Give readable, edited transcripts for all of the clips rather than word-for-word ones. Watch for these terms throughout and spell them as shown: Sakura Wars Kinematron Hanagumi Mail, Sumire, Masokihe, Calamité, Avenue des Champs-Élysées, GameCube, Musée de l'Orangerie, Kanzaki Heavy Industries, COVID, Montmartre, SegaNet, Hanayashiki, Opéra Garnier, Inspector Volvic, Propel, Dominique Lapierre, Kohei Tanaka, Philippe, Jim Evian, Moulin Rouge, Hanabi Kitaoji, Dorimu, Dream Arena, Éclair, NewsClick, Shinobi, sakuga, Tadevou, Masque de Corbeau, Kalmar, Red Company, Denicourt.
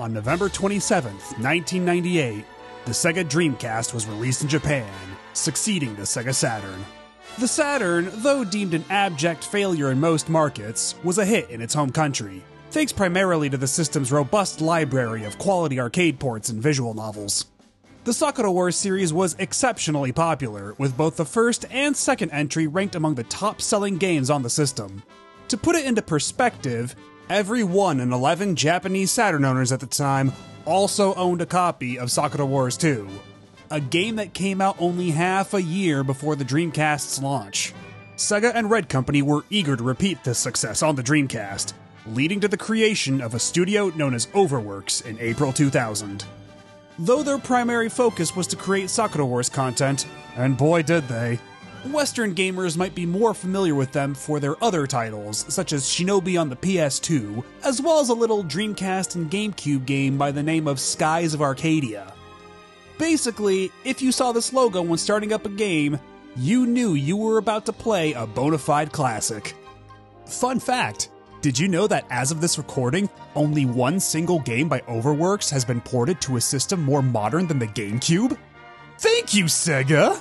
On November 27th, 1998, the Sega Dreamcast was released in Japan, succeeding the Sega Saturn. The Saturn, though deemed an abject failure in most markets, was a hit in its home country, thanks primarily to the system's robust library of quality arcade ports and visual novels. The Sakura Wars series was exceptionally popular, with both the first and second entry ranked among the top-selling games on the system. To put it into perspective, every 1 in 11 Japanese Saturn owners at the time also owned a copy of Sakura Wars 2, a game that came out only half a year before the Dreamcast's launch. Sega and Red Company were eager to repeat this success on the Dreamcast, leading to the creation of a studio known as Overworks in April 2000. Though their primary focus was to create Sakura Wars content, and boy did they, Western gamers might be more familiar with them for their other titles, such as Shinobi on the PS2, as well as a little Dreamcast and GameCube game by the name of Skies of Arcadia. Basically, if you saw this logo when starting up a game, you knew you were about to play a bona fide classic. Fun fact! Did you know that as of this recording, only one single game by Overworks has been ported to a system more modern than the GameCube? Thank you, Sega!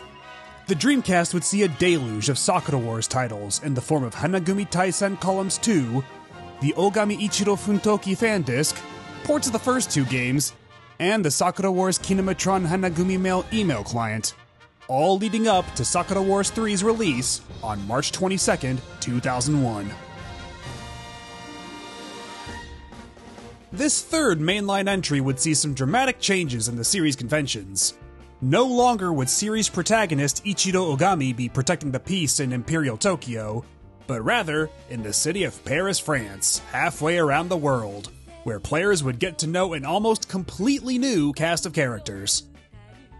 The Dreamcast would see a deluge of Sakura Wars titles in the form of Hanagumi Taisen Columns 2, the Ogami Ichiro Funtoki fan disc, ports of the first two games, and the Sakura Wars Kinematron Hanagumi Mail email client, all leading up to Sakura Wars 3's release on March 22, 2001. This third mainline entry would see some dramatic changes in the series conventions. No longer would series protagonist Ichiro Ogami be protecting the peace in Imperial Tokyo, but rather in the city of Paris, France, halfway around the world, where players would get to know an almost completely new cast of characters.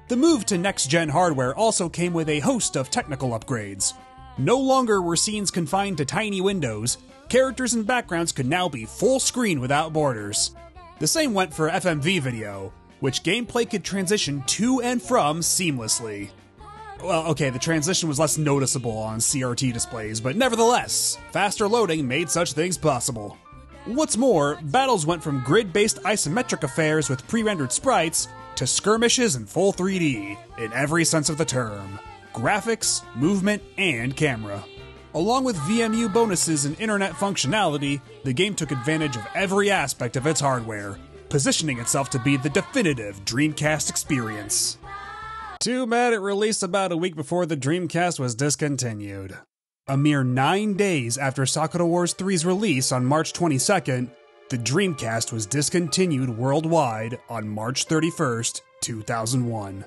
The move to next-gen hardware also came with a host of technical upgrades. No longer were scenes confined to tiny windows. Characters and backgrounds could now be full screen without borders. The same went for FMV video, which gameplay could transition to and from seamlessly. Well, okay, the transition was less noticeable on CRT displays, but nevertheless, faster loading made such things possible. What's more, battles went from grid-based isometric affairs with pre-rendered sprites to skirmishes in full 3D, in every sense of the term. Graphics, movement, and camera. Along with VMU bonuses and internet functionality, the game took advantage of every aspect of its hardware, positioning itself to be the definitive Dreamcast experience. Too bad it released about a week before the Dreamcast was discontinued. A mere 9 days after Sakura Wars 3's release on March 22nd, the Dreamcast was discontinued worldwide on March 31st, 2001.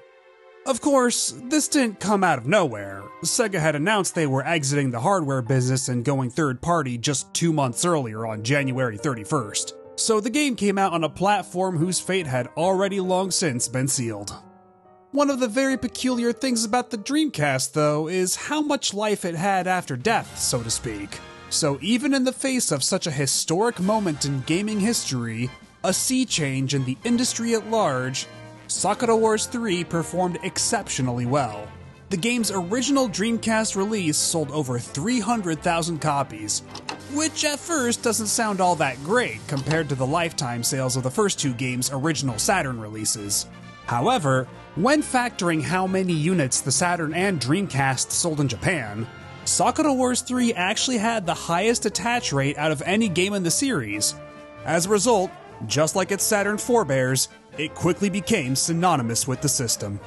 Of course, this didn't come out of nowhere. Sega had announced they were exiting the hardware business and going third-party just 2 months earlier on January 31st, so the game came out on a platform whose fate had already long since been sealed. One of the very peculiar things about the Dreamcast, though, is how much life it had after death, so to speak. So even in the face of such a historic moment in gaming history, a sea change in the industry at large, Sakura Wars 3 performed exceptionally well. The game's original Dreamcast release sold over 300,000 copies, which at first doesn't sound all that great compared to the lifetime sales of the first two games' original Saturn releases. However, when factoring how many units the Saturn and Dreamcast sold in Japan, Sakura Wars 3 actually had the highest attach rate out of any game in the series. As a result, just like its Saturn forebears, it quickly became synonymous with the system.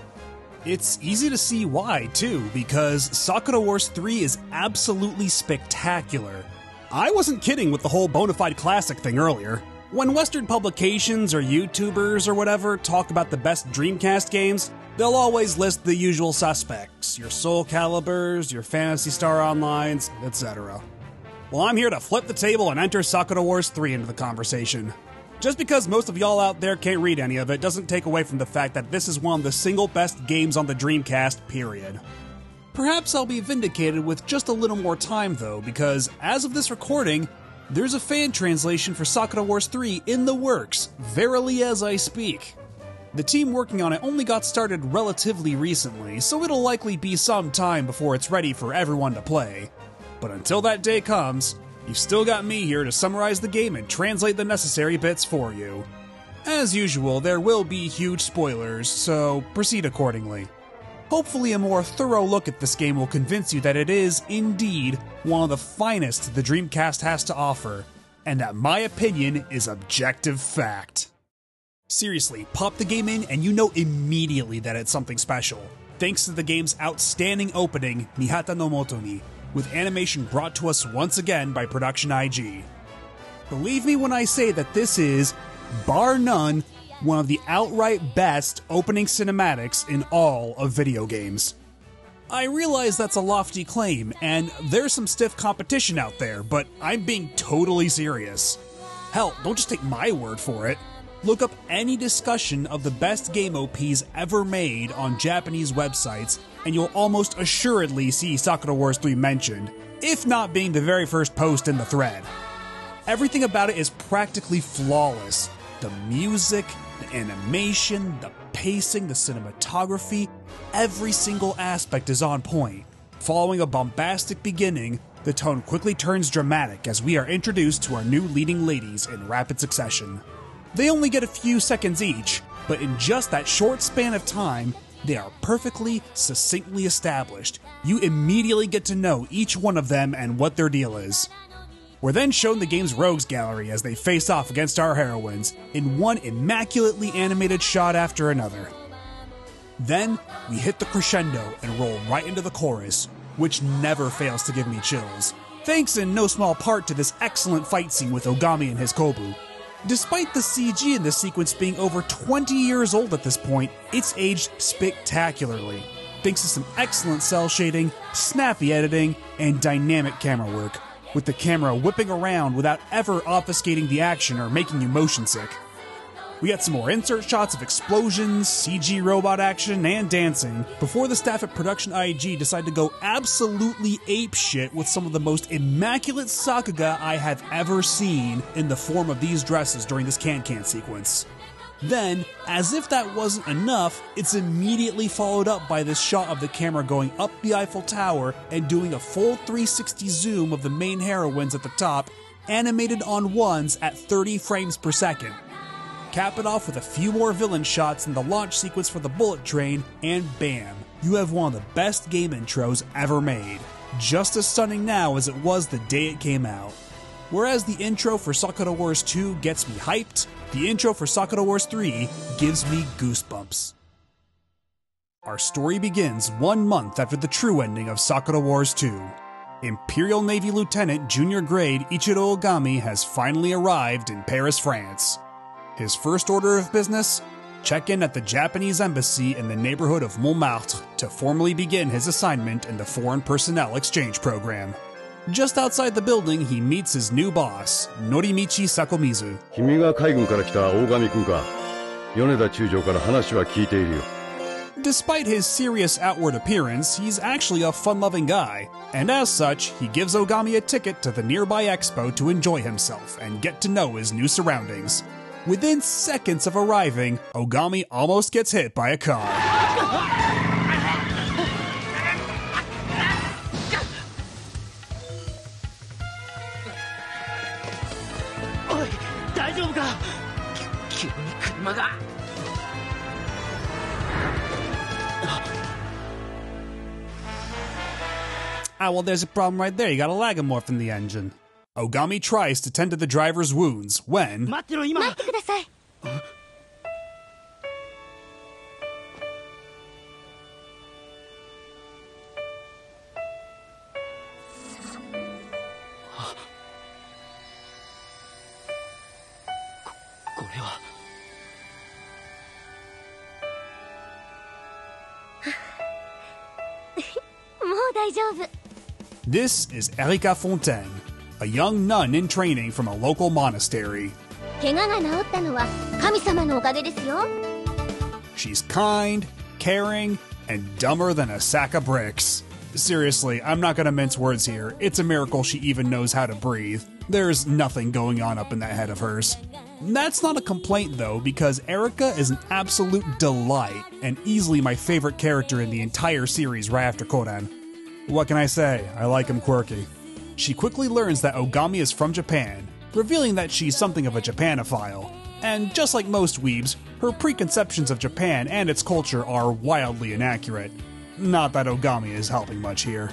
It's easy to see why, too, because Sakura Wars 3 is absolutely spectacular. I wasn't kidding with the whole bona fide classic thing earlier. When Western publications or YouTubers or whatever talk about the best Dreamcast games, they'll always list the usual suspects, your Soul Caliburs, your Phantasy Star Onlines, etc. Well, I'm here to flip the table and enter Sakura Wars 3 into the conversation. Just because most of y'all out there can't read any of it doesn't take away from the fact that this is one of the single best games on the Dreamcast, period. Perhaps I'll be vindicated with just a little more time though, because as of this recording, there's a fan translation for Sakura Wars 3 in the works, verily as I speak. The team working on it only got started relatively recently, so it'll likely be some time before it's ready for everyone to play. But until that day comes, you've still got me here to summarize the game and translate the necessary bits for you. As usual, there will be huge spoilers, so proceed accordingly. Hopefully a more thorough look at this game will convince you that it is, indeed, one of the finest the Dreamcast has to offer, and that my opinion is objective fact. Seriously, pop the game in and you know immediately that it's something special, thanks to the game's outstanding opening, Mihata no Motoni, with animation brought to us once again by Production IG. Believe me when I say that this is, bar none, one of the outright best opening cinematics in all of video games. I realize that's a lofty claim, and there's some stiff competition out there, but I'm being totally serious. Hell, don't just take my word for it. Look up any discussion of the best game OPs ever made on Japanese websites, and you'll almost assuredly see Sakura Wars 3 mentioned, if not being the very first post in the thread. Everything about it is practically flawless. The music, the animation, the pacing, the cinematography, every single aspect is on point. Following a bombastic beginning, the tone quickly turns dramatic as we are introduced to our new leading ladies in rapid succession. They only get a few seconds each, but in just that short span of time, they are perfectly, succinctly established. You immediately get to know each one of them and what their deal is. We're then shown the game's rogues gallery as they face off against our heroines, in one immaculately animated shot after another. Then, we hit the crescendo and roll right into the chorus, which never fails to give me chills, thanks in no small part to this excellent fight scene with Ogami and his Kobu. Despite the CG in this sequence being over 20 years old at this point, it's aged spectacularly, thanks to some excellent cell shading, snappy editing, and dynamic camera work, with the camera whipping around without ever obfuscating the action or making you motion sick. We got some more insert shots of explosions, CG robot action, and dancing, before the staff at Production IG decide to go absolutely apeshit with some of the most immaculate sakuga I have ever seen in the form of these dresses during this can-can sequence. Then, as if that wasn't enough, it's immediately followed up by this shot of the camera going up the Eiffel Tower and doing a full 360 zoom of the main heroines at the top, animated on ones at 30 frames per second. Cap it off with a few more villain shots in the launch sequence for the bullet train, and bam, you have one of the best game intros ever made. Just as stunning now as it was the day it came out. Whereas the intro for Sakura Wars 2 gets me hyped, the intro for Sakura Wars 3 gives me goosebumps. Our story begins 1 month after the true ending of Sakura Wars 2. Imperial Navy Lieutenant Junior Grade Ichiro Ogami has finally arrived in Paris, France. His first order of business? Check in at the Japanese embassy in the neighborhood of Montmartre to formally begin his assignment in the Foreign Personnel Exchange Program. Just outside the building, he meets his new boss, Norimichi Sakomizu. Despite his serious outward appearance, he's actually a fun-loving guy, and as such, he gives Ogami a ticket to the nearby expo to enjoy himself and get to know his new surroundings. Within seconds of arriving, Ogami almost gets hit by a car. Ah, well, there's a problem right there. You got a lagomorph in the engine. Ogami tries to tend to the driver's wounds when... This is Erica Fontaine, a young nun in training from a local monastery. She's kind, caring, and dumber than a sack of bricks. Seriously, I'm not gonna mince words here. It's a miracle she even knows how to breathe. There's nothing going on up in that head of hers. That's not a complaint though, because Erica is an absolute delight and easily my favorite character in the entire series right after Koran. What can I say? I like him quirky. She quickly learns that Ogami is from Japan, revealing that she's something of a Japanophile, and just like most weebs, her preconceptions of Japan and its culture are wildly inaccurate. Not that Ogami is helping much here.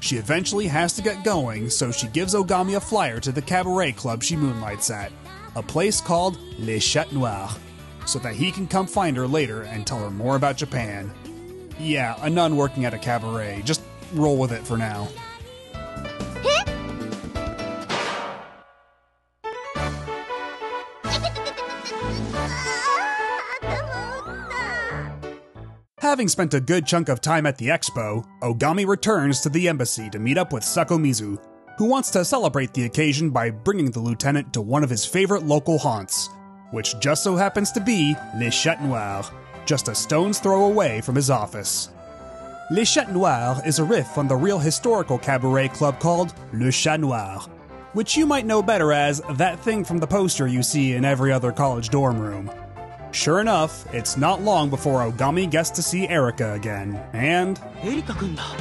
She eventually has to get going, so she gives Ogami a flyer to the cabaret club she moonlights at, a place called Les Chattes Noires, so that he can come find her later and tell her more about Japan. Yeah, a nun working at a cabaret, just roll with it for now. Having spent a good chunk of time at the expo, Ogami returns to the embassy to meet up with Sakomizu, who wants to celebrate the occasion by bringing the lieutenant to one of his favorite local haunts, which just so happens to be Les Chattes Noires, just a stone's throw away from his office. Les Chattes Noires is a riff on the real historical cabaret club called Le Chat Noir, which you might know better as that thing from the poster you see in every other college dorm room. Sure enough, it's not long before Ogami gets to see Erica again, and... Erica-kun da.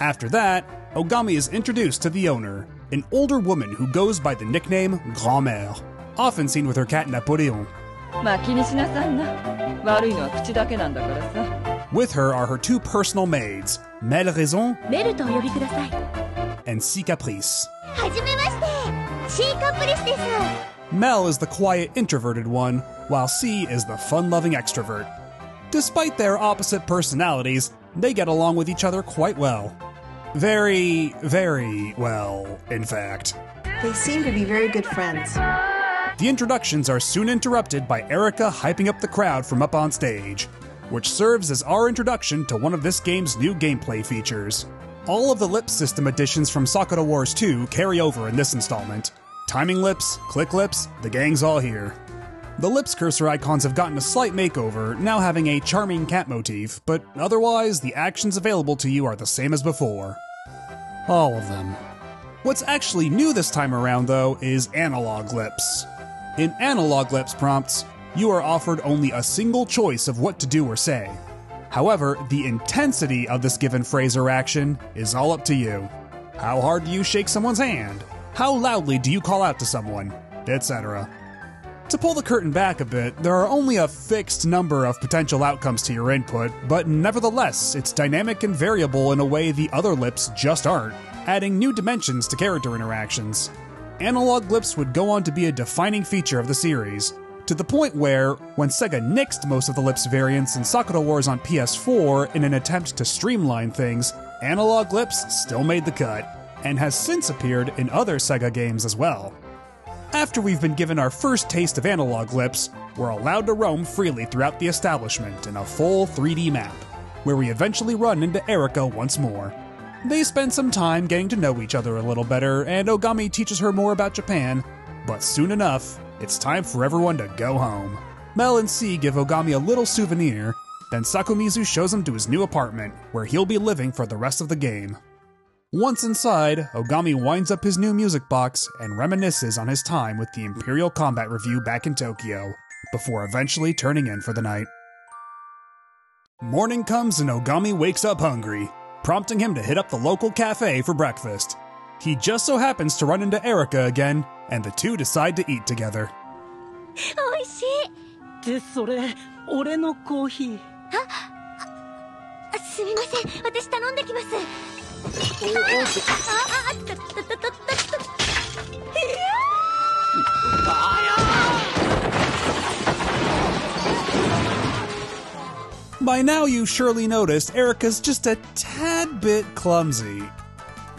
After that, Ogami is introduced to the owner, an older woman who goes by the nickname Grand Mère, often seen with her cat Napoleon. With her are her two personal maids, Mell Raison and Si Caprice. Mell is the quiet, introverted one, while Si is the fun-loving extrovert. Despite their opposite personalities, they get along with each other quite well. Very, very well, in fact. They seem to be very good friends. The introductions are soon interrupted by Erica hyping up the crowd from up on stage, which serves as our introduction to one of this game's new gameplay features. All of the lip system additions from Sakura Wars 2 carry over in this installment. Timing lips, click lips, the gang's all here. The lips cursor icons have gotten a slight makeover, now having a charming cat motif, but otherwise the actions available to you are the same as before. All of them. What's actually new this time around, though, is analog lips. In analog lips prompts, you are offered only a single choice of what to do or say. However, the intensity of this given phrase or action is all up to you. How hard do you shake someone's hand? How loudly do you call out to someone? Etc. To pull the curtain back a bit, there are only a fixed number of potential outcomes to your input, but nevertheless, it's dynamic and variable in a way the other lips just aren't, adding new dimensions to character interactions. Analog lips would go on to be a defining feature of the series, to the point where, when Sega nixed most of the lips variants in Sakura Wars on PS4 in an attempt to streamline things, analog lips still made the cut, and has since appeared in other Sega games as well. After we've been given our first taste of analog lips, we're allowed to roam freely throughout the establishment in a full 3D map, where we eventually run into Erica once more. They spend some time getting to know each other a little better, and Ogami teaches her more about Japan, but soon enough, it's time for everyone to go home. Mell and Si give Ogami a little souvenir, then Sakomizu shows him to his new apartment, where he'll be living for the rest of the game. Once inside, Ogami winds up his new music box and reminisces on his time with the Imperial Combat Review back in Tokyo, before eventually turning in for the night. Morning comes and Ogami wakes up hungry, prompting him to hit up the local cafe for breakfast. He just so happens to run into Erica again, and the two decide to eat together. By now you surely noticed Erica's just a tad bit clumsy.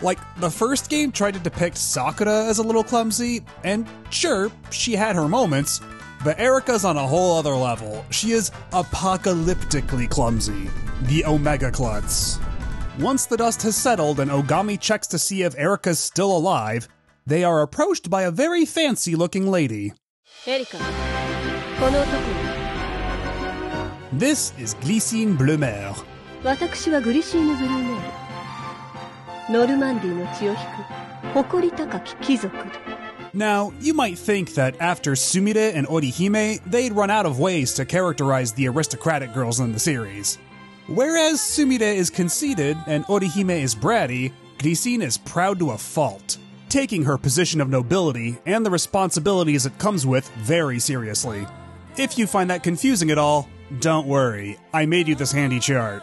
Like, the first game tried to depict Sakura as a little clumsy, and sure, she had her moments, but Erica's on a whole other level. She is apocalyptically clumsy. The Omega Klutz. Once the dust has settled and Ogami checks to see if Erica's still alive, they are approached by a very fancy-looking lady. Erica, this is Glycine Bleumer. Now, you might think that after Sumire and Orihime, they'd run out of ways to characterize the aristocratic girls in the series. Whereas Sumire is conceited and Orihime is bratty, Glycine is proud to a fault, taking her position of nobility and the responsibilities it comes with very seriously. If you find that confusing at all, don't worry, I made you this handy chart.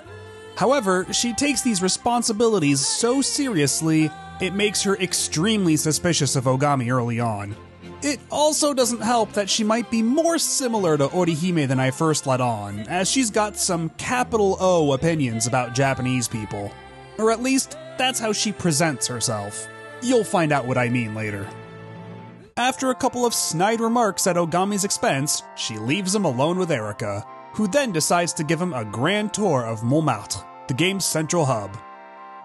However, she takes these responsibilities so seriously, it makes her extremely suspicious of Ogami early on. It also doesn't help that she might be more similar to Orihime than I first let on, as she's got some capital O opinions about Japanese people. Or at least, that's how she presents herself. You'll find out what I mean later. After a couple of snide remarks at Ogami's expense, she leaves him alone with Erica, who then decides to give him a grand tour of Montmartre, the game's central hub.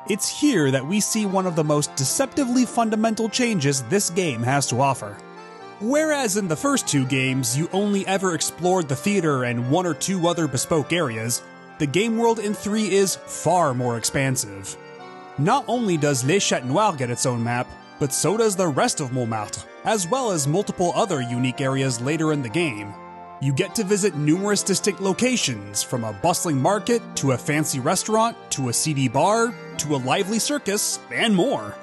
It's here that we see one of the most deceptively fundamental changes this game has to offer. Whereas in the first two games you only ever explored the theater and one or two other bespoke areas, the game world in 3 is far more expansive. Not only does Les Chattes Noires get its own map, but so does the rest of Montmartre, as well as multiple other unique areas later in the game. You get to visit numerous distinct locations, from a bustling market, to a fancy restaurant, to a seedy bar, to a lively circus, and more.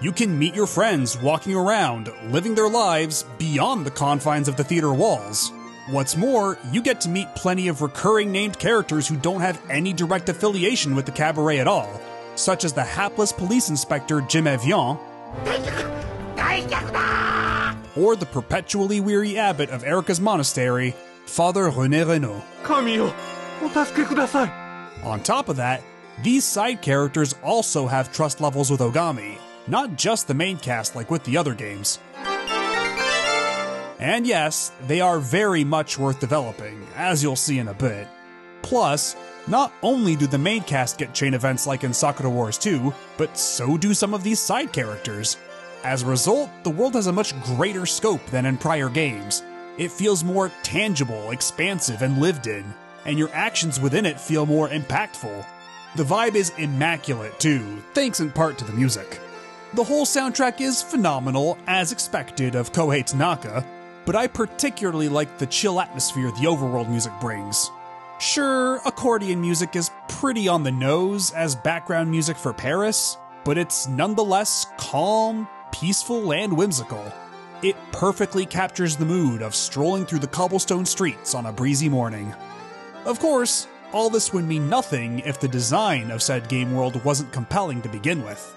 You can meet your friends walking around, living their lives beyond the confines of the theater walls. What's more, you get to meet plenty of recurring named characters who don't have any direct affiliation with the cabaret at all, such as the hapless police inspector Jim Evian, or the perpetually weary abbot of Erica's monastery, Father René Renaud. On top of that, these side characters also have trust levels with Ogami, not just the main cast like with the other games. And yes, they are very much worth developing, as you'll see in a bit. Plus, not only do the main cast get chain events like in Sakura Wars 2, but so do some of these side characters. As a result, the world has a much greater scope than in prior games. It feels more tangible, expansive, and lived in, and your actions within it feel more impactful. The vibe is immaculate too, thanks in part to the music. The whole soundtrack is phenomenal, as expected of Kohei Tanaka, but I particularly like the chill atmosphere the overworld music brings. Sure, accordion music is pretty on the nose as background music for Paris, but it's nonetheless calm, peaceful, and whimsical. It perfectly captures the mood of strolling through the cobblestone streets on a breezy morning. Of course, all this would mean nothing if the design of said game world wasn't compelling to begin with.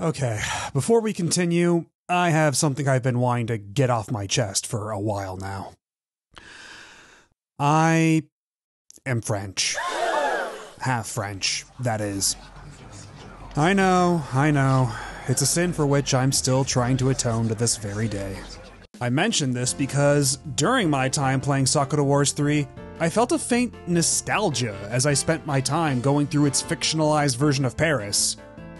Okay, before we continue, I have something I've been wanting to get off my chest for a while now. I am French. Half French, that is. I know. It's a sin for which I'm still trying to atone to this very day. I mention this because during my time playing Sakura Wars 3, I felt a faint nostalgia as I spent my time going through its fictionalized version of Paris.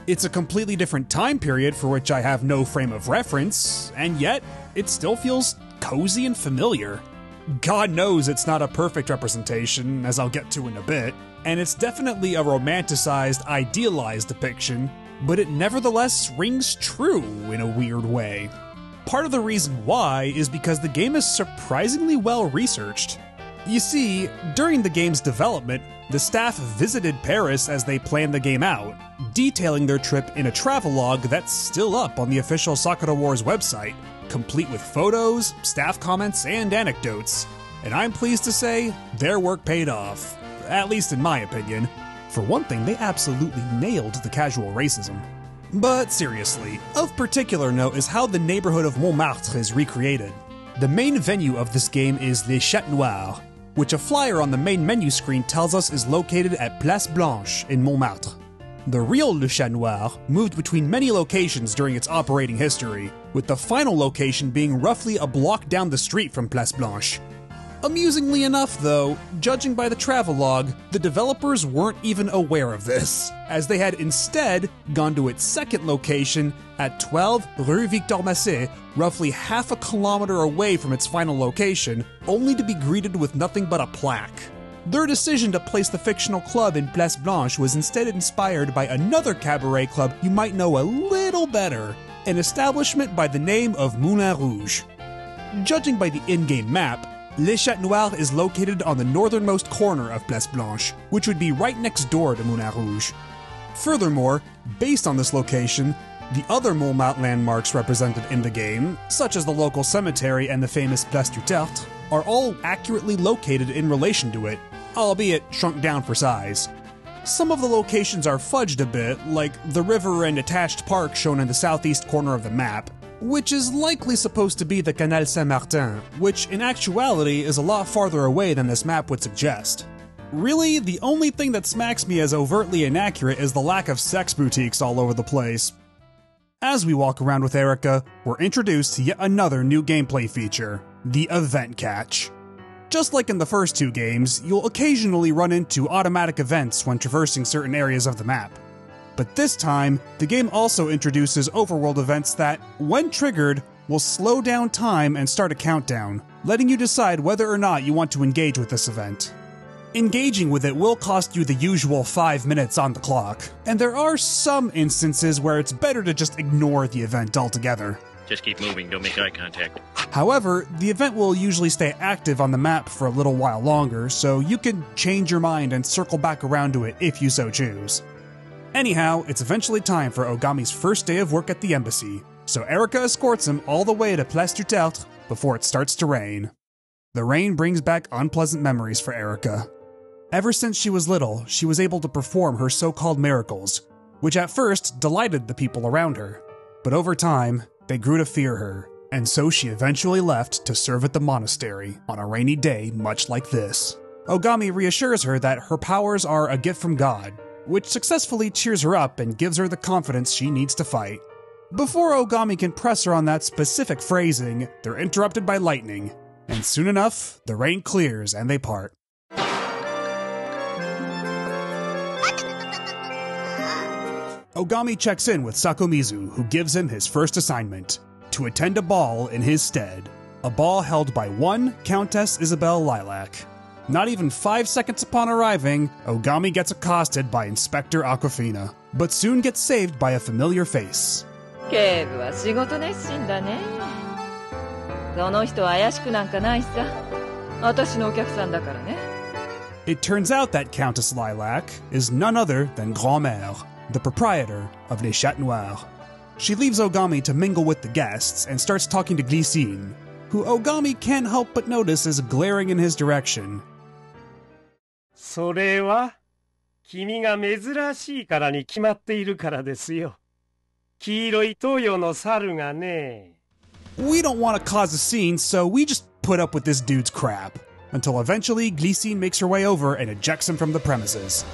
It's a completely different time period for which I have no frame of reference, and yet it still feels cozy and familiar. God knows it's not a perfect representation, as I'll get to in a bit, and it's definitely a romanticized, idealized depiction, but it nevertheless rings true in a weird way. Part of the reason why is because the game is surprisingly well researched. You see, during the game's development, the staff visited Paris as they planned the game out, detailing their trip in a travelogue that's still up on the official Sakura Wars website, complete with photos, staff comments, and anecdotes. And I'm pleased to say, their work paid off. At least in my opinion. For one thing, they absolutely nailed the casual racism. But seriously, of particular note is how the neighborhood of Montmartre is recreated. The main venue of this game is Les Chattes Noires, which a flyer on the main menu screen tells us is located at Place Blanche in Montmartre. The real Le Chat Noir moved between many locations during its operating history, with the final location being roughly a block down the street from Place Blanche. Amusingly enough though, judging by the travelogue, the developers weren't even aware of this, as they had instead gone to its second location at 12 Rue Victor Massé, roughly half a kilometer away from its final location, only to be greeted with nothing but a plaque. Their decision to place the fictional club in Place Blanche was instead inspired by another cabaret club you might know a little better, an establishment by the name of Moulin Rouge. Judging by the in-game map, Les Chattes Noires is located on the northernmost corner of Place Blanche, which would be right next door to Moulin Rouge. Furthermore, based on this location, the other Montmartre landmarks represented in the game, such as the local cemetery and the famous Place du Tertre, are all accurately located in relation to it, albeit shrunk down for size. Some of the locations are fudged a bit, like the river and attached park shown in the southeast corner of the map, which is likely supposed to be the Canal Saint-Martin, which in actuality is a lot farther away than this map would suggest. Really, the only thing that smacks me as overtly inaccurate is the lack of sex boutiques all over the place. As we walk around with Erica, we're introduced to yet another new gameplay feature, the event catch. Just like in the first two games, you'll occasionally run into automatic events when traversing certain areas of the map. But this time, the game also introduces overworld events that, when triggered, will slow down time and start a countdown, letting you decide whether or not you want to engage with this event. Engaging with it will cost you the usual 5 minutes on the clock, and there are some instances where it's better to just ignore the event altogether. Just keep moving, don't make eye contact. However, the event will usually stay active on the map for a little while longer, so you can change your mind and circle back around to it if you so choose. Anyhow, it's eventually time for Ogami's first day of work at the embassy, so Erica escorts him all the way to Place du Tertre before it starts to rain. The rain brings back unpleasant memories for Erica. Ever since she was little, she was able to perform her so-called miracles, which at first delighted the people around her, but over time, they grew to fear her, and so she eventually left to serve at the monastery on a rainy day much like this. Ogami reassures her that her powers are a gift from God, which successfully cheers her up and gives her the confidence she needs to fight. Before Ogami can press her on that specific phrasing, they're interrupted by lightning, and soon enough, the rain clears and they part. Ogami checks in with Sakumizu, who gives him his first assignment, to attend a ball in his stead, a ball held by one Countess Isabel Lilac. Not even 5 seconds upon arriving, Ogami gets accosted by Inspector Aquafina, but soon gets saved by a familiar face. It turns out that Countess Lilac is none other than Grand Mère, the proprietor of Les Chattes Noires. She leaves Ogami to mingle with the guests and starts talking to Glycine, who Ogami can't help but notice is glaring in his direction. We don't want to cause a scene, so we just put up with this dude's crap, until eventually Glycine makes her way over and ejects him from the premises.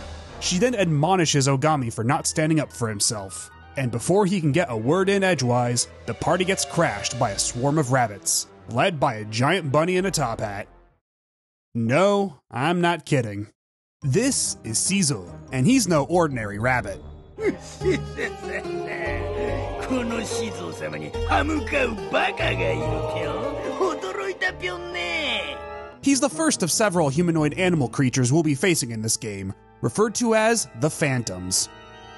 She then admonishes Ogami for not standing up for himself, and before he can get a word in edgewise, the party gets crashed by a swarm of rabbits, led by a giant bunny in a top hat. No, I'm not kidding. This is Ciseaux, and he's no ordinary rabbit. He's the first of several humanoid animal creatures we'll be facing in this game, referred to as the Phantoms.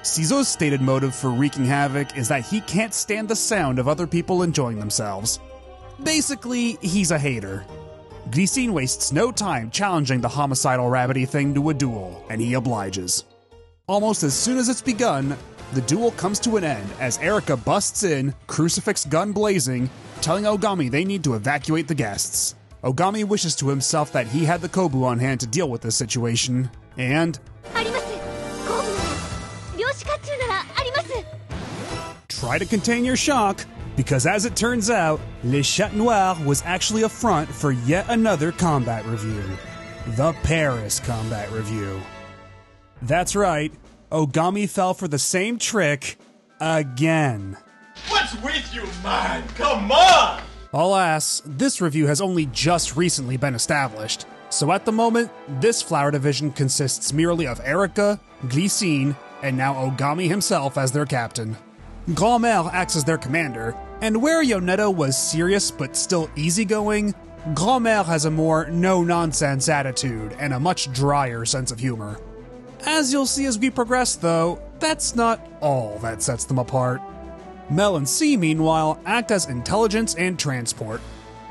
Ciseaux's stated motive for wreaking havoc is that he can't stand the sound of other people enjoying themselves. Basically, he's a hater. Glycine wastes no time challenging the homicidal rabbity thing to a duel, and he obliges. Almost as soon as it's begun, the duel comes to an end as Erica busts in, crucifix gun blazing, telling Ogami they need to evacuate the guests. Ogami wishes to himself that he had the Kobu on hand to deal with this situation, and try to contain your shock, because as it turns out, Les Chattes Noires was actually a front for yet another combat review. The Paris combat review. That's right, Ogami fell for the same trick again. What's with you, man? Come on! Alas, this review has only just recently been established, so at the moment, this flower division consists merely of Erica, Glycine, and now Ogami himself as their captain. Grand Mère acts as their commander, and where Yonetto was serious but still easygoing, Grand Mère has a more no-nonsense attitude and a much drier sense of humor. As you'll see as we progress though, that's not all that sets them apart. Mell and C, meanwhile, act as intelligence and transport,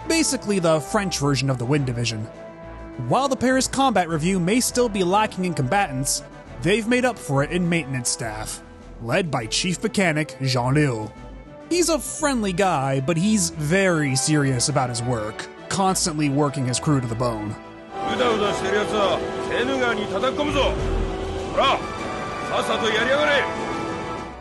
basically the French version of the Wind Division. While the Paris combat review may still be lacking in combatants, they've made up for it in maintenance staff, led by Chief Mechanic Jean-Liu. He's a friendly guy, but he's very serious about his work, constantly working his crew to the bone.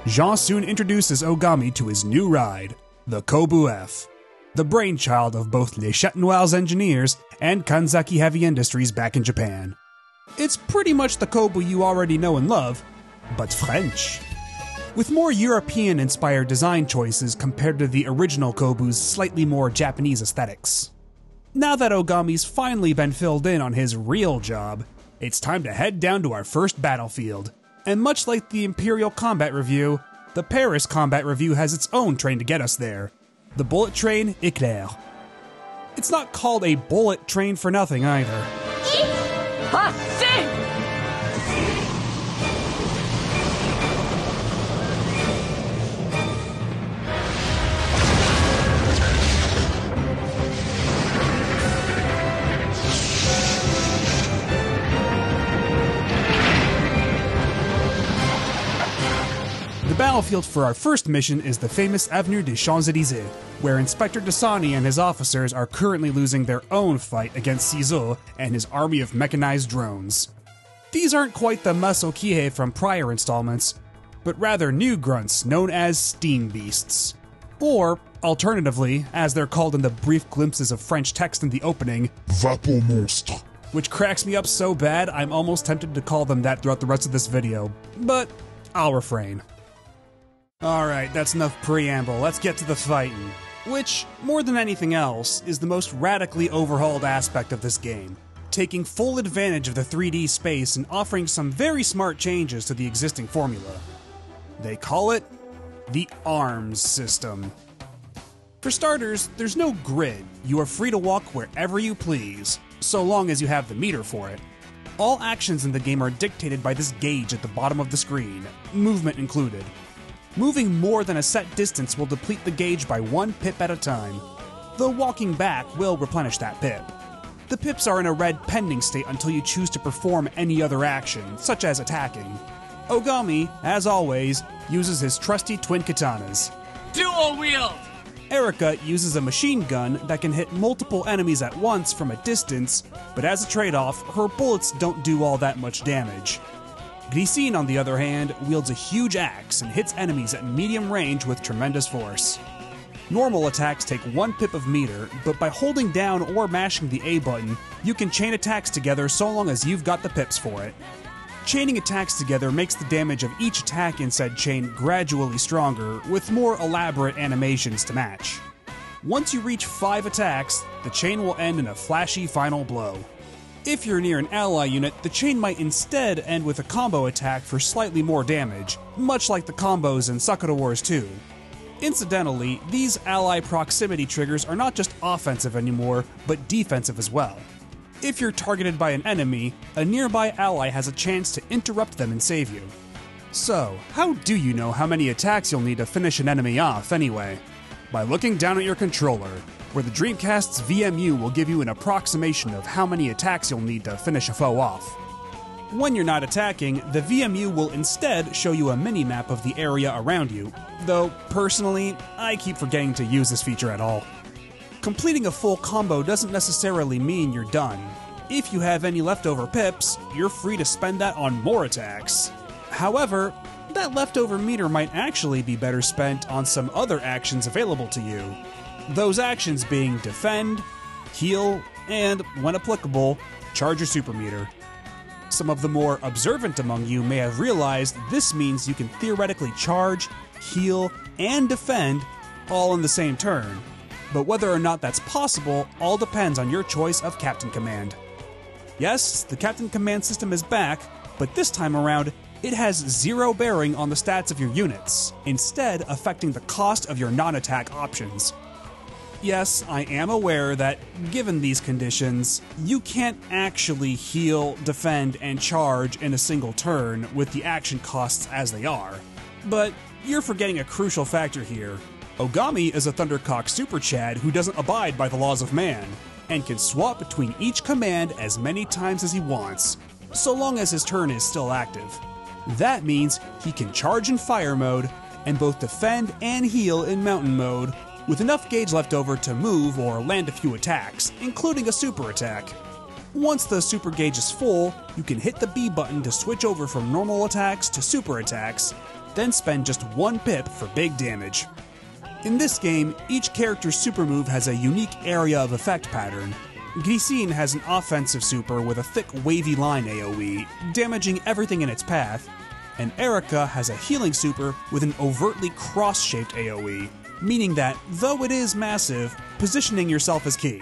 Jean soon introduces Ogami to his new ride, the Kobu F, the brainchild of both Les Chattes Noires engineers and Kanzaki Heavy Industries back in Japan. It's pretty much the Kobu you already know and love, but French. With more European-inspired design choices compared to the original Kobu's slightly more Japanese aesthetics. Now that Ogami's finally been filled in on his real job, it's time to head down to our first battlefield, and much like the Imperial Combat Review, the Paris Combat Review has its own train to get us there, the bullet train Éclair. It's not called a bullet train for nothing either. The battlefield for our first mission is the famous Avenue des Champs-Élysées, where Inspector Dasani and his officers are currently losing their own fight against Ciseaux and his army of mechanized drones. These aren't quite the Masokihe from prior installments, but rather new grunts known as Steam Beasts. Or, alternatively, as they're called in the brief glimpses of French text in the opening, Vapor Monstre, which cracks me up so bad I'm almost tempted to call them that throughout the rest of this video, but I'll refrain. Alright, that's enough preamble, let's get to the fighting, which, more than anything else, is the most radically overhauled aspect of this game, taking full advantage of the 3D space and offering some very smart changes to the existing formula. They call it the ARMS system. For starters, there's no grid, you are free to walk wherever you please, so long as you have the meter for it. All actions in the game are dictated by this gauge at the bottom of the screen, movement included. Moving more than a set distance will deplete the gauge by one pip at a time, though walking back will replenish that pip. The pips are in a red pending state until you choose to perform any other action, such as attacking. Ogami, as always, uses his trusty twin katanas. Dual wield! Erica uses a machine gun that can hit multiple enemies at once from a distance, but as a trade-off, her bullets don't do all that much damage. Glycine, on the other hand, wields a huge axe and hits enemies at medium range with tremendous force. Normal attacks take one pip of meter, but by holding down or mashing the A button, you can chain attacks together so long as you've got the pips for it. Chaining attacks together makes the damage of each attack in said chain gradually stronger, with more elaborate animations to match. Once you reach 5 attacks, the chain will end in a flashy final blow. If you're near an ally unit, the chain might instead end with a combo attack for slightly more damage, much like the combos in Sakura Wars 2. Incidentally, these ally proximity triggers are not just offensive anymore, but defensive as well. If you're targeted by an enemy, a nearby ally has a chance to interrupt them and save you. So, how do you know how many attacks you'll need to finish an enemy off anyway? By looking down at your controller, where the Dreamcast's VMU will give you an approximation of how many attacks you'll need to finish a foe off. When you're not attacking, the VMU will instead show you a minimap of the area around you, though personally, I keep forgetting to use this feature at all. Completing a full combo doesn't necessarily mean you're done. If you have any leftover pips, you're free to spend that on more attacks. However, that leftover meter might actually be better spent on some other actions available to you. Those actions being defend, heal, and, when applicable, charge your super meter. Some of the more observant among you may have realized this means you can theoretically charge, heal, and defend all in the same turn, but whether or not that's possible all depends on your choice of Captain Command. Yes, the Captain Command system is back, but this time around, it has zero bearing on the stats of your units, instead affecting the cost of your non-attack options. Yes, I am aware that, given these conditions, you can't actually heal, defend, and charge in a single turn with the action costs as they are. But you're forgetting a crucial factor here. Ogami is a Thundercock Super Chad who doesn't abide by the laws of man, and can swap between each command as many times as he wants, so long as his turn is still active. That means he can charge in fire mode, and both defend and heal in mountain mode, with enough gauge left over to move or land a few attacks, including a super attack. Once the super gauge is full, you can hit the B button to switch over from normal attacks to super attacks, then spend just one pip for big damage. In this game, each character's super move has a unique area of effect pattern. Glycine has an offensive super with a thick wavy line AoE, damaging everything in its path, and Erica has a healing super with an overtly cross-shaped AoE, meaning that, though it is massive, positioning yourself is key.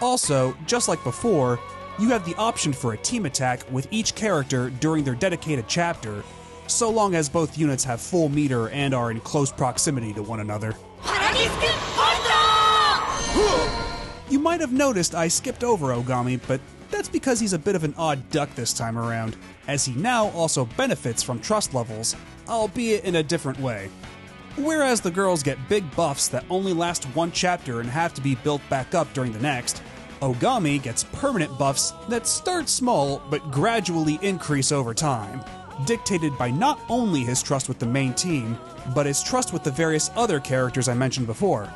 Also, just like before, you have the option for a team attack with each character during their dedicated chapter, so long as both units have full meter and are in close proximity to one another. You might have noticed I skipped over Ogami, but that's because he's a bit of an odd duck this time around, as he now also benefits from trust levels, albeit in a different way. Whereas the girls get big buffs that only last one chapter and have to be built back up during the next, Ogami gets permanent buffs that start small but gradually increase over time, dictated by not only his trust with the main team, but his trust with the various other characters I mentioned before.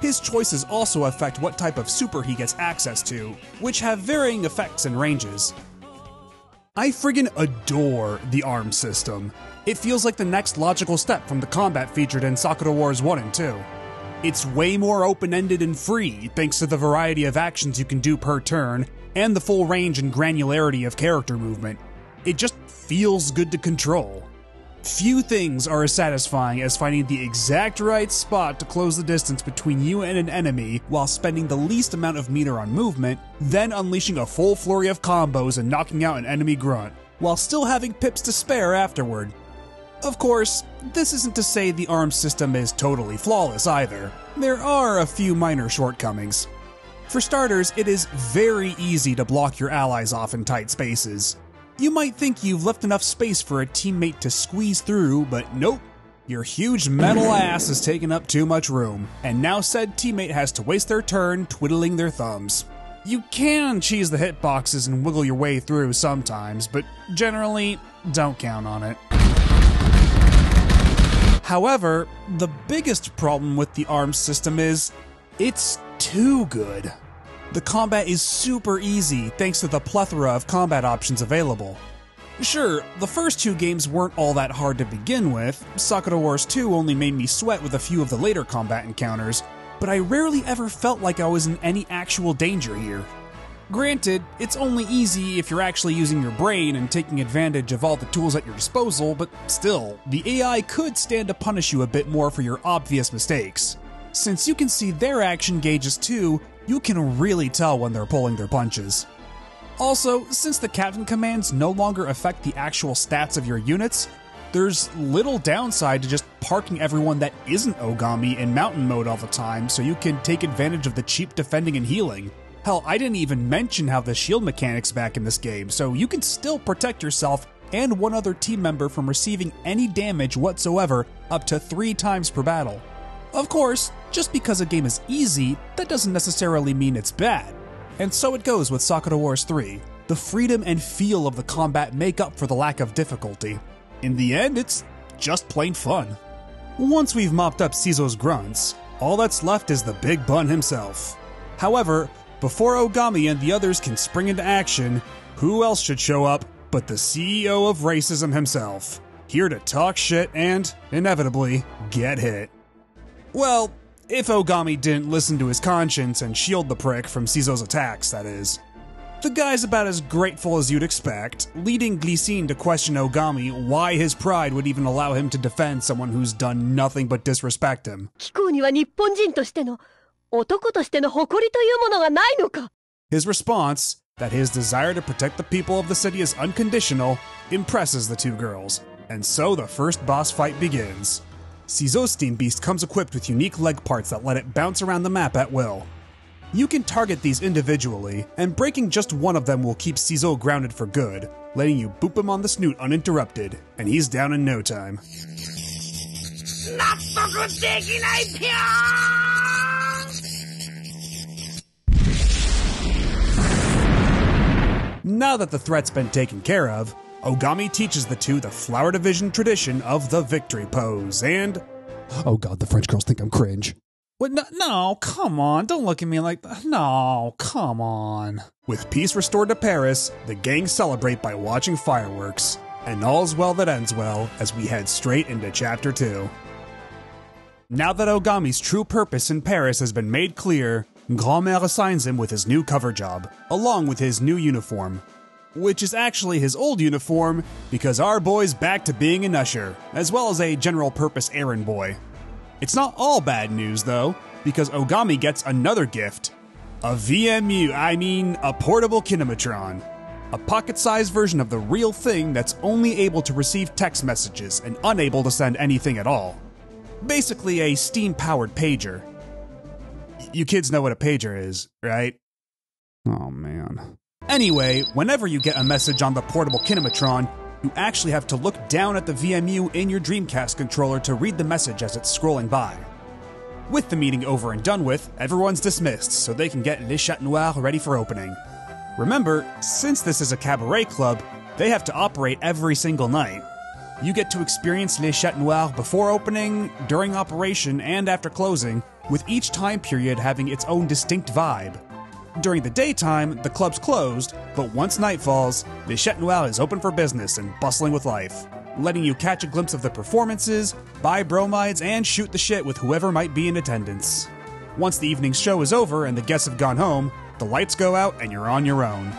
His choices also affect what type of super he gets access to, which have varying effects and ranges. I friggin' adore the arm system. It feels like the next logical step from the combat featured in Sakura Wars 1 and 2. It's way more open-ended and free, thanks to the variety of actions you can do per turn, and the full range and granularity of character movement. It just feels good to control. Few things are as satisfying as finding the exact right spot to close the distance between you and an enemy while spending the least amount of meter on movement, then unleashing a full flurry of combos and knocking out an enemy grunt, while still having pips to spare afterward. Of course, this isn't to say the arm system is totally flawless either. There are a few minor shortcomings. For starters, it is very easy to block your allies off in tight spaces. You might think you've left enough space for a teammate to squeeze through, but nope. Your huge metal ass is taking up too much room, and now said teammate has to waste their turn twiddling their thumbs. You can cheese the hitboxes and wiggle your way through sometimes, but generally, don't count on it. However, the biggest problem with the arms system is, it's too good. The combat is super easy thanks to the plethora of combat options available. Sure, the first two games weren't all that hard to begin with, Sakura Wars 2 only made me sweat with a few of the later combat encounters, but I rarely ever felt like I was in any actual danger here. Granted, it's only easy if you're actually using your brain and taking advantage of all the tools at your disposal, but still, the AI could stand to punish you a bit more for your obvious mistakes. Since you can see their action gauges too, you can really tell when they're pulling their punches. Also, since the captain commands no longer affect the actual stats of your units, there's little downside to just parking everyone that isn't Ogami in mountain mode all the time so you can take advantage of the cheap defending and healing. Hell, I didn't even mention how the shield mechanic's back in this game, so you can still protect yourself and one other team member from receiving any damage whatsoever up to 3 times per battle. Of course, just because a game is easy, that doesn't necessarily mean it's bad. And so it goes with Sakura Wars 3. The freedom and feel of the combat make up for the lack of difficulty. In the end, it's just plain fun. Once we've mopped up Ciseaux's grunts, all that's left is the big bun himself. However, before Ogami and the others can spring into action, who else should show up but the CEO of racism himself, here to talk shit and, inevitably, get hit. Well, if Ogami didn't listen to his conscience and shield the prick from Ciseaux's attacks, that is. The guy's about as grateful as you'd expect, leading Glycine to question Ogami why his pride would even allow him to defend someone who's done nothing but disrespect him. His response, that his desire to protect the people of the city is unconditional, impresses the two girls, and so the first boss fight begins. Ciseaux's Steam Beast comes equipped with unique leg parts that let it bounce around the map at will. You can target these individually, and breaking just one of them will keep Ciseaux grounded for good, letting you boop him on the snoot uninterrupted, and he's down in no time. It's not such a taking idea! Now that the threat's been taken care of, Ogami teaches the two the Flower Division tradition of the victory pose, and... Oh god, the French girls think I'm cringe. What? No, come on, don't look at me like that. No, come on. With peace restored to Paris, the gang celebrate by watching fireworks. And all's well that ends well, as we head straight into Chapter 2. Now that Ogami's true purpose in Paris has been made clear, Grand Mère assigns him with his new cover job, along with his new uniform. Which is actually his old uniform, because our boy's back to being an usher, as well as a general-purpose errand boy. It's not all bad news, though, because Ogami gets another gift. A VMU, a portable kinematron. A pocket-sized version of the real thing that's only able to receive text messages and unable to send anything at all. Basically a steam-powered pager. You kids know what a pager is, right? Oh, man. Anyway, whenever you get a message on the portable kinematron, you actually have to look down at the VMU in your Dreamcast controller to read the message as it's scrolling by. With the meeting over and done with, everyone's dismissed so they can get Les Chattes Noires ready for opening. Remember, since this is a cabaret club, they have to operate every single night. You get to experience Les Chattes Noires before opening, during operation, and after closing, with each time period having its own distinct vibe. During the daytime, the club's closed, but once night falls, Les Chattes Noires is open for business and bustling with life, letting you catch a glimpse of the performances, buy bromides, and shoot the shit with whoever might be in attendance. Once the evening's show is over and the guests have gone home, the lights go out and you're on your own.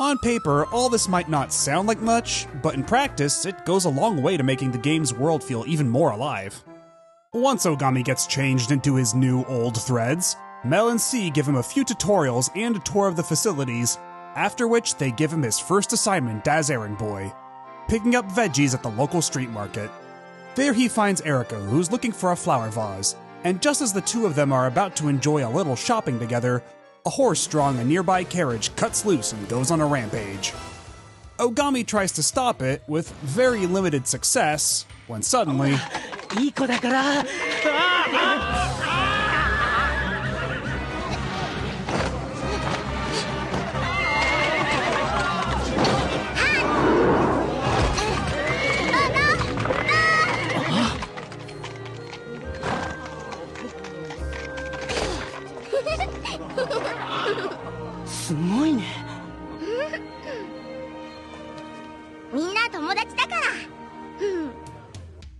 On paper, all this might not sound like much, but in practice, it goes a long way to making the game's world feel even more alive. Once Ogami gets changed into his new old threads, Mel and C give him a few tutorials and a tour of the facilities, after which they give him his first assignment as errand boy, picking up veggies at the local street market. There he finds Erica, who's looking for a flower vase, and just as the two of them are about to enjoy a little shopping together, a horse drawing a nearby carriage cuts loose and goes on a rampage. Ogami tries to stop it, with very limited success, when suddenly...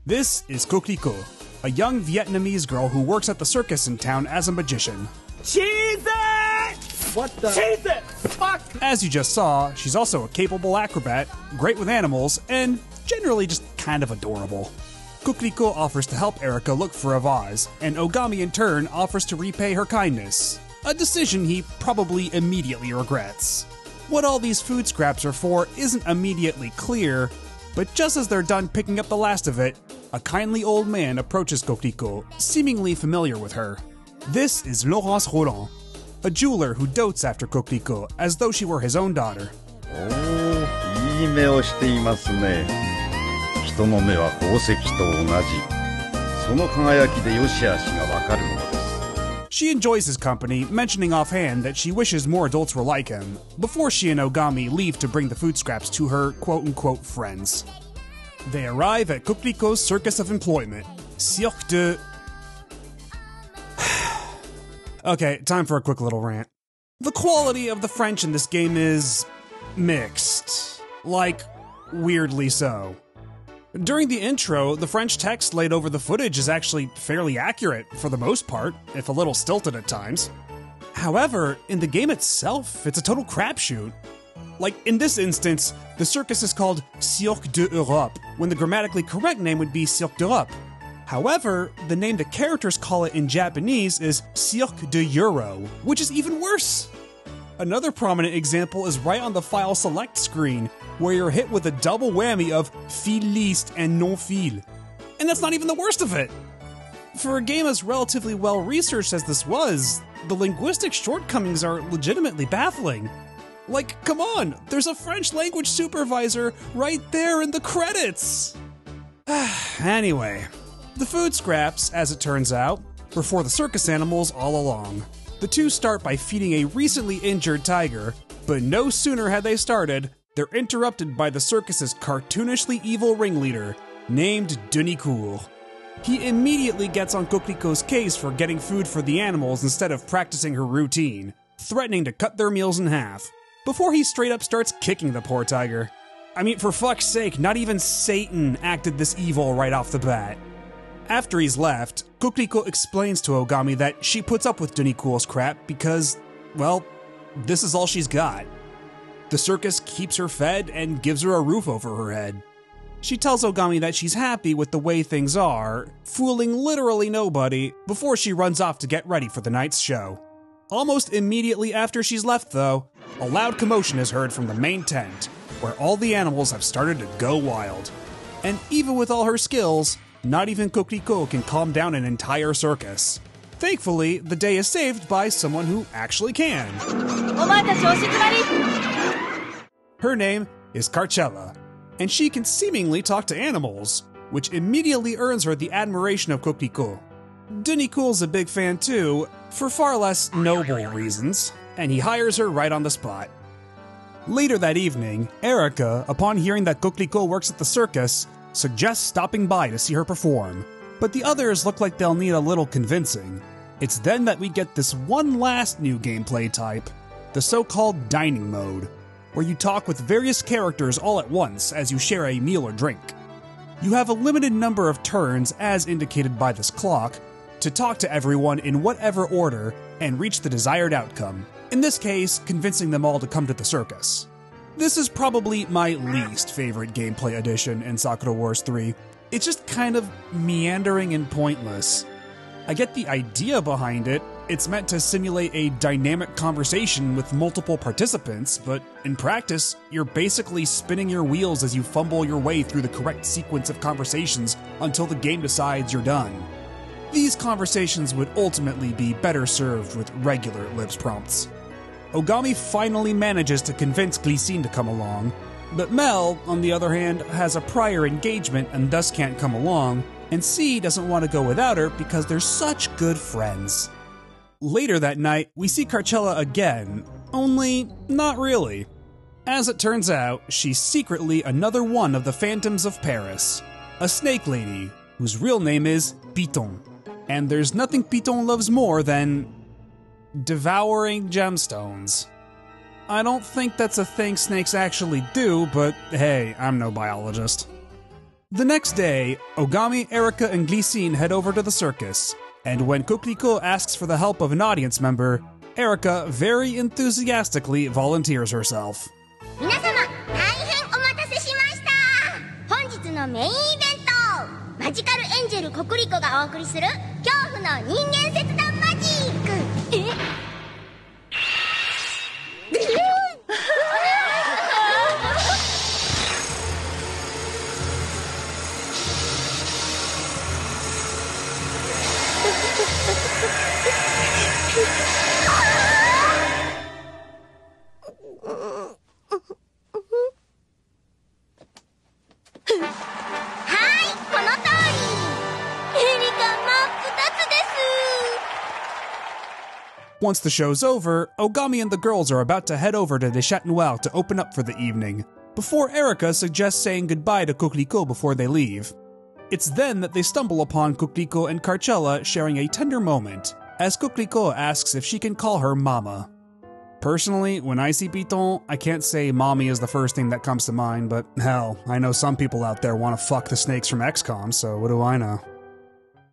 This is Coquelicot, a young Vietnamese girl who works at the circus in town as a magician. Ciseaux! What the? Ciseaux! Fuck! As you just saw, she's also a capable acrobat, great with animals, and generally just kind of adorable. Coquelicot offers to help Erica look for a vase, and Ogami in turn offers to repay her kindness. A decision he probably immediately regrets. What all these food scraps are for isn't immediately clear, but just as they're done picking up the last of it, a kindly old man approaches Coquelicot, seemingly familiar with her. This is Laurence Roland, a jeweler who dotes after Coquelicot as though she were his own daughter. Oh, いい目をしていますね。人の目は宝石と同じ。その輝きで良し悪しがわかるものです。 She enjoys his company, mentioning offhand that she wishes more adults were like him, before she and Ogami leave to bring the food scraps to her quote-unquote friends. They arrive at Coquelicot's Circus of Employment, Cirque de... Okay, time for a quick little rant. The quality of the French in this game is... mixed. Like, weirdly so. During the intro, the French text laid over the footage is actually fairly accurate, for the most part, if a little stilted at times. However, in the game itself, it's a total crapshoot. Like, in this instance, the circus is called Cirque de Europe, when the grammatically correct name would be Cirque d'Europe. However, the name the characters call it in Japanese is Cirque de Euro, which is even worse! Another prominent example is right on the file select screen, where you're hit with a double whammy of filiste and non-fil. And that's not even the worst of it! For a game as relatively well-researched as this was, the linguistic shortcomings are legitimately baffling. Like, come on, there's a French language supervisor right there in the credits! Anyway, The food scraps, as it turns out, were for the circus animals all along. The two start by feeding a recently injured tiger, but no sooner had they started, they're interrupted by the circus's cartoonishly evil ringleader, named Denicourt. He immediately gets on Coquelicot's case for getting food for the animals instead of practicing her routine, threatening to cut their meals in half, before he straight up starts kicking the poor tiger. I mean, for fuck's sake, not even Satan acted this evil right off the bat. After he's left, Coquelicot explains to Ogami that she puts up with Denicourt's crap because, well, this is all she's got. The circus keeps her fed and gives her a roof over her head. She tells Ogami that she's happy with the way things are, fooling literally nobody, before she runs off to get ready for the night's show. Almost immediately after she's left, though, a loud commotion is heard from the main tent, where all the animals have started to go wild. And even with all her skills, not even Coquelicot can calm down an entire circus. Thankfully, the day is saved by someone who actually can. Her name is Carcella, and she can seemingly talk to animals, which immediately earns her the admiration of Coquelicot. Denicourt's a big fan too, for far less noble reasons, and he hires her right on the spot. Later that evening, Erica, upon hearing that Coquelicot works at the circus, suggests stopping by to see her perform, but the others look like they'll need a little convincing. It's then that we get this one last new gameplay type, the so-called dining mode, where you talk with various characters all at once as you share a meal or drink. You have a limited number of turns, as indicated by this clock, to talk to everyone in whatever order and reach the desired outcome, in this case, convincing them all to come to the circus. This is probably my least favorite gameplay addition in Sakura Wars 3. It's just kind of meandering and pointless. I get the idea behind it. It's meant to simulate a dynamic conversation with multiple participants, but in practice, you're basically spinning your wheels as you fumble your way through the correct sequence of conversations until the game decides you're done. These conversations would ultimately be better served with regular lips prompts. Ogami finally manages to convince Glycine to come along, but Mell, on the other hand, has a prior engagement and thus can't come along, and C doesn't want to go without her because they're such good friends. Later that night, we see Carcella again, only not really. As it turns out, she's secretly another one of the Phantoms of Paris, a snake lady whose real name is Piton. And there's nothing Piton loves more than devouring gemstones. I don't think that's a thing snakes actually do, but hey, I'm no biologist. The next day, Ogami, Erica, and Glycine head over to the circus, and when Coquelicot asks for the help of an audience member, Erica very enthusiastically volunteers herself. Once the show's over, Ogami and the girls are about to head over to Les Chattes Noires to open up for the evening, before Erica suggests saying goodbye to Coquelicot before they leave. It's then that they stumble upon Coquelicot and Carcella sharing a tender moment, as Coquelicot asks if she can call her Mama. Personally, when I see Piton, I can't say mommy is the first thing that comes to mind, but hell, I know some people out there want to fuck the snakes from XCOM, so what do I know?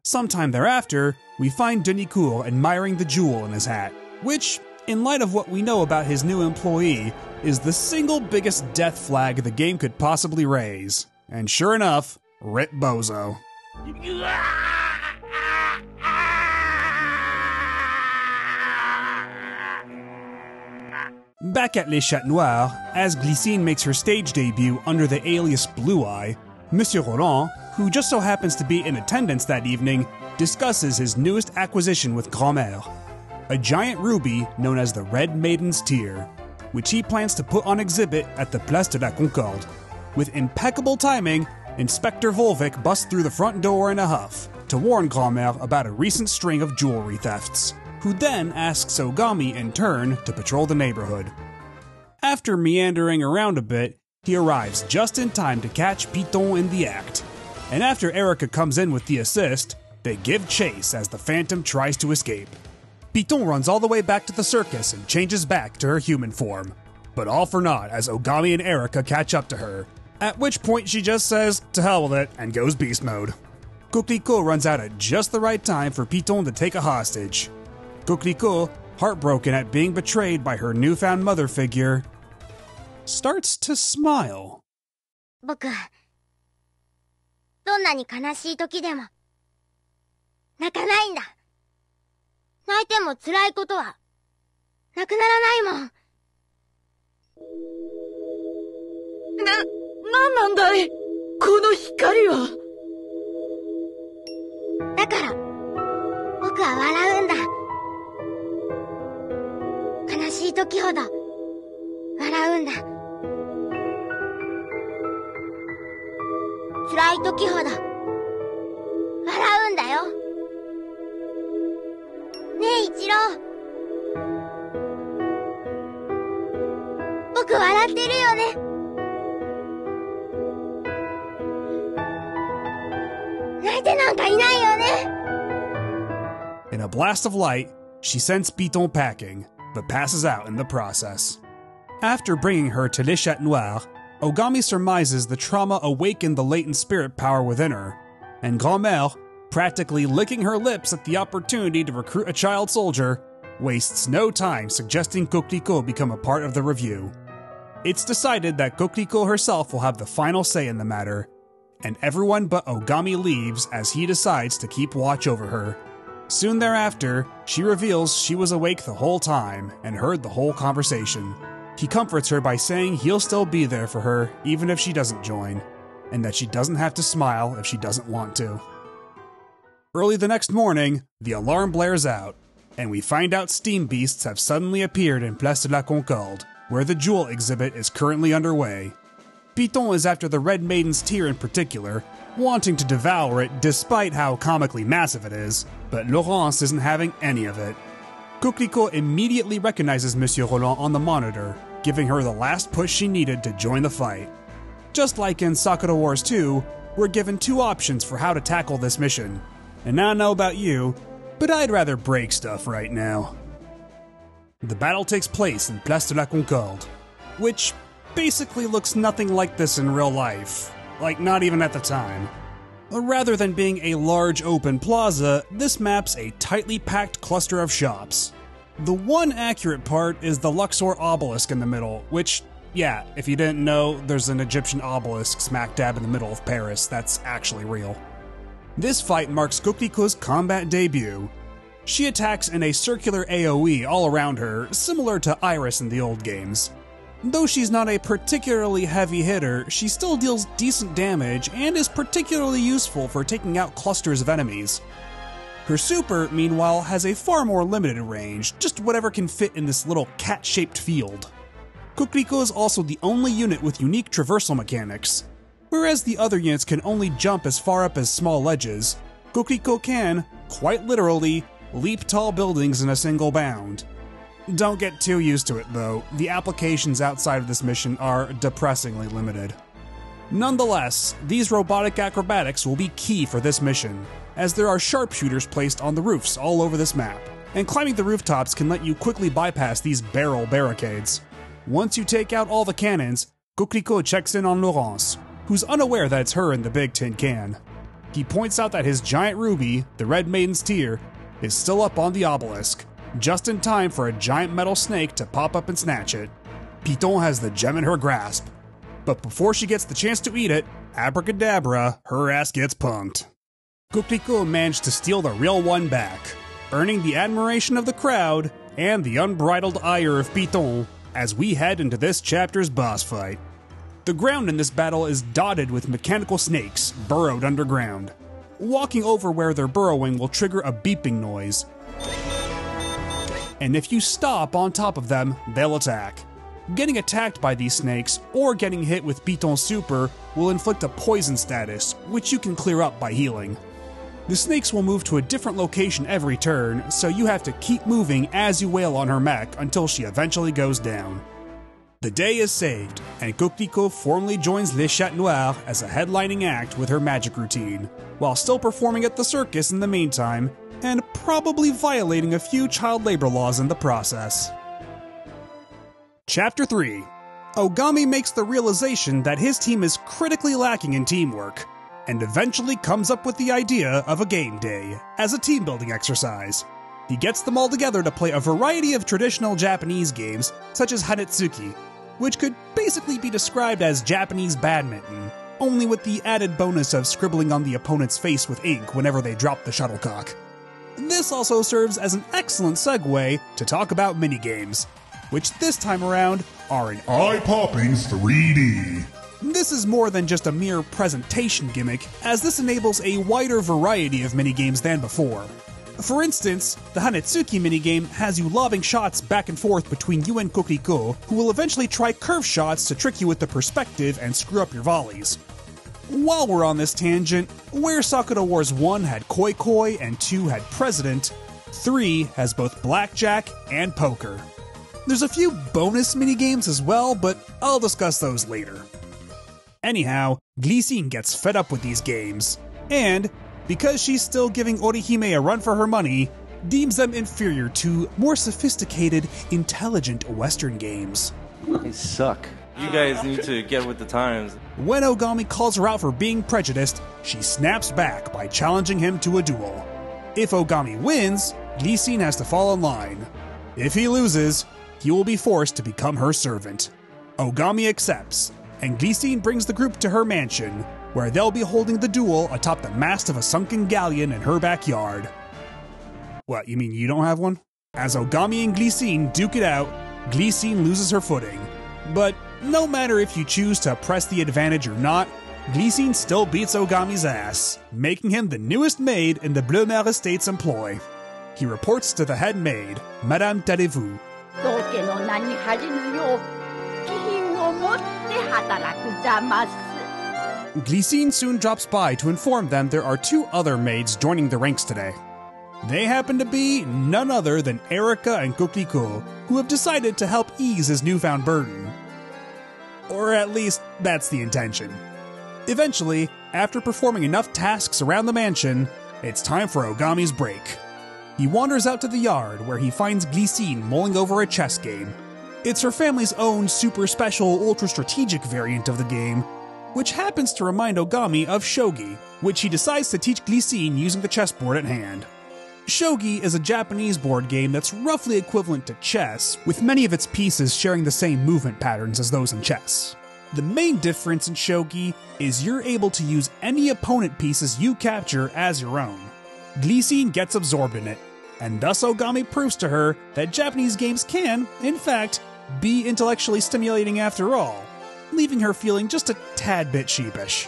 Sometime thereafter, we find Denicourt admiring the jewel in his hat, which, in light of what we know about his new employee, is the single biggest death flag the game could possibly raise. And sure enough, RIP Bozo. Back at Les Chattes Noires, as Glycine makes her stage debut under the alias Blue Eye, Monsieur Roland, who just so happens to be in attendance that evening, discusses his newest acquisition with Grand Mère, a giant ruby known as the Red Maiden's Tear, which he plans to put on exhibit at the Place de la Concorde. With impeccable timing, Inspector Volvic busts through the front door in a huff to warn Grand Mère about a recent string of jewelry thefts, who then asks Ogami in turn to patrol the neighborhood. After meandering around a bit, he arrives just in time to catch Piton in the act, and after Erica comes in with the assist, they give chase as the Phantom tries to escape. Piton runs all the way back to the circus and changes back to her human form, but all for naught as Ogami and Erica catch up to her, at which point she just says, to hell with it, and goes beast mode. Coquelicot runs out at just the right time for Piton to take a hostage. Coquelicot, heartbroken at being betrayed by her newfound mother figure, starts to smile. In a blast of light, she sends Piton packing, but passes out in the process. After bringing her to Les Chattes Noires, Ogami surmises the trauma awakened the latent spirit power within her, and Grand Mère, practically licking her lips at the opportunity to recruit a child soldier, wastes no time suggesting Coquelicot become a part of the review. It's decided that Coquelicot herself will have the final say in the matter, and everyone but Ogami leaves as he decides to keep watch over her. Soon thereafter, she reveals she was awake the whole time and heard the whole conversation. He comforts her by saying he'll still be there for her even if she doesn't join, and that she doesn't have to smile if she doesn't want to. Early the next morning, the alarm blares out, and we find out Steam Beasts have suddenly appeared in Place de la Concorde, where the jewel exhibit is currently underway. Piton is after the Red Maiden's Tear in particular, wanting to devour it despite how comically massive it is, but Laurence isn't having any of it. Coquelicot immediately recognizes Monsieur Roland on the monitor, giving her the last push she needed to join the fight. Just like in Sakura Wars 2, we're given two options for how to tackle this mission, and I don't know about you, but I'd rather break stuff right now. The battle takes place in Place de la Concorde, which basically looks nothing like this in real life. Like, not even at the time. Rather than being a large open plaza, this map's a tightly packed cluster of shops. The one accurate part is the Luxor obelisk in the middle, which, yeah, if you didn't know, there's an Egyptian obelisk smack dab in the middle of Paris that's actually real. This fight marks Coquelicot's combat debut. She attacks in a circular AoE all around her, similar to Iris in the old games. Though she's not a particularly heavy hitter, she still deals decent damage and is particularly useful for taking out clusters of enemies. Her super, meanwhile, has a far more limited range, just whatever can fit in this little cat-shaped field. Coquelicot is also the only unit with unique traversal mechanics. Whereas the other units can only jump as far up as small ledges, Coquelicot can, quite literally, leap tall buildings in a single bound. Don't get too used to it though, the applications outside of this mission are depressingly limited. Nonetheless, these robotic acrobatics will be key for this mission, as there are sharpshooters placed on the roofs all over this map, and climbing the rooftops can let you quickly bypass these barrel barricades. Once you take out all the cannons, Coquelicot checks in on Laurence, who's unaware that it's her in the big tin can. He points out that his giant ruby, the Red Maiden's Tear, is still up on the obelisk, just in time for a giant metal snake to pop up and snatch it. Piton has the gem in her grasp, but before she gets the chance to eat it, abracadabra, her ass gets punked. Coquelicot managed to steal the real one back, earning the admiration of the crowd and the unbridled ire of Piton as we head into this chapter's boss fight. The ground in this battle is dotted with mechanical snakes burrowed underground. Walking over where they're burrowing will trigger a beeping noise, and if you stop on top of them, they'll attack. Getting attacked by these snakes, or getting hit with Piton Super, will inflict a poison status, which you can clear up by healing. The snakes will move to a different location every turn, so you have to keep moving as you wail on her mech until she eventually goes down. The day is saved, and Coquelicot formally joins Les Chattes Noires as a headlining act with her magic routine, while still performing at the circus in the meantime, and probably violating a few child labor laws in the process. Chapter 3. Ogami makes the realization that his team is critically lacking in teamwork, and eventually comes up with the idea of a game day, as a team-building exercise. He gets them all together to play a variety of traditional Japanese games, such as Hanetsuki, which could basically be described as Japanese badminton, only with the added bonus of scribbling on the opponent's face with ink whenever they drop the shuttlecock. This also serves as an excellent segue to talk about minigames, which this time around are in eye-popping 3D. This is more than just a mere presentation gimmick, as this enables a wider variety of minigames than before. For instance, the Hanetsuki minigame has you lobbing shots back and forth between you and Coquelicot, who will eventually try curve shots to trick you with the perspective and screw up your volleys. While we're on this tangent, where Sakura Wars 1 had Koi Koi and 2 had President, 3 has both blackjack and poker. There's a few bonus minigames as well, but I'll discuss those later. Anyhow, Glycine gets fed up with these games, and, because she's still giving Orihime a run for her money, deems them inferior to more sophisticated, intelligent Western games. They suck. You guys need to get with the times. When Ogami calls her out for being prejudiced, she snaps back by challenging him to a duel. If Ogami wins, Glycine has to fall in line. If he loses, he will be forced to become her servant. Ogami accepts, and Glycine brings the group to her mansion, where they'll be holding the duel atop the mast of a sunken galleon in her backyard. What, you mean you don't have one? As Ogami and Glycine duke it out, Glycine loses her footing. But no matter if you choose to press the advantage or not, Glycine still beats Ogami's ass, making him the newest maid in the Bleumer estate's employ. He reports to the head maid, Madame Tadevou. Glycine soon drops by to inform them there are two other maids joining the ranks today. They happen to be none other than Erica and Coquelicot, who have decided to help ease his newfound burden. Or at least, that's the intention. Eventually, after performing enough tasks around the mansion, it's time for Ogami's break. He wanders out to the yard, where he finds Glycine mulling over a chess game. It's her family's own super special ultra-strategic variant of the game, which happens to remind Ogami of Shogi, which he decides to teach Glycine using the chessboard at hand. Shogi is a Japanese board game that's roughly equivalent to chess, with many of its pieces sharing the same movement patterns as those in chess. The main difference in Shogi is you're able to use any opponent pieces you capture as your own. Glycine gets absorbed in it, and thus Ogami proves to her that Japanese games can, in fact, be intellectually stimulating after all, leaving her feeling just a tad bit sheepish.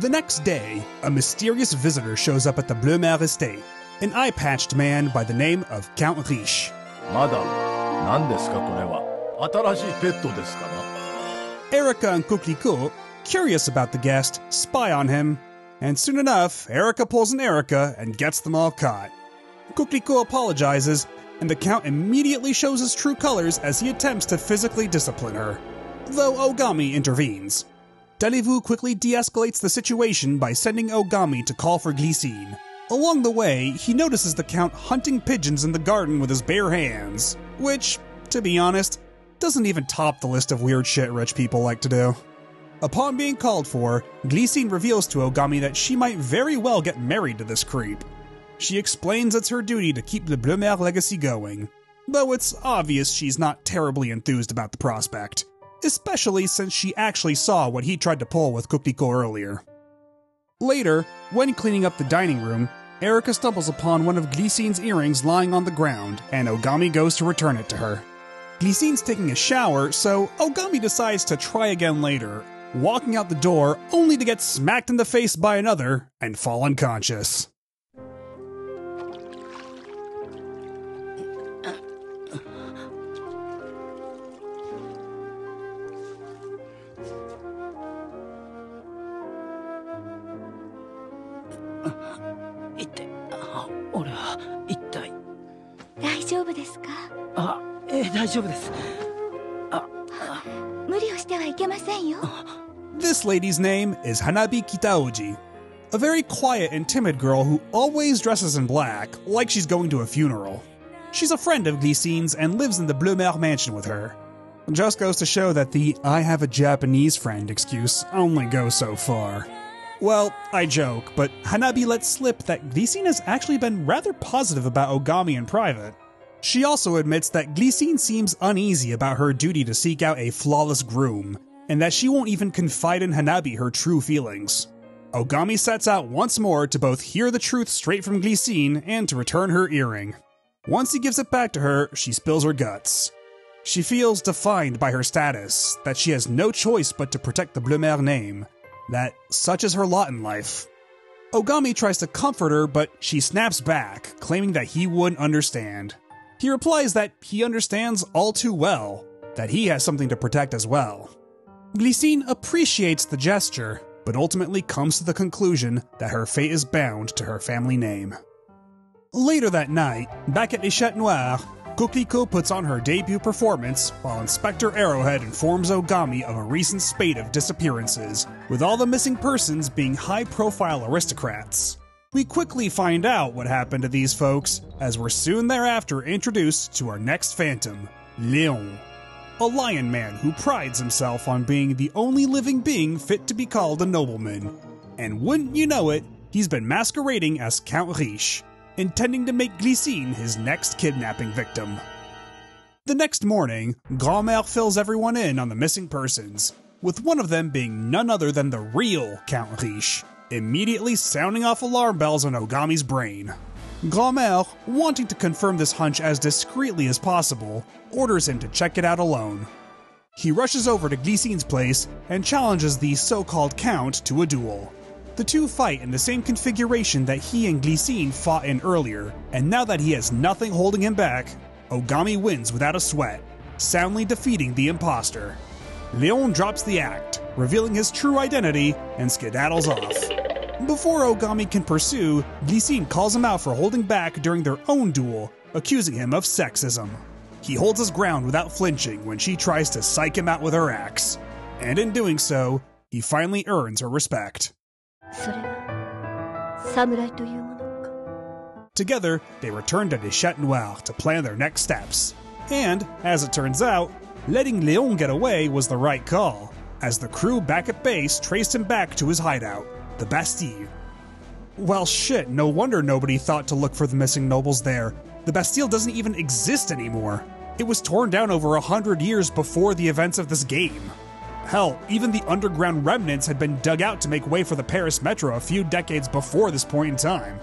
The next day, a mysterious visitor shows up at the Bleumer estate, an eye-patched man by the name of Count Riche. Madam, Erica and Coquelicot, curious about the guest, spy on him, and soon enough, Erica pulls an Erica and gets them all caught. Coquelicot apologizes, and the Count immediately shows his true colors as he attempts to physically discipline her, though Ogami intervenes. Tadevou quickly de-escalates the situation by sending Ogami to call for Glycine. Along the way, he notices the Count hunting pigeons in the garden with his bare hands, which, to be honest, doesn't even top the list of weird shit rich people like to do. Upon being called for, Glycine reveals to Ogami that she might very well get married to this creep. She explains it's her duty to keep the Bleumer legacy going, though it's obvious she's not terribly enthused about the prospect, especially since she actually saw what he tried to pull with Coquelicot earlier. Later, when cleaning up the dining room, Erica stumbles upon one of Glycine's earrings lying on the ground, and Ogami goes to return it to her. Glycine's taking a shower, so Ogami decides to try again later, walking out the door only to get smacked in the face by another and fall unconscious. 俺は一体大丈夫ですか？あ、大丈夫です。あ、無理をしてはいけませんよ。 This lady's name is Hanabi Kitaoji, a very quiet and timid girl who always dresses in black, like she's going to a funeral. She's a friend of Glycine's and lives in the Bleumer mansion with her. Just goes to show that the I have a Japanese friend excuse only goes so far. Well, I joke, but Hanabi lets slip that Glycine has actually been rather positive about Ogami in private. She also admits that Glycine seems uneasy about her duty to seek out a flawless groom, and that she won't even confide in Hanabi her true feelings. Ogami sets out once more to both hear the truth straight from Glycine and to return her earring. Once he gives it back to her, she spills her guts. She feels defined by her status, that she has no choice but to protect the Bleumer name, that such is her lot in life. Ogami tries to comfort her, but she snaps back, claiming that he wouldn't understand. He replies that he understands all too well, that he has something to protect as well. Glycine appreciates the gesture, but ultimately comes to the conclusion that her fate is bound to her family name. Later that night, back at Les Chattes Noires, Coquelicot puts on her debut performance while Inspector Arrowhead informs Ogami of a recent spate of disappearances, with all the missing persons being high-profile aristocrats. We quickly find out what happened to these folks, as we're soon thereafter introduced to our next phantom, Leon. A lion man who prides himself on being the only living being fit to be called a nobleman. And wouldn't you know it, he's been masquerading as Count Riche, intending to make Glycine his next kidnapping victim. The next morning, Grand Mère fills everyone in on the missing persons, with one of them being none other than the real Count Riche, immediately sounding off alarm bells on Ogami's brain. Grand Mère, wanting to confirm this hunch as discreetly as possible, orders him to check it out alone. He rushes over to Glycine's place and challenges the so-called Count to a duel. The two fight in the same configuration that he and Glycine fought in earlier, and now that he has nothing holding him back, Ogami wins without a sweat, soundly defeating the imposter. Leon drops the act, revealing his true identity, and skedaddles off. Before Ogami can pursue, Glycine calls him out for holding back during their own duel, accusing him of sexism. He holds his ground without flinching when she tries to psych him out with her axe, and in doing so, he finally earns her respect. Together, they return to Les Chattes Noires to plan their next steps, and, as it turns out, letting Leon get away was the right call, as the crew back at base traced him back to his hideout, the Bastille. Well shit, no wonder nobody thought to look for the missing nobles there. The Bastille doesn't even exist anymore. It was torn down over 100 years before the events of this game. Hell, even the underground remnants had been dug out to make way for the Paris metro a few decades before this point in time.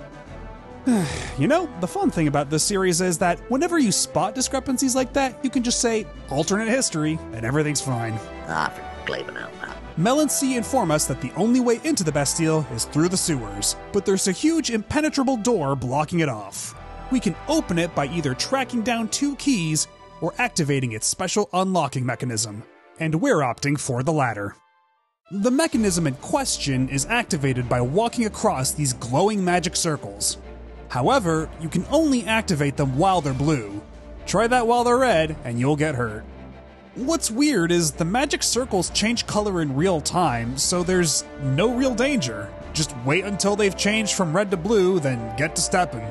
You know, the fun thing about this series is that whenever you spot discrepancies like that, you can just say, alternate history, and everything's fine. Mell and C inform us that the only way into the Bastille is through the sewers, but there's a huge impenetrable door blocking it off. We can open it by either tracking down two keys or activating its special unlocking mechanism, and we're opting for the latter. The mechanism in question is activated by walking across these glowing magic circles. However, you can only activate them while they're blue. Try that while they're red and you'll get hurt. What's weird is the magic circles change color in real time, so there's no real danger. Just wait until they've changed from red to blue, then get to stepping.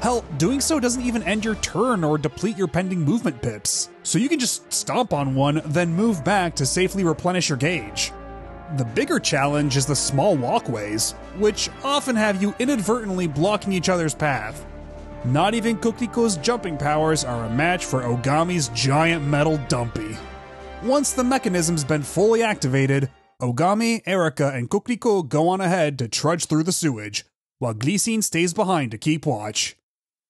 Hell, doing so doesn't even end your turn or deplete your pending movement pips, so you can just stomp on one, then move back to safely replenish your gauge. The bigger challenge is the small walkways, which often have you inadvertently blocking each other's path. Not even Coquelicot's jumping powers are a match for Ogami's giant metal dumpy. Once the mechanism's been fully activated, Ogami, Erica, and Coquelicot go on ahead to trudge through the sewage, while Glycine stays behind to keep watch.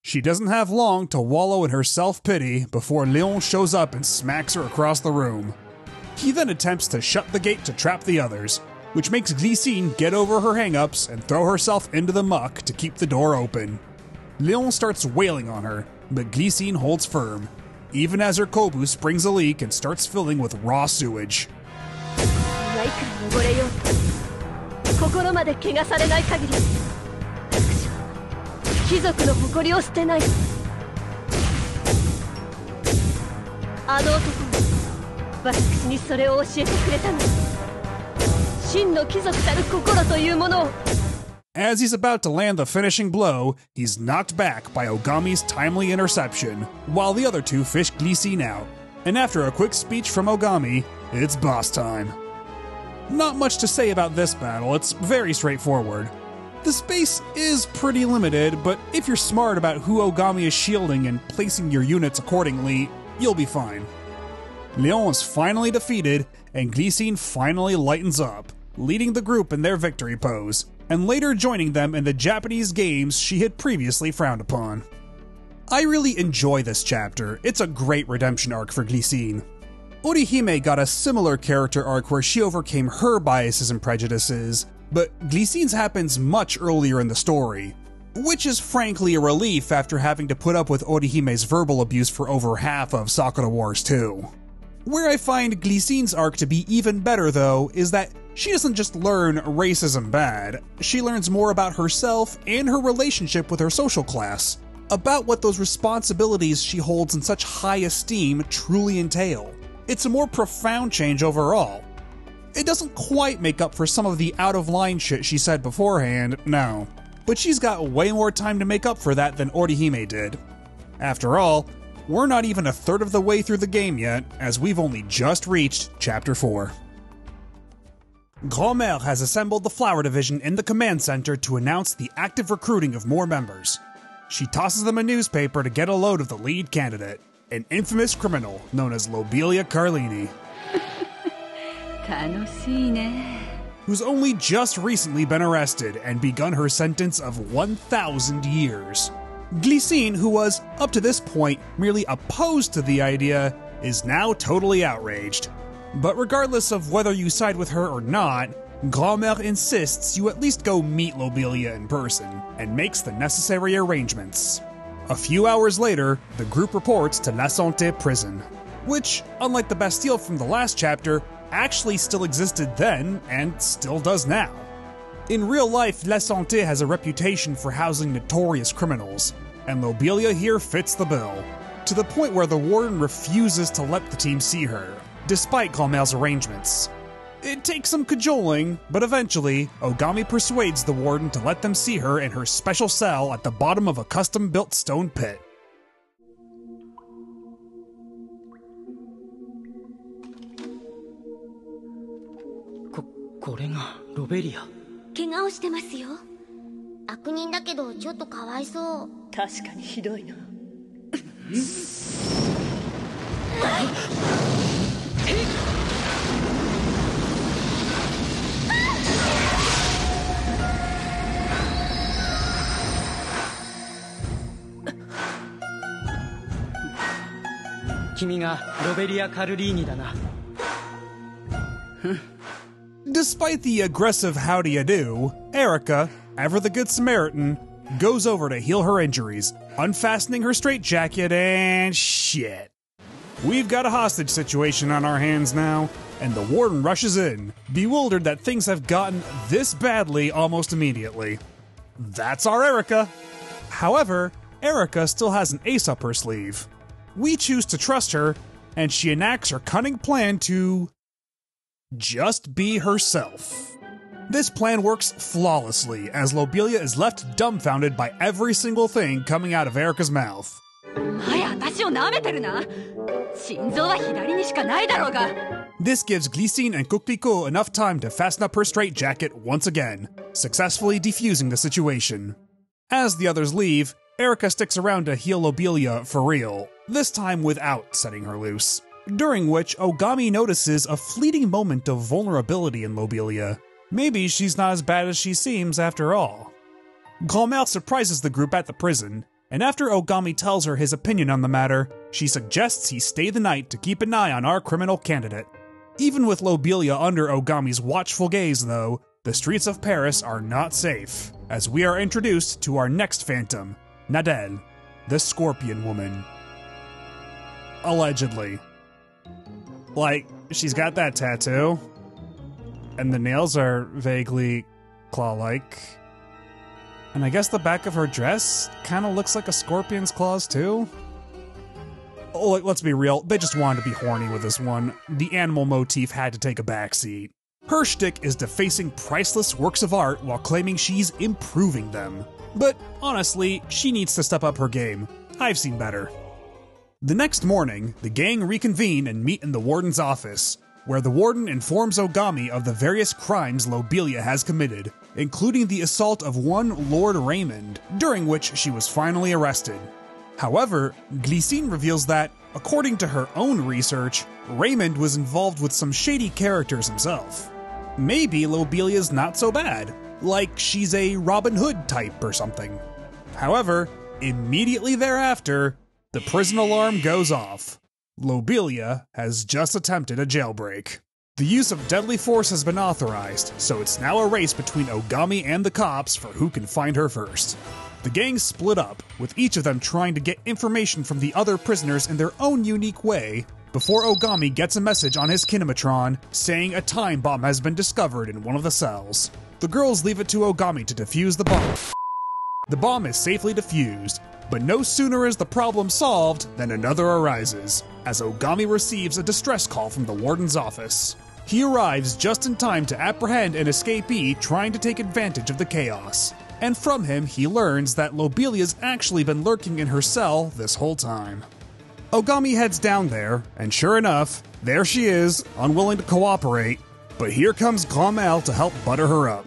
She doesn't have long to wallow in her self-pity before Leon shows up and smacks her across the room. He then attempts to shut the gate to trap the others, which makes Glycine get over her hang-ups and throw herself into the muck to keep the door open. Leon starts wailing on her, but Glycine holds firm, even as her Kobu springs a leak and starts filling with raw sewage. As he's about to land the finishing blow, he's knocked back by Ogami's timely interception, while the other two fish Glycine out. And after a quick speech from Ogami, it's boss time. Not much to say about this battle, it's very straightforward. The space is pretty limited, but if you're smart about who Ogami is shielding and placing your units accordingly, you'll be fine. Leon is finally defeated, and Glycine finally lightens up, leading the group in their victory pose, and later joining them in the Japanese games she had previously frowned upon. I really enjoy this chapter, it's a great redemption arc for Glycine. Orihime got a similar character arc where she overcame her biases and prejudices, but Glycine's happens much earlier in the story, which is frankly a relief after having to put up with Orihime's verbal abuse for over half of Sakura Wars 2. Where I find Glycine's arc to be even better though is that she doesn't just learn racism bad, she learns more about herself and her relationship with her social class, about what those responsibilities she holds in such high esteem truly entail. It's a more profound change overall. It doesn't quite make up for some of the out-of-line shit she said beforehand, no. But she's got way more time to make up for that than Orihime did. After all, we're not even a third of the way through the game yet, as we've only just reached Chapter 4. Grand Mère has assembled the flower division in the command center to announce the active recruiting of more members. She tosses them a newspaper to get a load of the lead candidate, an infamous criminal known as Lobelia Carlini, who's only just recently been arrested and begun her sentence of 1,000 years. Glycine, who was, up to this point, merely opposed to the idea, is now totally outraged. But regardless of whether you side with her or not, Grand Mère insists you at least go meet Lobelia in person, and makes the necessary arrangements. A few hours later, the group reports to La Santé prison, which, unlike the Bastille from the last chapter, actually still existed then, and still does now. In real life, La Santé has a reputation for housing notorious criminals, and Lobelia here fits the bill, to the point where the warden refuses to let the team see her, despite Calmel's arrangements. It takes some cajoling, but eventually, Ogami persuades the warden to let them see her in her special cell at the bottom of a custom-built stone pit. Despite the aggressive howdy-ya-do, Erica, ever the Good Samaritan, goes over to heal her injuries, unfastening her straitjacket and shit. We've got a hostage situation on our hands now, and the warden rushes in, bewildered that things have gotten this badly almost immediately. That's our Erica! However, Erica still has an ace up her sleeve. We choose to trust her, and she enacts her cunning plan to just be herself. This plan works flawlessly, as Lobelia is left dumbfounded by every single thing coming out of Erica's mouth. This gives Glycine and Coquelicot enough time to fasten up her straitjacket once again, successfully defusing the situation. As the others leave, Erica sticks around to heal Lobelia for real, this time without setting her loose. During which, Ogami notices a fleeting moment of vulnerability in Lobelia. Maybe she's not as bad as she seems after all. Grand Mère surprises the group at the prison, and after Ogami tells her his opinion on the matter, she suggests he stay the night to keep an eye on our criminal candidate. Even with Lobelia under Ogami's watchful gaze though, the streets of Paris are not safe, as we are introduced to our next phantom, Nadel, the Scorpion Woman. Allegedly. Like, she's got that tattoo. And the nails are vaguely claw-like. And I guess the back of her dress kind of looks like a scorpion's claws, too. Oh, let's be real. They just wanted to be horny with this one. The animal motif had to take a backseat. Her shtick is defacing priceless works of art while claiming she's improving them. But honestly, she needs to step up her game. I've seen better. The next morning, the gang reconvene and meet in the warden's office, where the warden informs Ogami of the various crimes Lobelia has committed, including the assault of one Lord Raymond, during which she was finally arrested. However, Glycine reveals that, according to her own research, Raymond was involved with some shady characters himself. Maybe Lobelia's not so bad, like she's a Robin Hood type or something. However, immediately thereafter, the prison alarm goes off. Lobelia has just attempted a jailbreak. The use of deadly force has been authorized, so it's now a race between Ogami and the cops for who can find her first. The gang split up, with each of them trying to get information from the other prisoners in their own unique way, before Ogami gets a message on his kinematron saying a time bomb has been discovered in one of the cells. The girls leave it to Ogami to defuse the bomb. The bomb is safely defused, but no sooner is the problem solved than another arises, as Ogami receives a distress call from the warden's office. He arrives just in time to apprehend an escapee trying to take advantage of the chaos, and from him he learns that Lobelia's actually been lurking in her cell this whole time. Ogami heads down there, and sure enough, there she is, unwilling to cooperate, but here comes Grand Mère to help butter her up.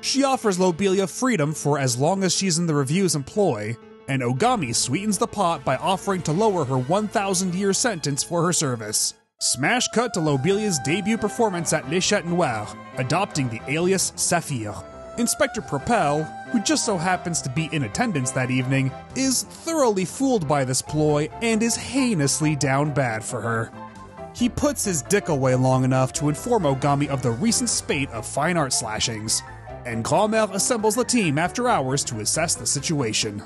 She offers Lobelia freedom for as long as she's in the review's employ, and Ogami sweetens the pot by offering to lower her 1,000-year sentence for her service. Smash cut to Lobelia's debut performance at Les Chattes Noires, adopting the alias Saphir. Inspector Propel, who just so happens to be in attendance that evening, is thoroughly fooled by this ploy and is heinously down bad for her. He puts his dick away long enough to inform Ogami of the recent spate of fine art slashings, and Grand Mère assembles the team after hours to assess the situation.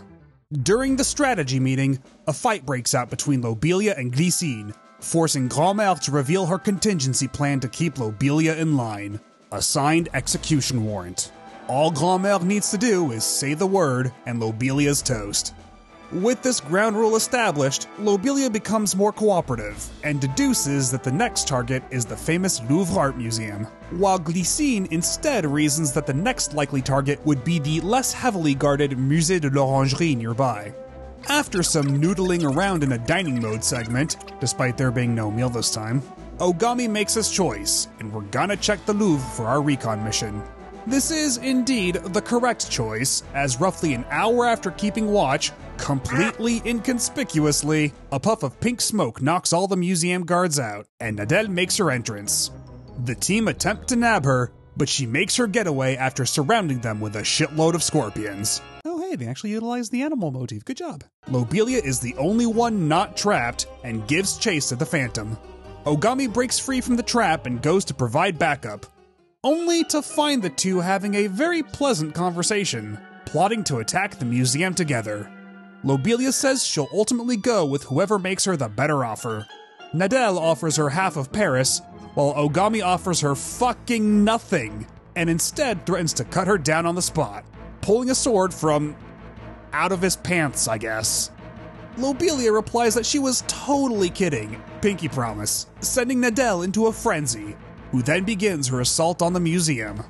During the strategy meeting, a fight breaks out between Lobelia and Glycine, forcing Grand Mère to reveal her contingency plan to keep Lobelia in line, a signed execution warrant. All Grand Mère needs to do is say the word, and Lobelia's toast. With this ground rule established, Lobelia becomes more cooperative, and deduces that the next target is the famous Louvre Art Museum, while Glycine instead reasons that the next likely target would be the less heavily guarded Musée de l'Orangerie nearby. After some noodling around in a dining mode segment, despite there being no meal this time, Ogami makes his choice, and we're gonna check the Louvre for our recon mission. This is indeed the correct choice, as roughly an hour after keeping watch, completely inconspicuously, a puff of pink smoke knocks all the museum guards out, and Nadel makes her entrance. The team attempt to nab her, but she makes her getaway after surrounding them with a shitload of scorpions. Oh hey, they actually utilized the animal motif, good job. Lobelia is the only one not trapped, and gives chase to the Phantom. Ogami breaks free from the trap and goes to provide backup, only to find the two having a very pleasant conversation, plotting to attack the museum together. Lobelia says she'll ultimately go with whoever makes her the better offer. Nadel offers her half of Paris, while Ogami offers her fucking nothing, and instead threatens to cut her down on the spot, pulling a sword from out of his pants, I guess. Lobelia replies that she was totally kidding, pinky promise, sending Nadel into a frenzy, who then begins her assault on the museum.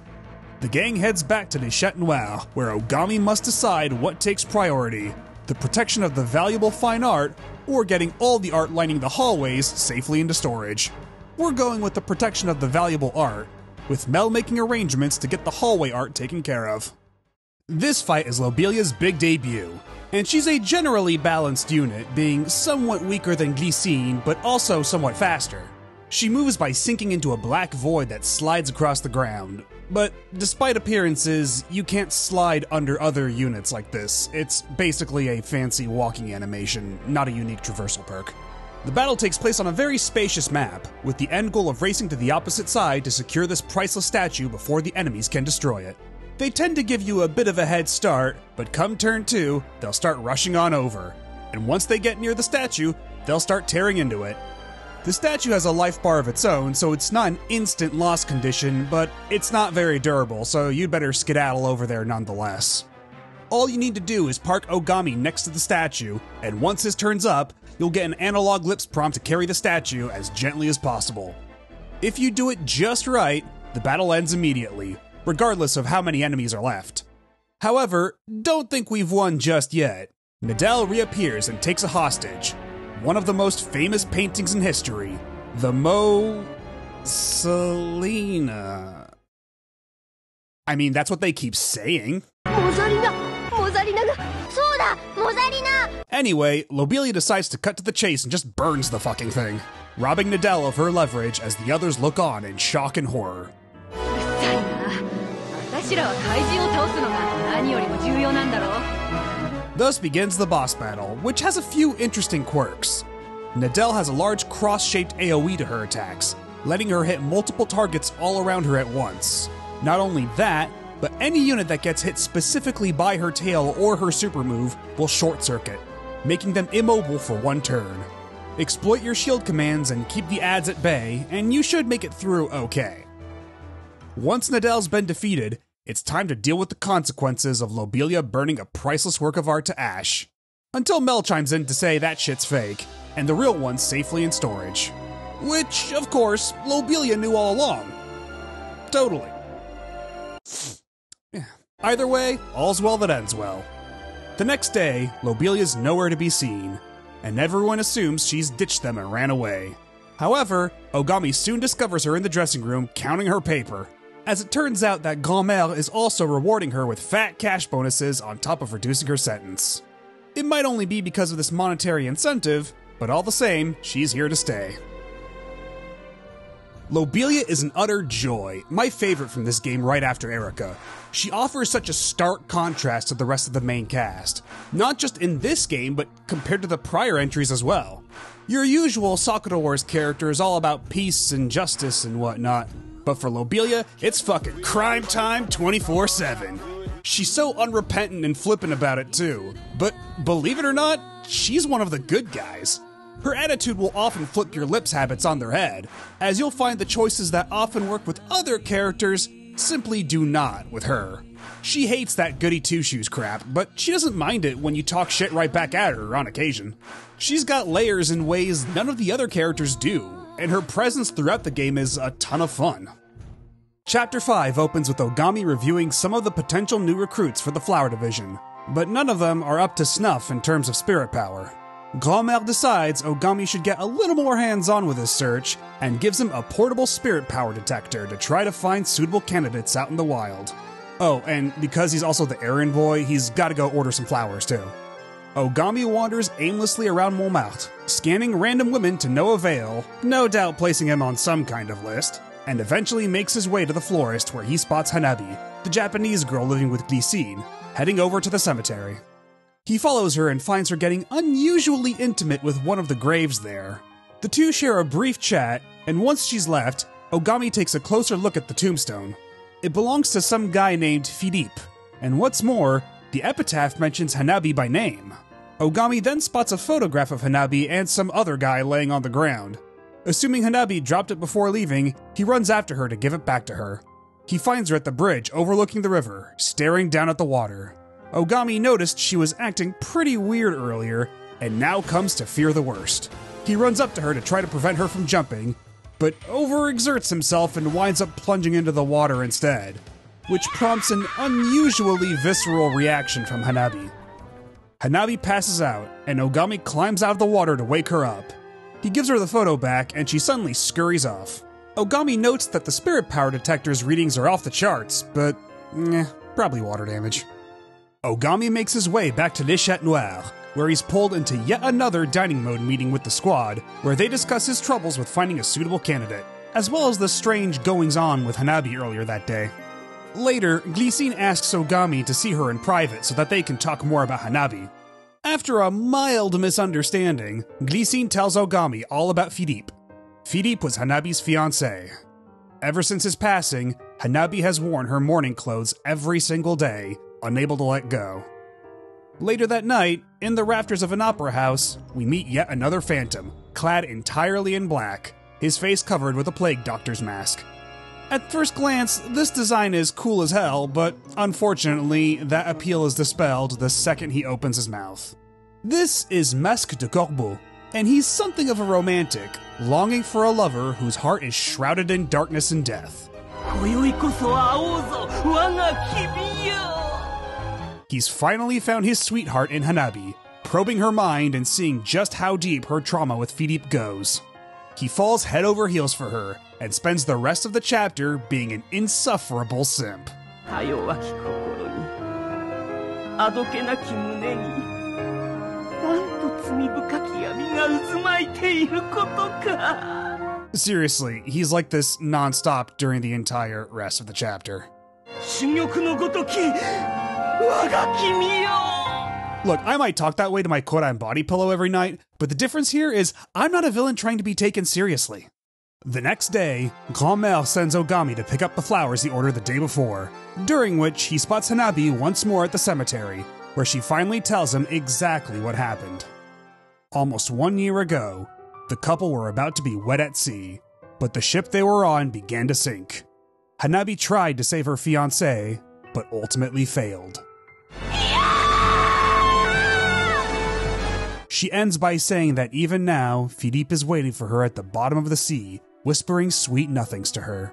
The gang heads back to Les Chattes Noires, where Ogami must decide what takes priority, the protection of the valuable fine art, or getting all the art lining the hallways safely into storage. We're going with the protection of the valuable art, with Mell making arrangements to get the hallway art taken care of. This fight is Lobelia's big debut, and she's a generally balanced unit, being somewhat weaker than Glycine, but also somewhat faster. She moves by sinking into a black void that slides across the ground, but despite appearances, you can't slide under other units like this. It's basically a fancy walking animation, not a unique traversal perk. The battle takes place on a very spacious map, with the end goal of racing to the opposite side to secure this priceless statue before the enemies can destroy it. They tend to give you a bit of a head start, but come turn two, they'll start rushing on over, and once they get near the statue, they'll start tearing into it. The statue has a life bar of its own, so it's not an instant loss condition, but it's not very durable, so you'd better skedaddle over there nonetheless. All you need to do is park Ogami next to the statue, and once his turn's up, you'll get an analog lips prompt to carry the statue as gently as possible. If you do it just right, the battle ends immediately, regardless of how many enemies are left. However, don't think we've won just yet. Nadel reappears and takes a hostage. One of the most famous paintings in history, the Selena. I mean, that's what they keep saying. Anyway, Lobelia decides to cut to the chase and just burns the fucking thing, robbing Nadel of her leverage as the others look on in shock and horror. Thus begins the boss battle, which has a few interesting quirks. Nadel has a large cross-shaped AoE to her attacks, letting her hit multiple targets all around her at once. Not only that, but any unit that gets hit specifically by her tail or her super move will short-circuit, making them immobile for one turn. Exploit your shield commands and keep the adds at bay, and you should make it through okay. Once Nadel's been defeated, it's time to deal with the consequences of Lobelia burning a priceless work of art to ash. Until Mell chimes in to say that shit's fake, and the real one's safely in storage. Which, of course, Lobelia knew all along. Totally. Either way, all's well that ends well. The next day, Lobelia's nowhere to be seen, and everyone assumes she's ditched them and ran away. However, Ogami soon discovers her in the dressing room counting her paper. As it turns out that Grand Mère is also rewarding her with fat cash bonuses on top of reducing her sentence. It might only be because of this monetary incentive, but all the same, she's here to stay. Lobelia is an utter joy, my favorite from this game right after Erica. She offers such a stark contrast to the rest of the main cast, not just in this game, but compared to the prior entries as well. Your usual Sakura Wars character is all about peace and justice and whatnot, but for Lobelia, it's fucking crime time 24/7. She's so unrepentant and flippant about it too, but believe it or not, she's one of the good guys. Her attitude will often flip your lips habits on their head, as you'll find the choices that often work with other characters simply do not with her. She hates that goody-two-shoes crap, but she doesn't mind it when you talk shit right back at her on occasion. She's got layers in ways none of the other characters do, and her presence throughout the game is a ton of fun. Chapter 5 opens with Ogami reviewing some of the potential new recruits for the Flower Division, but none of them are up to snuff in terms of spirit power. Grand Mère decides Ogami should get a little more hands-on with his search, and gives him a portable spirit power detector to try to find suitable candidates out in the wild. Oh, and because he's also the errand boy, he's gotta go order some flowers too. Ogami wanders aimlessly around Montmartre, scanning random women to no avail, no doubt placing him on some kind of list, and eventually makes his way to the florist where he spots Hanabi, the Japanese girl living with Glycine, heading over to the cemetery. He follows her and finds her getting unusually intimate with one of the graves there. The two share a brief chat, and once she's left, Ogami takes a closer look at the tombstone. It belongs to some guy named Philippe, and what's more, the epitaph mentions Hanabi by name. Ogami then spots a photograph of Hanabi and some other guy laying on the ground. Assuming Hanabi dropped it before leaving, he runs after her to give it back to her. He finds her at the bridge overlooking the river, staring down at the water. Ogami noticed she was acting pretty weird earlier, and now comes to fear the worst. He runs up to her to try to prevent her from jumping, but overexerts himself and winds up plunging into the water instead, which prompts an unusually visceral reaction from Hanabi. Hanabi passes out, and Ogami climbs out of the water to wake her up. He gives her the photo back, and she suddenly scurries off. Ogami notes that the spirit power detector's readings are off the charts, but probably water damage. Ogami makes his way back to Les Chattes Noires, where he's pulled into yet another dining mode meeting with the squad, where they discuss his troubles with finding a suitable candidate, as well as the strange goings-on with Hanabi earlier that day. Later, Glycine asks Ogami to see her in private so that they can talk more about Hanabi. After a mild misunderstanding, Glycine tells Ogami all about Philippe. Philippe was Hanabi's fiancé. Ever since his passing, Hanabi has worn her mourning clothes every single day, unable to let go. Later that night, in the rafters of an opera house, we meet yet another phantom, clad entirely in black, his face covered with a plague doctor's mask. At first glance, this design is cool as hell, but unfortunately, that appeal is dispelled the second he opens his mouth. This is Masque de Corbeau, and he's something of a romantic, longing for a lover whose heart is shrouded in darkness and death. He's finally found his sweetheart in Hanabi, probing her mind and seeing just how deep her trauma with Philippe goes. He falls head over heels for her, and spends the rest of the chapter being an insufferable simp. Seriously, he's like this non-stop during the entire rest of the chapter. Look, I might talk that way to my quota and body pillow every night, but the difference here is I'm not a villain trying to be taken seriously. The next day, Grand Mère sends Ogami to pick up the flowers he ordered the day before, during which he spots Hanabi once more at the cemetery, where she finally tells him exactly what happened. Almost 1 year ago, the couple were about to be wed at sea, but the ship they were on began to sink. Hanabi tried to save her fiancé, but ultimately failed. She ends by saying that even now, Philippe is waiting for her at the bottom of the sea, whispering sweet nothings to her.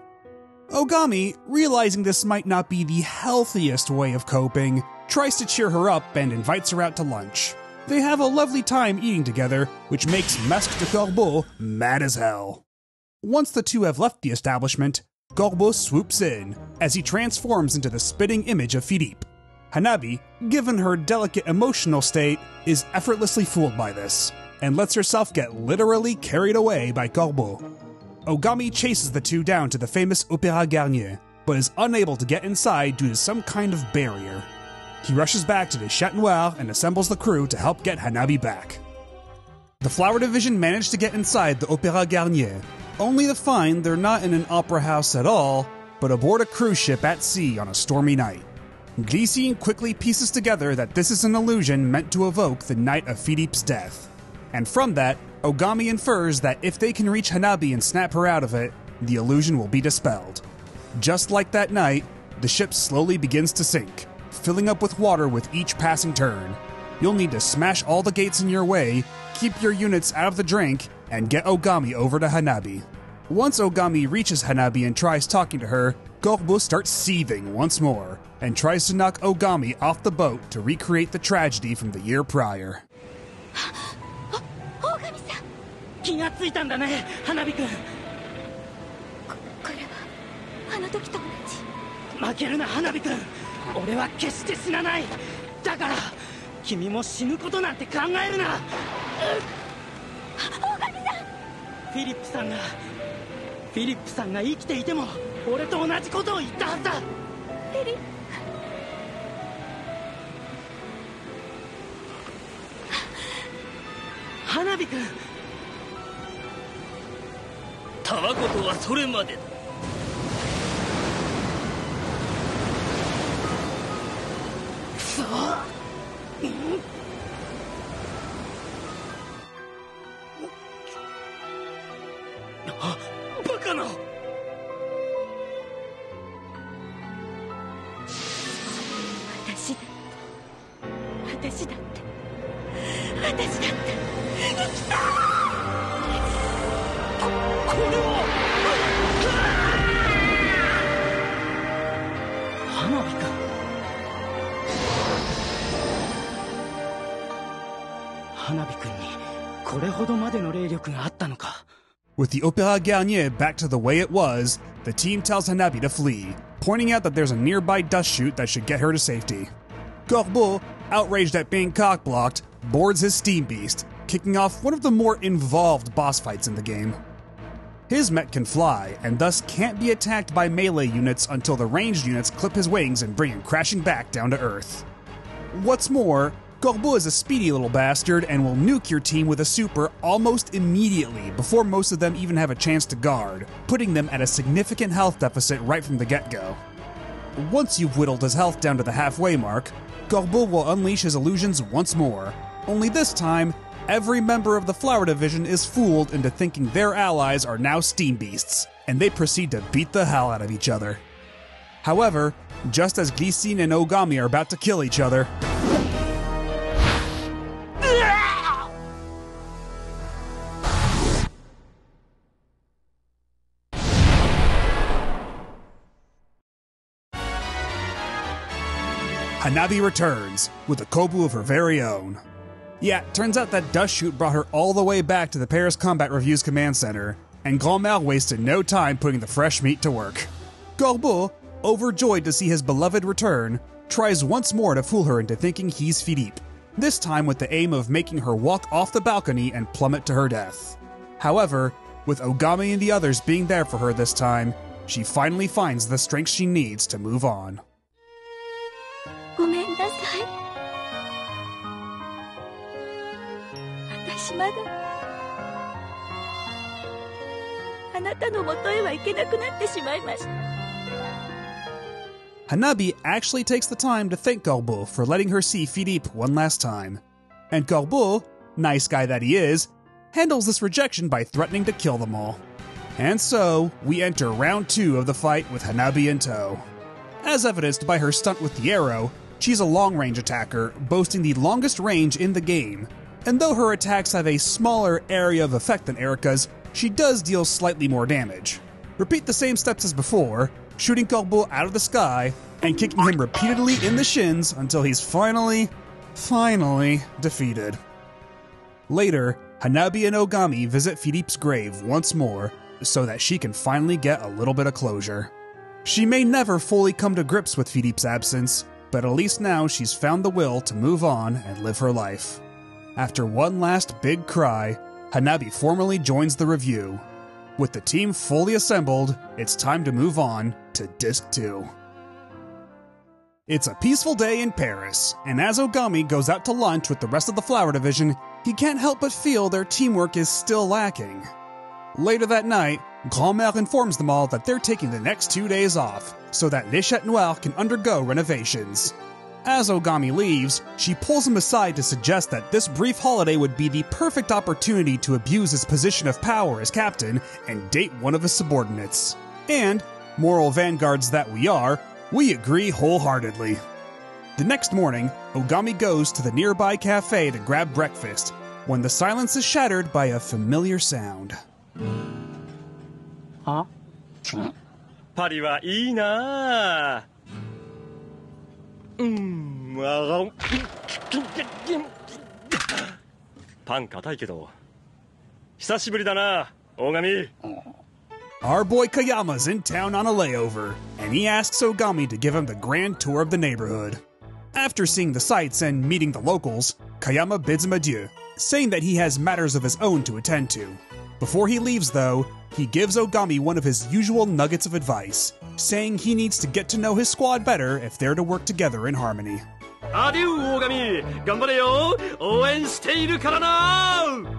Ogami, realizing this might not be the healthiest way of coping, tries to cheer her up and invites her out to lunch. They have a lovely time eating together, which makes Masque de Corbeau mad as hell. Once the two have left the establishment, Corbeau swoops in, as he transforms into the spitting image of Philippe. Hanabi, given her delicate emotional state, is effortlessly fooled by this, and lets herself get literally carried away by Corbeau. Ogami chases the two down to the famous Opéra Garnier, but is unable to get inside due to some kind of barrier. He rushes back to Les Chattes Noires and assembles the crew to help get Hanabi back. The flower division managed to get inside the Opéra Garnier, only to find they're not in an opera house at all, but aboard a cruise ship at sea on a stormy night. Glycine quickly pieces together that this is an illusion meant to evoke the night of Philippe's death. And from that, Ogami infers that if they can reach Hanabi and snap her out of it, the illusion will be dispelled. Just like that night, the ship slowly begins to sink, filling up with water with each passing turn. You'll need to smash all the gates in your way, keep your units out of the drink, and get Ogami over to Hanabi. Once Ogami reaches Hanabi and tries talking to her, Corbeau starts seething once more, and tries to knock Ogami off the boat to recreate the tragedy from the year prior. With the Opéra Garnier back to the way it was, the team tells Hanabi to flee, pointing out that there's a nearby dust chute that should get her to safety. Corbeau, outraged at being cockblocked, boards his Steam Beast, kicking off one of the more involved boss fights in the game. His mech can fly, and thus can't be attacked by melee units until the ranged units clip his wings and bring him crashing back down to Earth. What's more, Corbeau is a speedy little bastard and will nuke your team with a super almost immediately before most of them even have a chance to guard, putting them at a significant health deficit right from the get-go. Once you've whittled his health down to the halfway mark, Corbeau will unleash his illusions once more, only this time every member of the Flower Division is fooled into thinking their allies are now Steam Beasts, and they proceed to beat the hell out of each other. However, just as Glycine and Ogami are about to kill each other, Hanabi returns, with a Kobu of her very own. Yeah, turns out that dust shoot brought her all the way back to the Paris Combat Review's command center, and Grand Mère wasted no time putting the fresh meat to work. Corbeau, overjoyed to see his beloved return, tries once more to fool her into thinking he's Philippe, this time with the aim of making her walk off the balcony and plummet to her death. However, with Ogami and the others being there for her this time, she finally finds the strength she needs to move on. Hanabi actually takes the time to thank Corbeau for letting her see Philippe one last time. And Corbeau, nice guy that he is, handles this rejection by threatening to kill them all. And so, we enter round 2 of the fight with Hanabi in tow. As evidenced by her stunt with the arrow, she's a long-range attacker, boasting the longest range in the game, and though her attacks have a smaller area of effect than Erica's, she does deal slightly more damage. Repeat the same steps as before, shooting Corbeau out of the sky, and kicking him repeatedly in the shins until he's finally defeated. Later, Hanabi and Ogami visit Philippe's grave once more, so that she can finally get a little bit of closure. She may never fully come to grips with Philippe's absence, but at least now she's found the will to move on and live her life. After one last big cry, Hanabi formally joins the review. With the team fully assembled, it's time to move on to Disc 2. It's a peaceful day in Paris, and as Ogami goes out to lunch with the rest of the Flower Division, he can't help but feel their teamwork is still lacking. Later that night, Grand Mère informs them all that they're taking the next 2 days off, so that Les Chattes Noires can undergo renovations. As Ogami leaves, she pulls him aside to suggest that this brief holiday would be the perfect opportunity to abuse his position of power as captain and date one of his subordinates. And, moral vanguards that we are, we agree wholeheartedly. The next morning, Ogami goes to the nearby cafe to grab breakfast, when the silence is shattered by a familiar sound. Huh? Paris wa ii na. Our boy Kayama's in town on a layover, and he asks Ogami to give him the grand tour of the neighborhood. After seeing the sights and meeting the locals, Kayama bids him adieu, saying that he has matters of his own to attend to. Before he leaves, though, he gives Ogami one of his usual nuggets of advice, saying he needs to get to know his squad better if they're to work together in harmony. Adieu, Ogami! Ganbare yo! Ouen shiteiru kara na!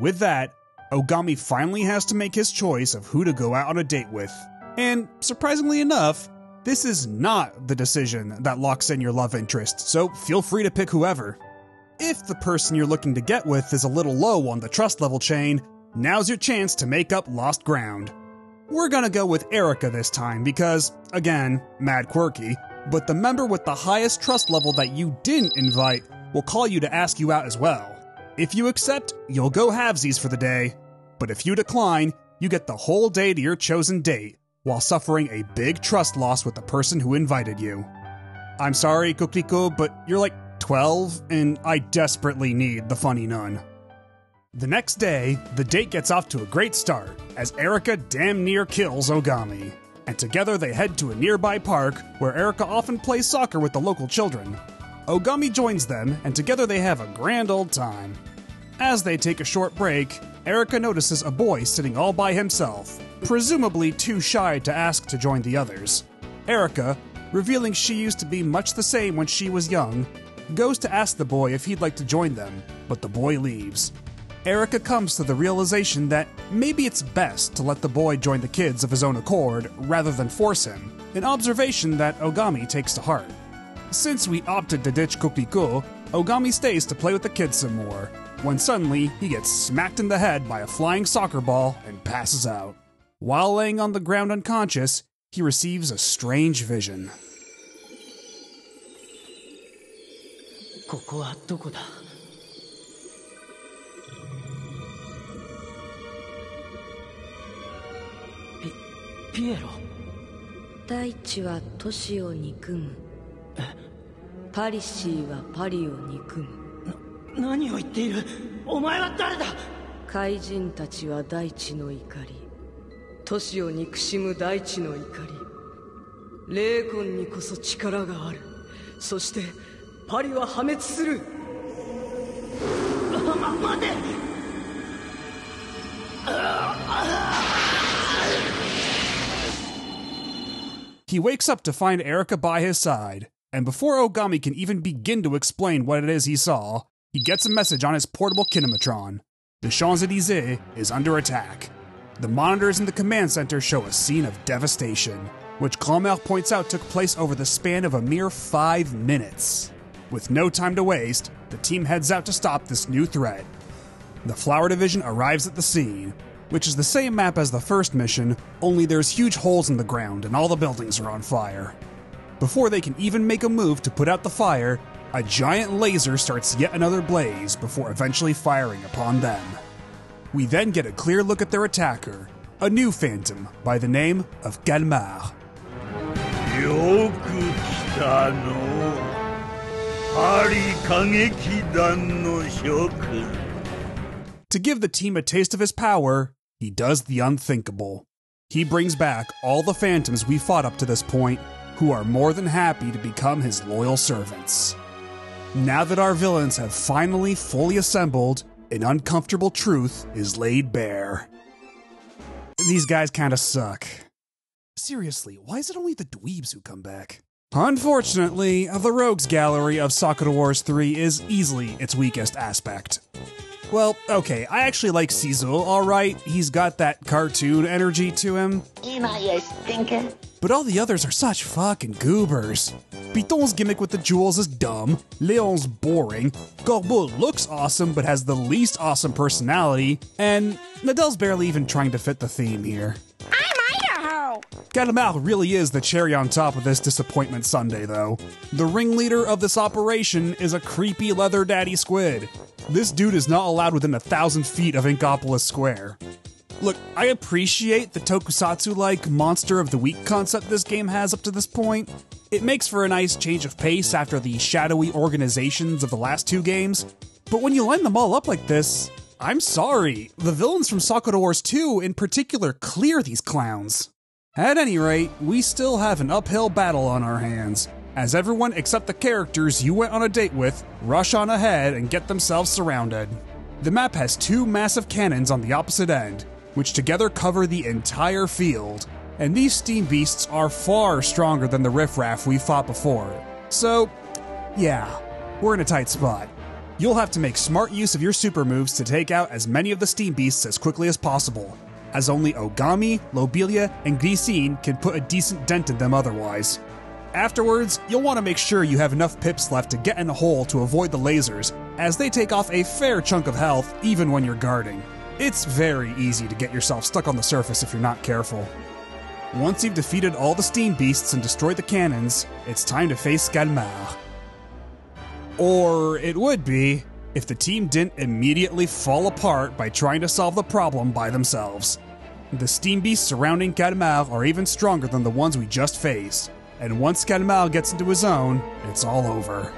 With that, Ogami finally has to make his choice of who to go out on a date with. And, surprisingly enough, this is not the decision that locks in your love interest, so feel free to pick whoever. If the person you're looking to get with is a little low on the trust level chain, now's your chance to make up lost ground. We're gonna go with Erica this time because, again, mad quirky, but the member with the highest trust level that you didn't invite will call you to ask you out as well. If you accept, you'll go halvesies for the day, but if you decline, you get the whole day to your chosen date, while suffering a big trust loss with the person who invited you. I'm sorry, Coquelicot, but you're like 12, and I desperately need the funny nun. The next day, the date gets off to a great start, as Erica damn near kills Ogami. And together they head to a nearby park, where Erica often plays soccer with the local children. Ogami joins them, and together they have a grand old time. As they take a short break, Erica notices a boy sitting all by himself, presumably too shy to ask to join the others. Erica, revealing she used to be much the same when she was young, goes to ask the boy if he'd like to join them, but the boy leaves. Erica comes to the realization that maybe it's best to let the boy join the kids of his own accord rather than force him, an observation that Ogami takes to heart. Since we opted to ditch Coquelicot, Ogami stays to play with the kids some more, when suddenly he gets smacked in the head by a flying soccer ball and passes out. While laying on the ground unconscious, he receives a strange vision. Piero. 大地は都市を憎む。パリシーはパリを憎む。何を言っている？お前は誰だ？怪人たちは大地の怒り。都市を憎しむ大地の怒り。霊魂にこそ力がある。そしてパリは破滅する。待て！He wakes up to find Erica by his side, and before Ogami can even begin to explain what it is he saw, he gets a message on his portable kinematron. The Champs-Élysées is under attack. The monitors in the command center show a scene of devastation, which Grand Mère points out took place over the span of a mere 5 minutes. With no time to waste, the team heads out to stop this new threat. The Flower Division arrives at the scene, which is the same map as the first mission, only there's huge holes in the ground and all the buildings are on fire. Before they can even make a move to put out the fire, a giant laser starts yet another blaze before eventually firing upon them. We then get a clear look at their attacker, a new phantom by the name of Kalmar. Yoku kita no Hari kagekidan no shoku. To give the team a taste of his power, he does the unthinkable. He brings back all the phantoms we fought up to this point, who are more than happy to become his loyal servants. Now that our villains have finally fully assembled, an uncomfortable truth is laid bare. These guys kinda suck. Seriously, why is it only the dweebs who come back? Unfortunately, the rogues gallery of Sakura Wars 3 is easily its weakest aspect. Well, okay, I actually like Ciseaux, alright, he's got that cartoon energy to him. Am I a stinker? But all the others are such fucking goobers. Piton's gimmick with the jewels is dumb, Leon's boring, Corbeau looks awesome but has the least awesome personality, and Nadel's barely even trying to fit the theme here. I'm Idaho! Kalmar really is the cherry on top of this disappointment Sunday, though. The ringleader of this operation is a creepy leather daddy squid. This dude is not allowed within 1,000 feet of Inkopolis Square. Look, I appreciate the tokusatsu-like monster of the week concept this game has up to this point. It makes for a nice change of pace after the shadowy organizations of the last two games, but when you line them all up like this, I'm sorry, the villains from Sakura Wars 2 in particular clear these clowns. At any rate, we still have an uphill battle on our hands, as everyone except the characters you went on a date with rush on ahead and get themselves surrounded. The map has two massive cannons on the opposite end, which together cover the entire field, and these Steam Beasts are far stronger than the riffraff we fought before. So, yeah, we're in a tight spot. You'll have to make smart use of your super moves to take out as many of the Steam Beasts as quickly as possible, as only Ogami, Lobelia, and Glycine can put a decent dent in them otherwise. Afterwards, you'll want to make sure you have enough pips left to get in the hole to avoid the lasers, as they take off a fair chunk of health even when you're guarding. It's very easy to get yourself stuck on the surface if you're not careful. Once you've defeated all the Steam Beasts and destroyed the cannons, it's time to face Kalmar. Or it would be, if the team didn't immediately fall apart by trying to solve the problem by themselves. The Steam Beasts surrounding Kalmar are even stronger than the ones we just faced, and once Kalmar gets into his zone, it's all over.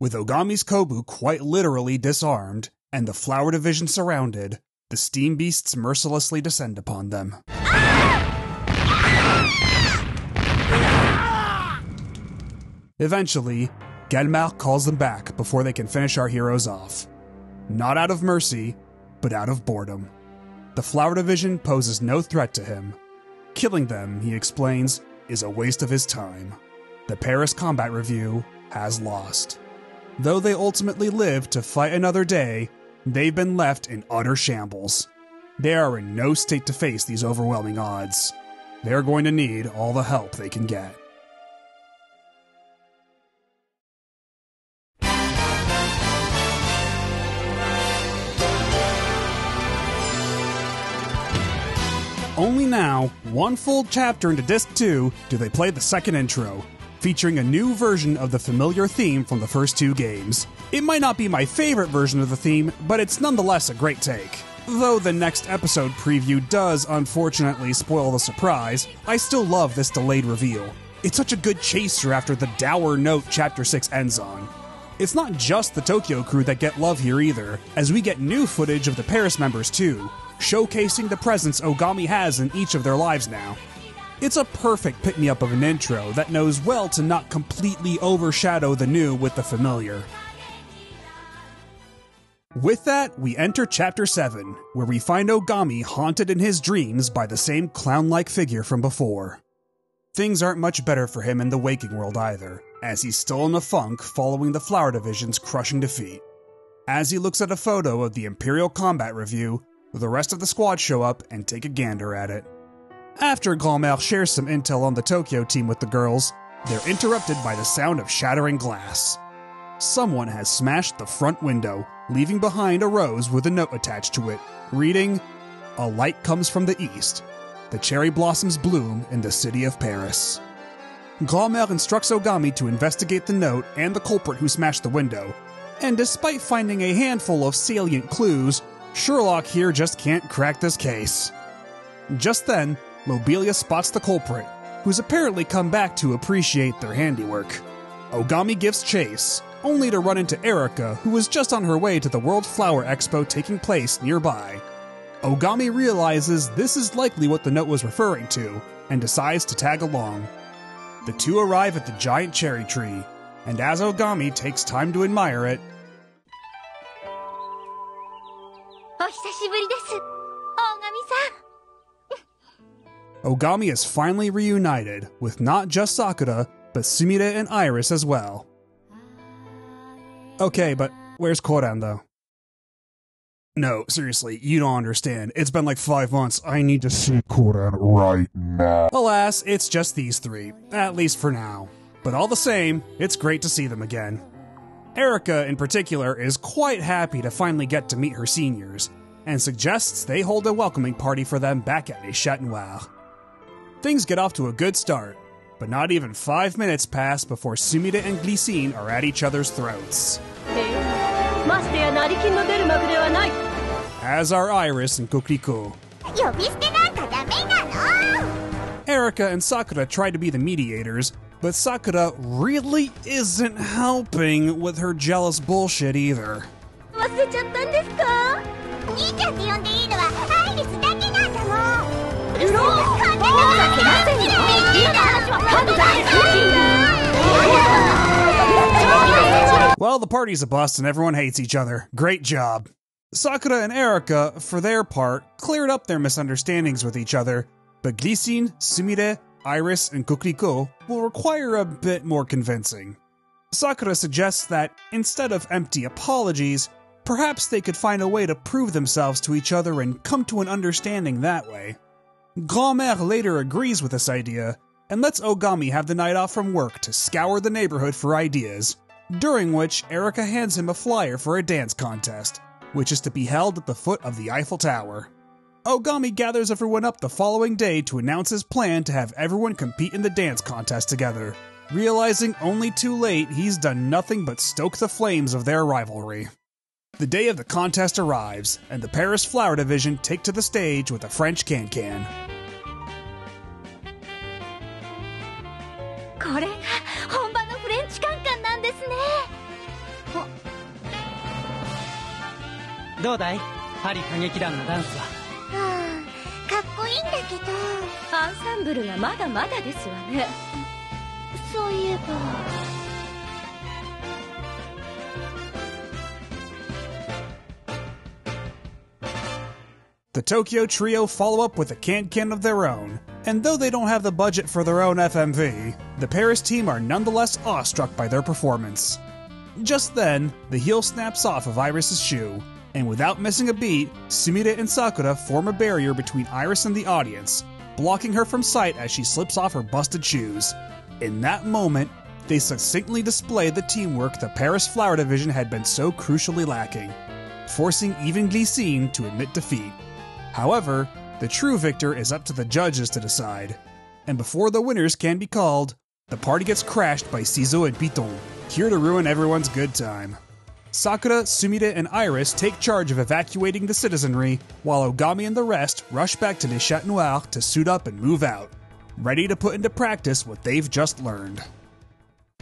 With Ogami's Kobu quite literally disarmed, and the Flower Division surrounded, the Steam Beasts mercilessly descend upon them. Eventually, Kalmar calls them back before they can finish our heroes off. Not out of mercy, but out of boredom. The Flower Division poses no threat to him. Killing them, he explains, is a waste of his time. The Paris Combat Review has lost. Though they ultimately live to fight another day, they've been left in utter shambles. They are in no state to face these overwhelming odds. They're going to need all the help they can get. only now, one full chapter into Disc 2, do they play the second intro, featuring a new version of the familiar theme from the first two games. It might not be my favorite version of the theme, but it's nonetheless a great take. Though the next episode preview does unfortunately spoil the surprise, I still love this delayed reveal. It's such a good chaser after the dour note Chapter 6 ends on. It's not just the Tokyo crew that get love here either, as we get new footage of the Paris members too, showcasing the presence Ogami has in each of their lives now. It's a perfect pick-me-up of an intro that knows well to not completely overshadow the new with the familiar. With that, we enter Chapter 7, where we find Ogami haunted in his dreams by the same clown-like figure from before. Things aren't much better for him in the waking world either, as he's still in a funk following the Flower Division's crushing defeat. As he looks at a photo of the Imperial Combat Review, the rest of the squad show up and take a gander at it. After Grand Mère shares some intel on the Tokyo team with the girls, they're interrupted by the sound of shattering glass. Someone has smashed the front window, leaving behind a rose with a note attached to it, reading, "A light comes from the east. The cherry blossoms bloom in the city of Paris." Grand Mère instructs Ogami to investigate the note and the culprit who smashed the window, and despite finding a handful of salient clues, Sherlock here just can't crack this case. Just then, Lobelia spots the culprit, who's apparently come back to appreciate their handiwork. Ogami gives chase, only to run into Erica, who was just on her way to the World Flower Expo taking place nearby. Ogami realizes this is likely what the note was referring to, and decides to tag along. The two arrive at the giant cherry tree, and as Ogami takes time to admire it... Ogami is finally reunited, with not just Sakura, but Sumire and Iris as well. Okay, but where's Koran though? No, seriously, you don't understand. It's been like 5 months. I need to see Koran right now. Alas, it's just these three, at least for now. But all the same, it's great to see them again. Erica, in particular, is quite happy to finally get to meet her seniors, and suggests they hold a welcoming party for them back at Les Chattes Noires. Things get off to a good start, but not even 5 minutes pass before Sumire and Glycine are at each other's throats. As are Iris and Coquelicot. Erica and Sakura try to be the mediators, but Sakura really isn't helping with her jealous bullshit either. Well, the party's a bust and everyone hates each other. Great job. Sakura and Erica, for their part, cleared up their misunderstandings with each other, but Glycine, Sumire, Iris, and Coquelicot will require a bit more convincing. Sakura suggests that, instead of empty apologies, perhaps they could find a way to prove themselves to each other and come to an understanding that way. Grand Mère later agrees with this idea, and lets Ogami have the night off from work to scour the neighborhood for ideas, during which Erica hands him a flyer for a dance contest, which is to be held at the foot of the Eiffel Tower. Ogami gathers everyone up the following day to announce his plan to have everyone compete in the dance contest together, realizing only too late he's done nothing but stoke the flames of their rivalry. The day of the contest arrives, and the Paris Flower Division take to the stage with a French can-can. The Tokyo trio follow up with a can-can of their own, and though they don't have the budget for their own FMV, the Paris team are nonetheless awestruck by their performance. Just then, the heel snaps off of Iris' shoe, and without missing a beat, Sumire and Sakura form a barrier between Iris and the audience, blocking her from sight as she slips off her busted shoes. In that moment, they succinctly display the teamwork the Paris Flower Division had been so crucially lacking, forcing even Glycine to admit defeat. However, The true victor is up to the judges to decide. And before the winners can be called, the party gets crashed by Ciseaux and Piton, here to ruin everyone's good time. Sakura, Sumire, and Iris take charge of evacuating the citizenry, while Ogami and the rest rush back to Les Chattes Noires to suit up and move out, ready to put into practice what they've just learned.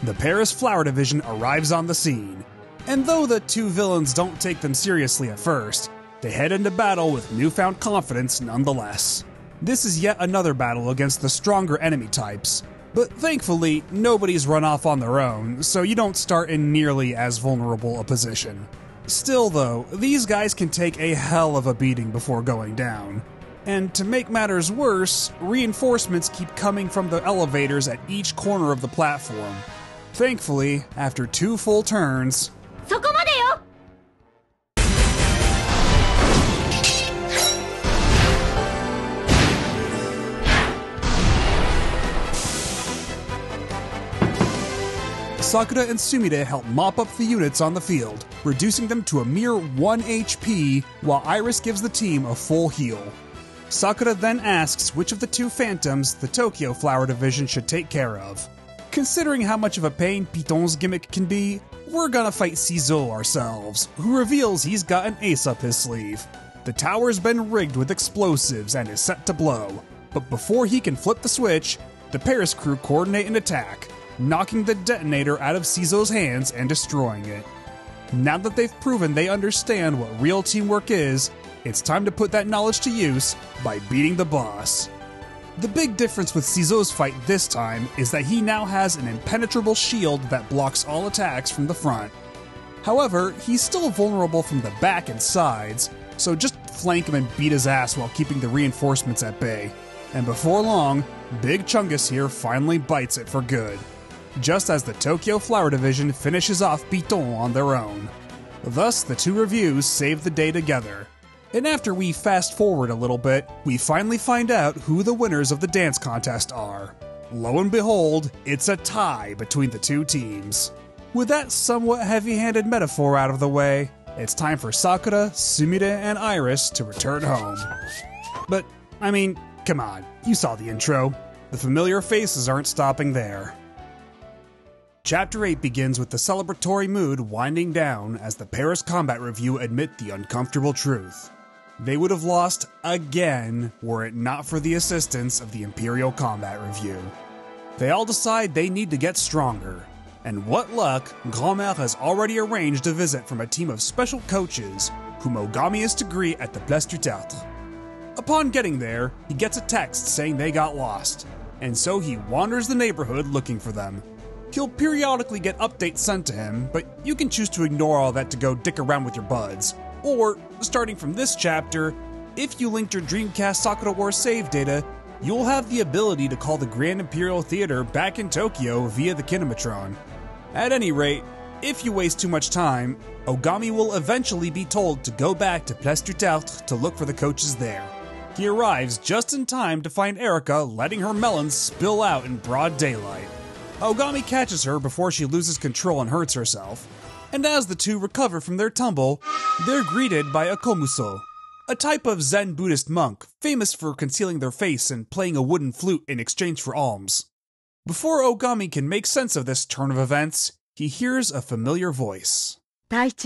The Paris Flower Division arrives on the scene, and though the two villains don't take them seriously at first, they head into battle with newfound confidence nonetheless. This is yet another battle against the stronger enemy types, but thankfully nobody's run off on their own, so you don't start in nearly as vulnerable a position. Still though, these guys can take a hell of a beating before going down. And to make matters worse, reinforcements keep coming from the elevators at each corner of the platform. Thankfully, after two full turns, Sakura and Sumire help mop up the units on the field, reducing them to a mere 1 HP, while Iris gives the team a full heal. Sakura then asks which of the two Phantoms the Tokyo Flower Division should take care of. Considering how much of a pain Piton's gimmick can be, we're gonna fight Ciseaux ourselves, who reveals he's got an ace up his sleeve. The tower's been rigged with explosives and is set to blow, but before he can flip the switch, the Paris crew coordinate an attack, knocking the detonator out of Ciseaux's hands and destroying it. Now that they've proven they understand what real teamwork is, it's time to put that knowledge to use by beating the boss. The big difference with Ciseaux's fight this time is that he now has an impenetrable shield that blocks all attacks from the front. However, he's still vulnerable from the back and sides, so just flank him and beat his ass while keeping the reinforcements at bay. And before long, Big Chungus here finally bites it for good, just as the Tokyo Flower Division finishes off Piton on their own. Thus, the two reviews save the day together. And after we fast forward a little bit, we finally find out who the winners of the dance contest are. Lo and behold, it's a tie between the two teams. With that somewhat heavy-handed metaphor out of the way, it's time for Sakura, Sumire, and Iris to return home. But, I mean, come on, you saw the intro. The familiar faces aren't stopping there. Chapter 8 begins with the celebratory mood winding down as the Paris Combat Review admit the uncomfortable truth. They would have lost again were it not for the assistance of the Imperial Combat Review. They all decide they need to get stronger, and what luck, Grand Mère has already arranged a visit from a team of special coaches whom Ogami is to greet at the Place du Tertre. Upon getting there, he gets a text saying they got lost, and so he wanders the neighborhood looking for them. He'll periodically get updates sent to him, but you can choose to ignore all that to go dick around with your buds. Or, starting from this chapter, if you linked your Dreamcast Sakura Wars save data, you'll have the ability to call the Grand Imperial Theater back in Tokyo via the Kinematron. At any rate, if you waste too much time, Ogami will eventually be told to go back to Place du Tertre to look for the coaches there. He arrives just in time to find Erica letting her melons spill out in broad daylight. Ogami catches her before she loses control and hurts herself, and as the two recover from their tumble, they're greeted by a komuso, a type of Zen Buddhist monk famous for concealing their face and playing a wooden flute in exchange for alms. Before Ogami can make sense of this turn of events, he hears a familiar voice. That's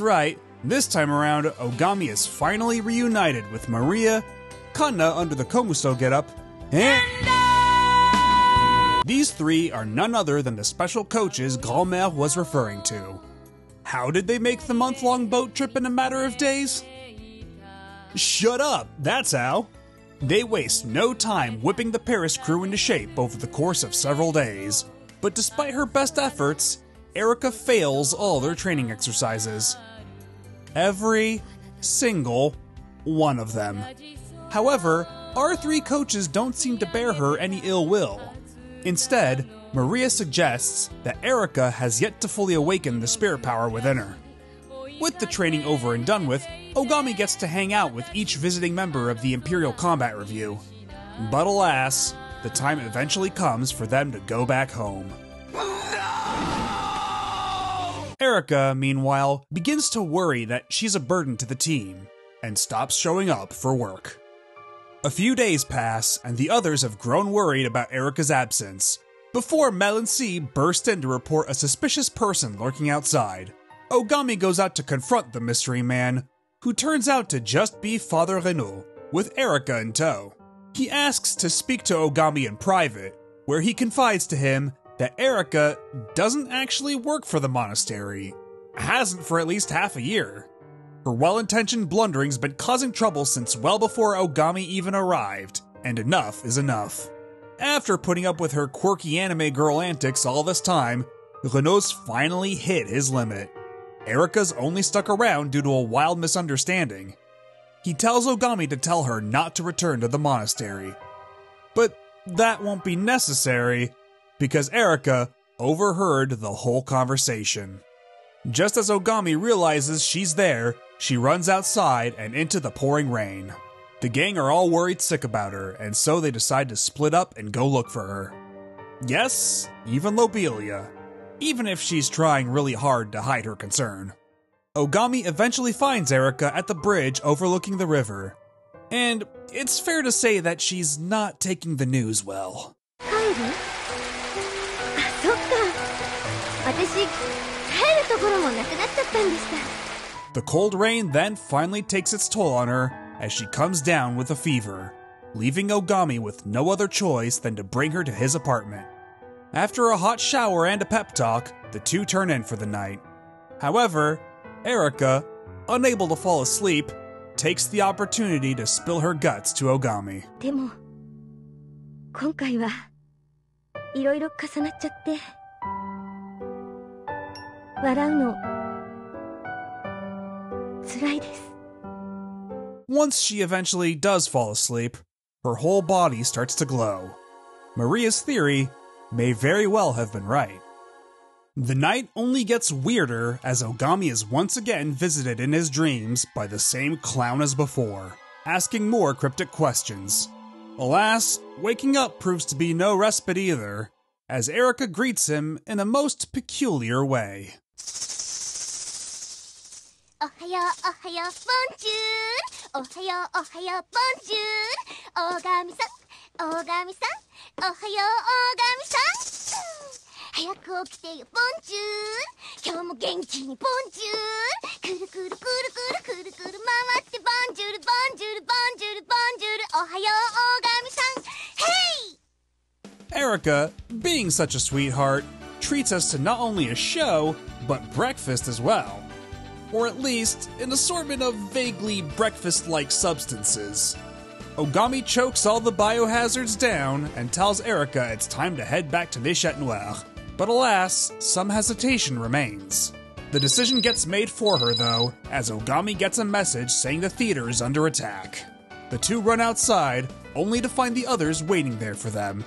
right, this time around, Ogami is finally reunited with Maria, Kana under the komuso getup, and these three are none other than the special coaches Grand Mère was referring to. How did they make the month-long boat trip in a matter of days? Shut up, that's how. They waste no time whipping the Paris crew into shape over the course of several days. But despite her best efforts, Erica fails all their training exercises. Every single one of them. However, our three coaches don't seem to bear her any ill will. Instead, Maria suggests that Erica has yet to fully awaken the spirit power within her. With the training over and done with, Ogami gets to hang out with each visiting member of the Imperial Combat Review. But alas, the time eventually comes for them to go back home. No! Erica, meanwhile, begins to worry that she's a burden to the team, and stops showing up for work. A few days pass, and the others have grown worried about Erica's absence, before Mel and C burst in to report a suspicious person lurking outside. Ogami goes out to confront the mystery man, who turns out to just be Father Renaud, with Erica in tow. He asks to speak to Ogami in private, where he confides to him that Erica doesn't actually work for the monastery, hasn't for at least half a year. Her well-intentioned blundering's been causing trouble since well before Ogami even arrived, and enough is enough. After putting up with her quirky anime girl antics all this time, Renaud's finally hit his limit. Erica's only stuck around due to a wild misunderstanding. He tells Ogami to tell her not to return to the monastery. But that won't be necessary, because Erica overheard the whole conversation. Just as Ogami realizes she's there, she runs outside and into the pouring rain. The gang are all worried sick about her, and so they decide to split up and go look for her. Yes, even Lobelia, even if she's trying really hard to hide her concern. Ogami eventually finds Erica at the bridge overlooking the river, and it's fair to say that she's not taking the news well. The cold rain then finally takes its toll on her, as she comes down with a fever, leaving Ogami with no other choice than to bring her to his apartment. After a hot shower and a pep talk, the two turn in for the night. However, Erica, unable to fall asleep, takes the opportunity to spill her guts to Ogami. Once she eventually does fall asleep, her whole body starts to glow. Maria's theory may very well have been right. The night only gets weirder as Ogami is once again visited in his dreams by the same clown as before, asking more cryptic questions. Alas, waking up proves to be no respite either, as Erica greets him in a most peculiar way. Ohayo, ohayo, bonjour! Ohayo, ohayo, bonjour! Ogami-san! Ogami-san! Ohayo, Ogami-san! Hayaku okite yo, bonjour! Kyou mo genki ni, bonjour! Kuru kuru kuru kuru kuru kuru mamatte, bonjour, bonjour, bonjour, bonjour! Ohayo, Ogami-san! Hey! Erica, being such a sweetheart, treats us to not only a show, but breakfast as well. Or at least, an assortment of vaguely breakfast-like substances. Ogami chokes all the biohazards down and tells Erica it's time to head back to Les Chattes Noires, but alas, some hesitation remains. The decision gets made for her though, as Ogami gets a message saying the theater is under attack. The two run outside, only to find the others waiting there for them.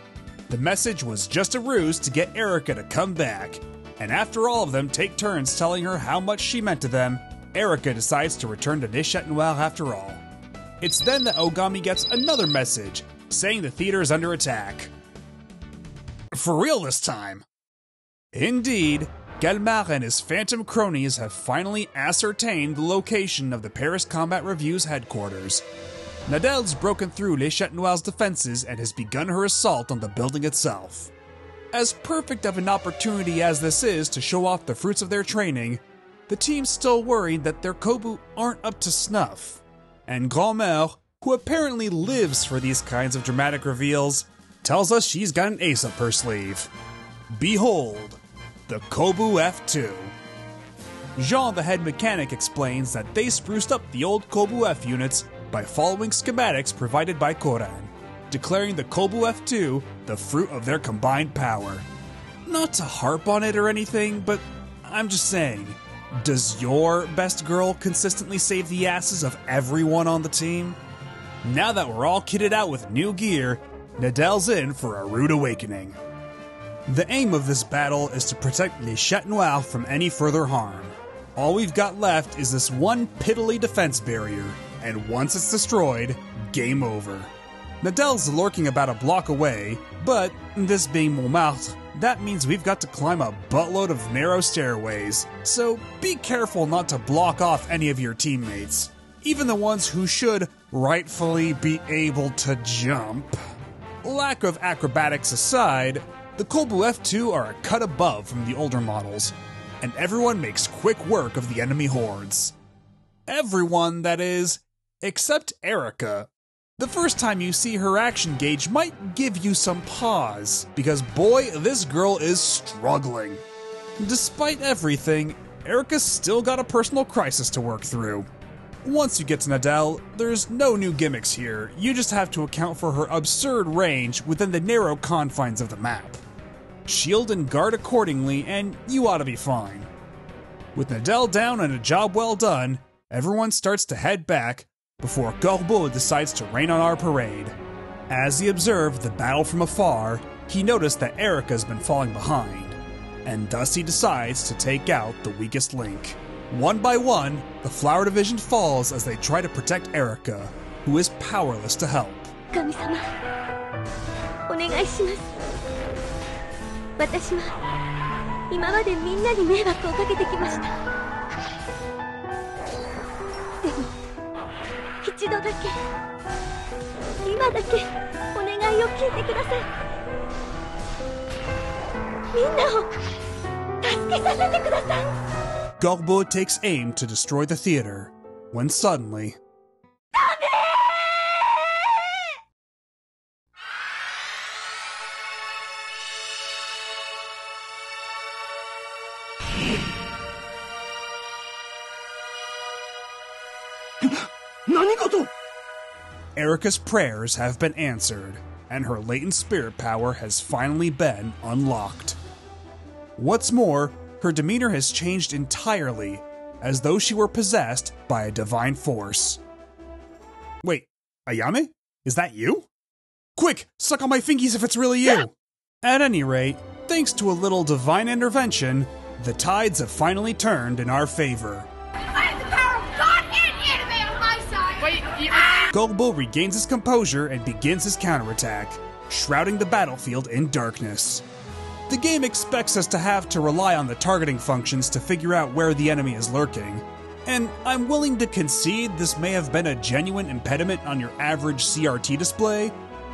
The message was just a ruse to get Erica to come back, and after all of them take turns telling her how much she meant to them, Erica decides to return to Les Chattes Noires after all. It's then that Ogami gets another message, saying the theater is under attack. For real this time! Indeed, Kalmar and his phantom cronies have finally ascertained the location of the Paris Combat Review's headquarters. Nadel's broken through Les Chattes Noires' defenses and has begun her assault on the building itself. As perfect of an opportunity as this is to show off the fruits of their training, the team's still worried that their Kobu aren't up to snuff. And Grand Mère, who apparently lives for these kinds of dramatic reveals, tells us she's got an ace up her sleeve. Behold, the Kobu F2. Jean, the head mechanic, explains that they spruced up the old Kobu F units by following schematics provided by Koran, declaring the Kobu F2 the fruit of their combined power. Not to harp on it or anything, but I'm just saying, does your best girl consistently save the asses of everyone on the team? Now that we're all kitted out with new gear, Nadel's in for a rude awakening. The aim of this battle is to protect Les Chattes Noires from any further harm. All we've got left is this one piddly defense barrier, and once it's destroyed, game over. Nadel's lurking about a block away, but, this being Montmartre, that means we've got to climb a buttload of narrow stairways, so be careful not to block off any of your teammates, even the ones who should rightfully be able to jump. Lack of acrobatics aside, the Kobu F2 are a cut above from the older models, and everyone makes quick work of the enemy hordes. Everyone, that is, except Erica. The first time you see her action gauge might give you some pause, because boy, this girl is struggling. Despite everything, Erica's still got a personal crisis to work through. Once you get to Nadel, there's no new gimmicks here, you just have to account for her absurd range within the narrow confines of the map. Shield and guard accordingly, and you ought to be fine. With Nadel down and a job well done, everyone starts to head back, before Corbeau decides to rain on our parade. As he observed the battle from afar, he noticed that Erica's been falling behind, and thus he decides to take out the weakest link. One by one, the Flower Division falls as they try to protect Erica, who is powerless to help. Corbeau takes aim to destroy the theater, when suddenly... Erica's prayers have been answered, and her latent spirit power has finally been unlocked. What's more, her demeanor has changed entirely, as though she were possessed by a divine force. Wait, Ayame? Is that you? Quick, suck on my fingies if it's really you! At any rate, thanks to a little divine intervention, the tides have finally turned in our favor. Corbeau regains his composure and begins his counterattack, shrouding the battlefield in darkness. The game expects us to have to rely on the targeting functions to figure out where the enemy is lurking, and I'm willing to concede this may have been a genuine impediment on your average CRT display,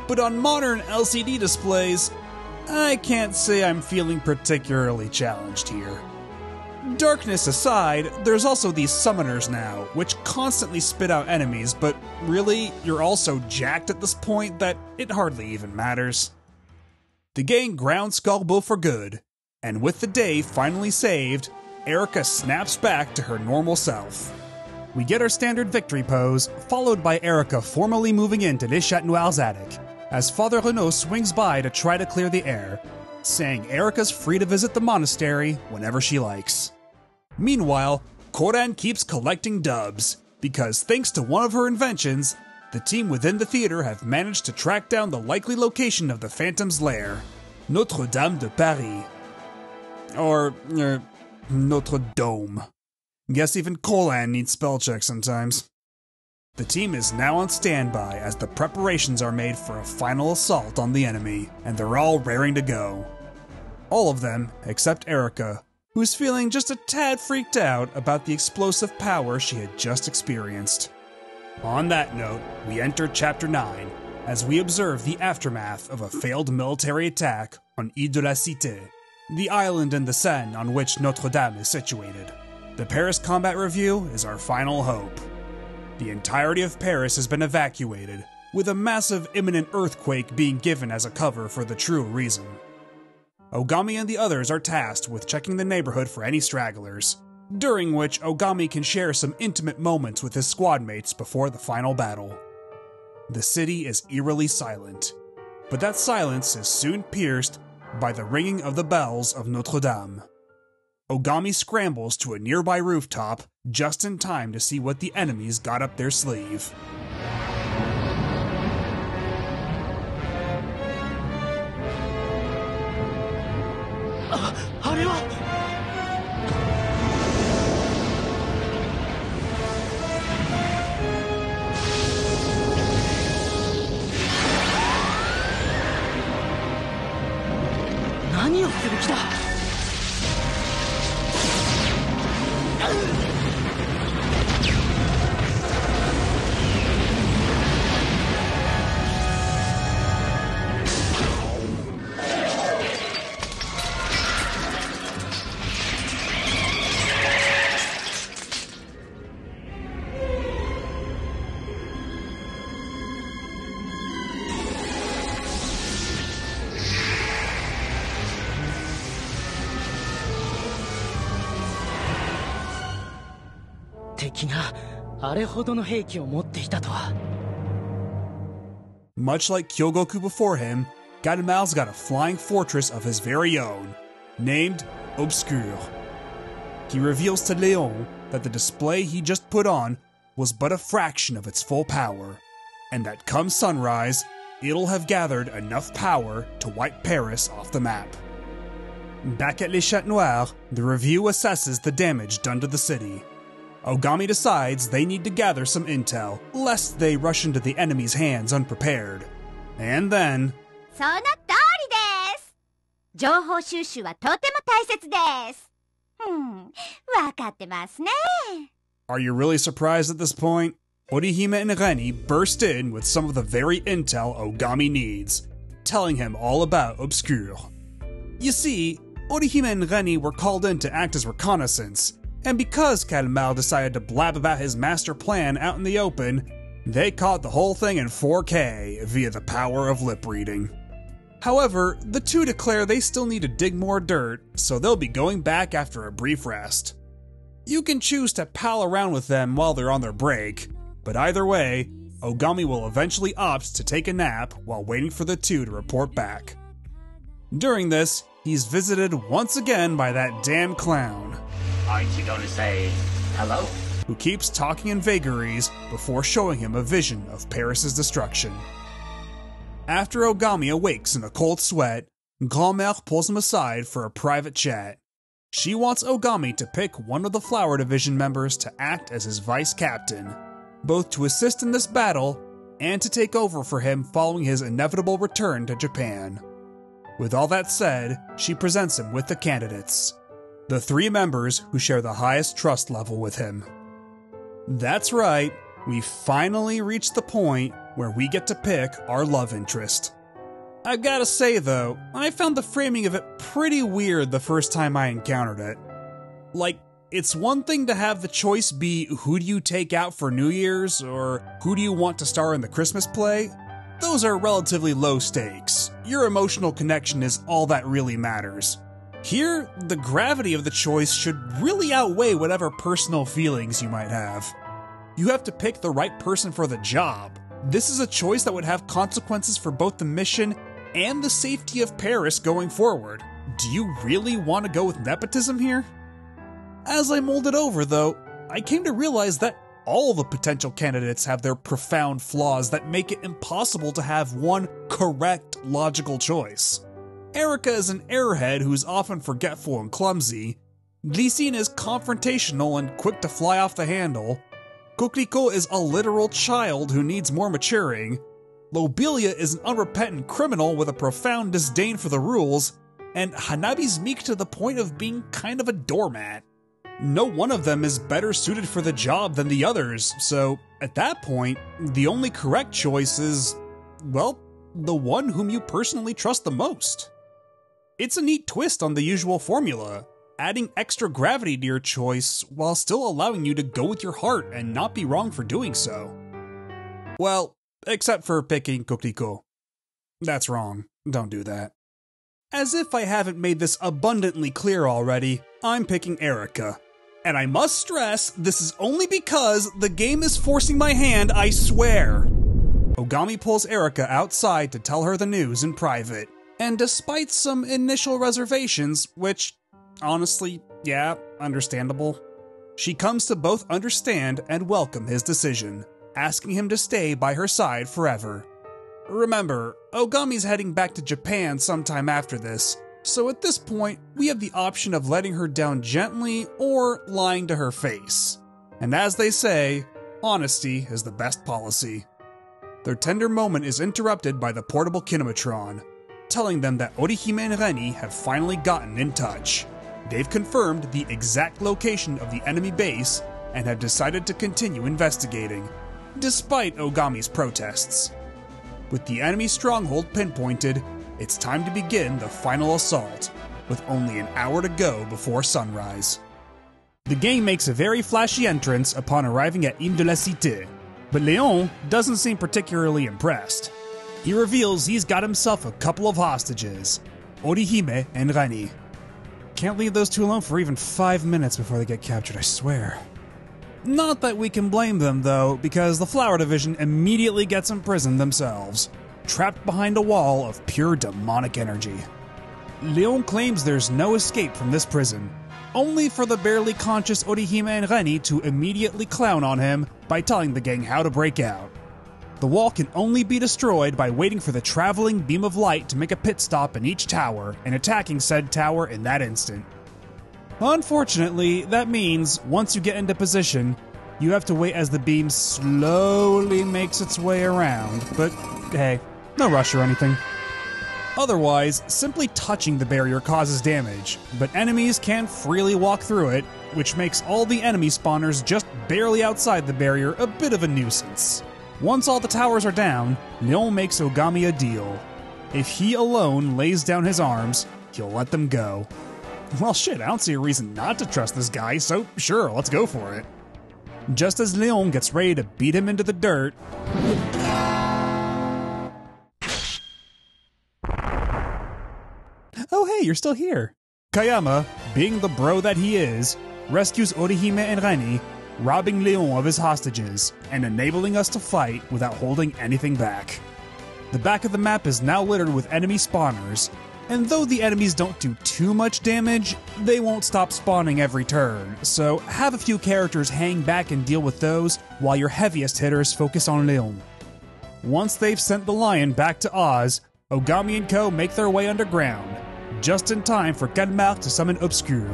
but on modern LCD displays, I can't say I'm feeling particularly challenged here. Darkness aside, there's also these summoners now, which constantly spit out enemies, but really, you're all so jacked at this point that it hardly even matters. The gang grounds Corbeau for good, and with the day finally saved, Erica snaps back to her normal self. We get our standard victory pose, followed by Erica formally moving into Les Chattes Noires' attic, as Father Renaud swings by to try to clear the air, saying Erica's free to visit the monastery whenever she likes. Meanwhile, Koran keeps collecting dubs, because thanks to one of her inventions, the team within the theater have managed to track down the likely location of the Phantom's lair, Notre-Dame de Paris. Or, Notre-Dome. Guess even Koran needs spell check sometimes. The team is now on standby as the preparations are made for a final assault on the enemy, and they're all raring to go. All of them, except Erica, who's feeling just a tad freaked out about the explosive power she had just experienced. On that note, we enter Chapter 9, as we observe the aftermath of a failed military attack on Ile de la Cité, the island in the Seine on which Notre-Dame is situated. The Paris Combat Review is our final hope. The entirety of Paris has been evacuated, with a massive imminent earthquake being given as a cover for the true reason. Ogami and the others are tasked with checking the neighborhood for any stragglers, during which Ogami can share some intimate moments with his squad mates before the final battle. The city is eerily silent, but that silence is soon pierced by the ringing of the bells of Notre Dame. Ogami scrambles to a nearby rooftop just in time to see what the enemies got up their sleeve. 何をする気だ。Much like Kyogoku before him, Gadamao's got a flying fortress of his very own, named Obscure. He reveals to Leon that the display he just put on was but a fraction of its full power, and that come sunrise, it'll have gathered enough power to wipe Paris off the map. Back at Les Chattes Noires, the review assesses the damage done to the city. Ogami decides they need to gather some intel, lest they rush into the enemy's hands unprepared. And then... Are you really surprised at this point? Orihime and Reni burst in with some of the very intel Ogami needs, telling him all about Obscure. You see, Orihime and Reni were called in to act as reconnaissance, and because Kalmar decided to blab about his master plan out in the open, they caught the whole thing in 4K via the power of lip-reading. However, the two declare they still need to dig more dirt, so they'll be going back after a brief rest. You can choose to pal around with them while they're on their break, but either way, Ogami will eventually opt to take a nap while waiting for the two to report back. During this, he's visited once again by that damn clown. Aren't you going to say hello? Who keeps talking in vagaries before showing him a vision of Paris's destruction. After Ogami awakes in a cold sweat, Grand Mère pulls him aside for a private chat. She wants Ogami to pick one of the Flower Division members to act as his vice captain, both to assist in this battle and to take over for him following his inevitable return to Japan. With all that said, she presents him with the candidates. The three members who share the highest trust level with him. That's right, we finally reached the point where we get to pick our love interest. I've gotta say though, I found the framing of it pretty weird the first time I encountered it. Like, it's one thing to have the choice be who do you take out for New Year's or who do you want to star in the Christmas play? Those are relatively low stakes. Your emotional connection is all that really matters. Here, the gravity of the choice should really outweigh whatever personal feelings you might have. You have to pick the right person for the job. This is a choice that would have consequences for both the mission and the safety of Paris going forward. Do you really want to go with nepotism here? As I mulled it over, though, I came to realize that all the potential candidates have their profound flaws that make it impossible to have one correct, logical choice. Erica is an airhead who's often forgetful and clumsy. Glycine is confrontational and quick to fly off the handle. Coquelicot is a literal child who needs more maturing. Lobelia is an unrepentant criminal with a profound disdain for the rules. And Hanabi's meek to the point of being kind of a doormat. No one of them is better suited for the job than the others, so at that point, the only correct choice is, well, the one whom you personally trust the most. It's a neat twist on the usual formula, adding extra gravity to your choice while still allowing you to go with your heart and not be wrong for doing so. Well, except for picking Coquelicot. That's wrong, don't do that. As if I haven't made this abundantly clear already, I'm picking Erica. And I must stress, this is only because the game is forcing my hand, I swear. Ogami pulls Erica outside to tell her the news in private. And despite some initial reservations, which, honestly, yeah, understandable, she comes to both understand and welcome his decision, asking him to stay by her side forever. Remember, Ogami's heading back to Japan sometime after this, so at this point, we have the option of letting her down gently or lying to her face. And as they say, honesty is the best policy. Their tender moment is interrupted by the portable kinematron. telling them that Orihime and Reni have finally gotten in touch. They've confirmed the exact location of the enemy base and have decided to continue investigating, despite Ogami's protests. With the enemy stronghold pinpointed, it's time to begin the final assault, with only an hour to go before sunrise. The game makes a very flashy entrance upon arriving at Ile de la Cité, but Leon doesn't seem particularly impressed. He reveals he's got himself a couple of hostages, Orihime and Reni. Can't leave those two alone for even 5 minutes before they get captured, I swear. Not that we can blame them, though, because the Flower Division immediately gets imprisoned themselves, trapped behind a wall of pure demonic energy. Leon claims there's no escape from this prison, only for the barely conscious Orihime and Reni to immediately clown on him by telling the gang how to break out. The wall can only be destroyed by waiting for the traveling beam of light to make a pit stop in each tower and attacking said tower in that instant. Unfortunately, that means once you get into position, you have to wait as the beam slowly makes its way around, but hey, no rush or anything. Otherwise, simply touching the barrier causes damage, but enemies can freely walk through it, which makes all the enemy spawners just barely outside the barrier a bit of a nuisance. Once all the towers are down, Leon makes Ogami a deal. If he alone lays down his arms, he'll let them go. Well shit, I don't see a reason not to trust this guy, so sure, let's go for it. Just as Leon gets ready to beat him into the dirt... Oh hey, you're still here. Kayama, being the bro that he is, rescues Orihime and Reni, robbing Leon of his hostages, and enabling us to fight without holding anything back. The back of the map is now littered with enemy spawners, and though the enemies don't do too much damage, they won't stop spawning every turn, so have a few characters hang back and deal with those while your heaviest hitters focus on Leon. Once they've sent the lion back to Oz, Ogami and co. make their way underground, just in time for Kalmar to summon Obscure.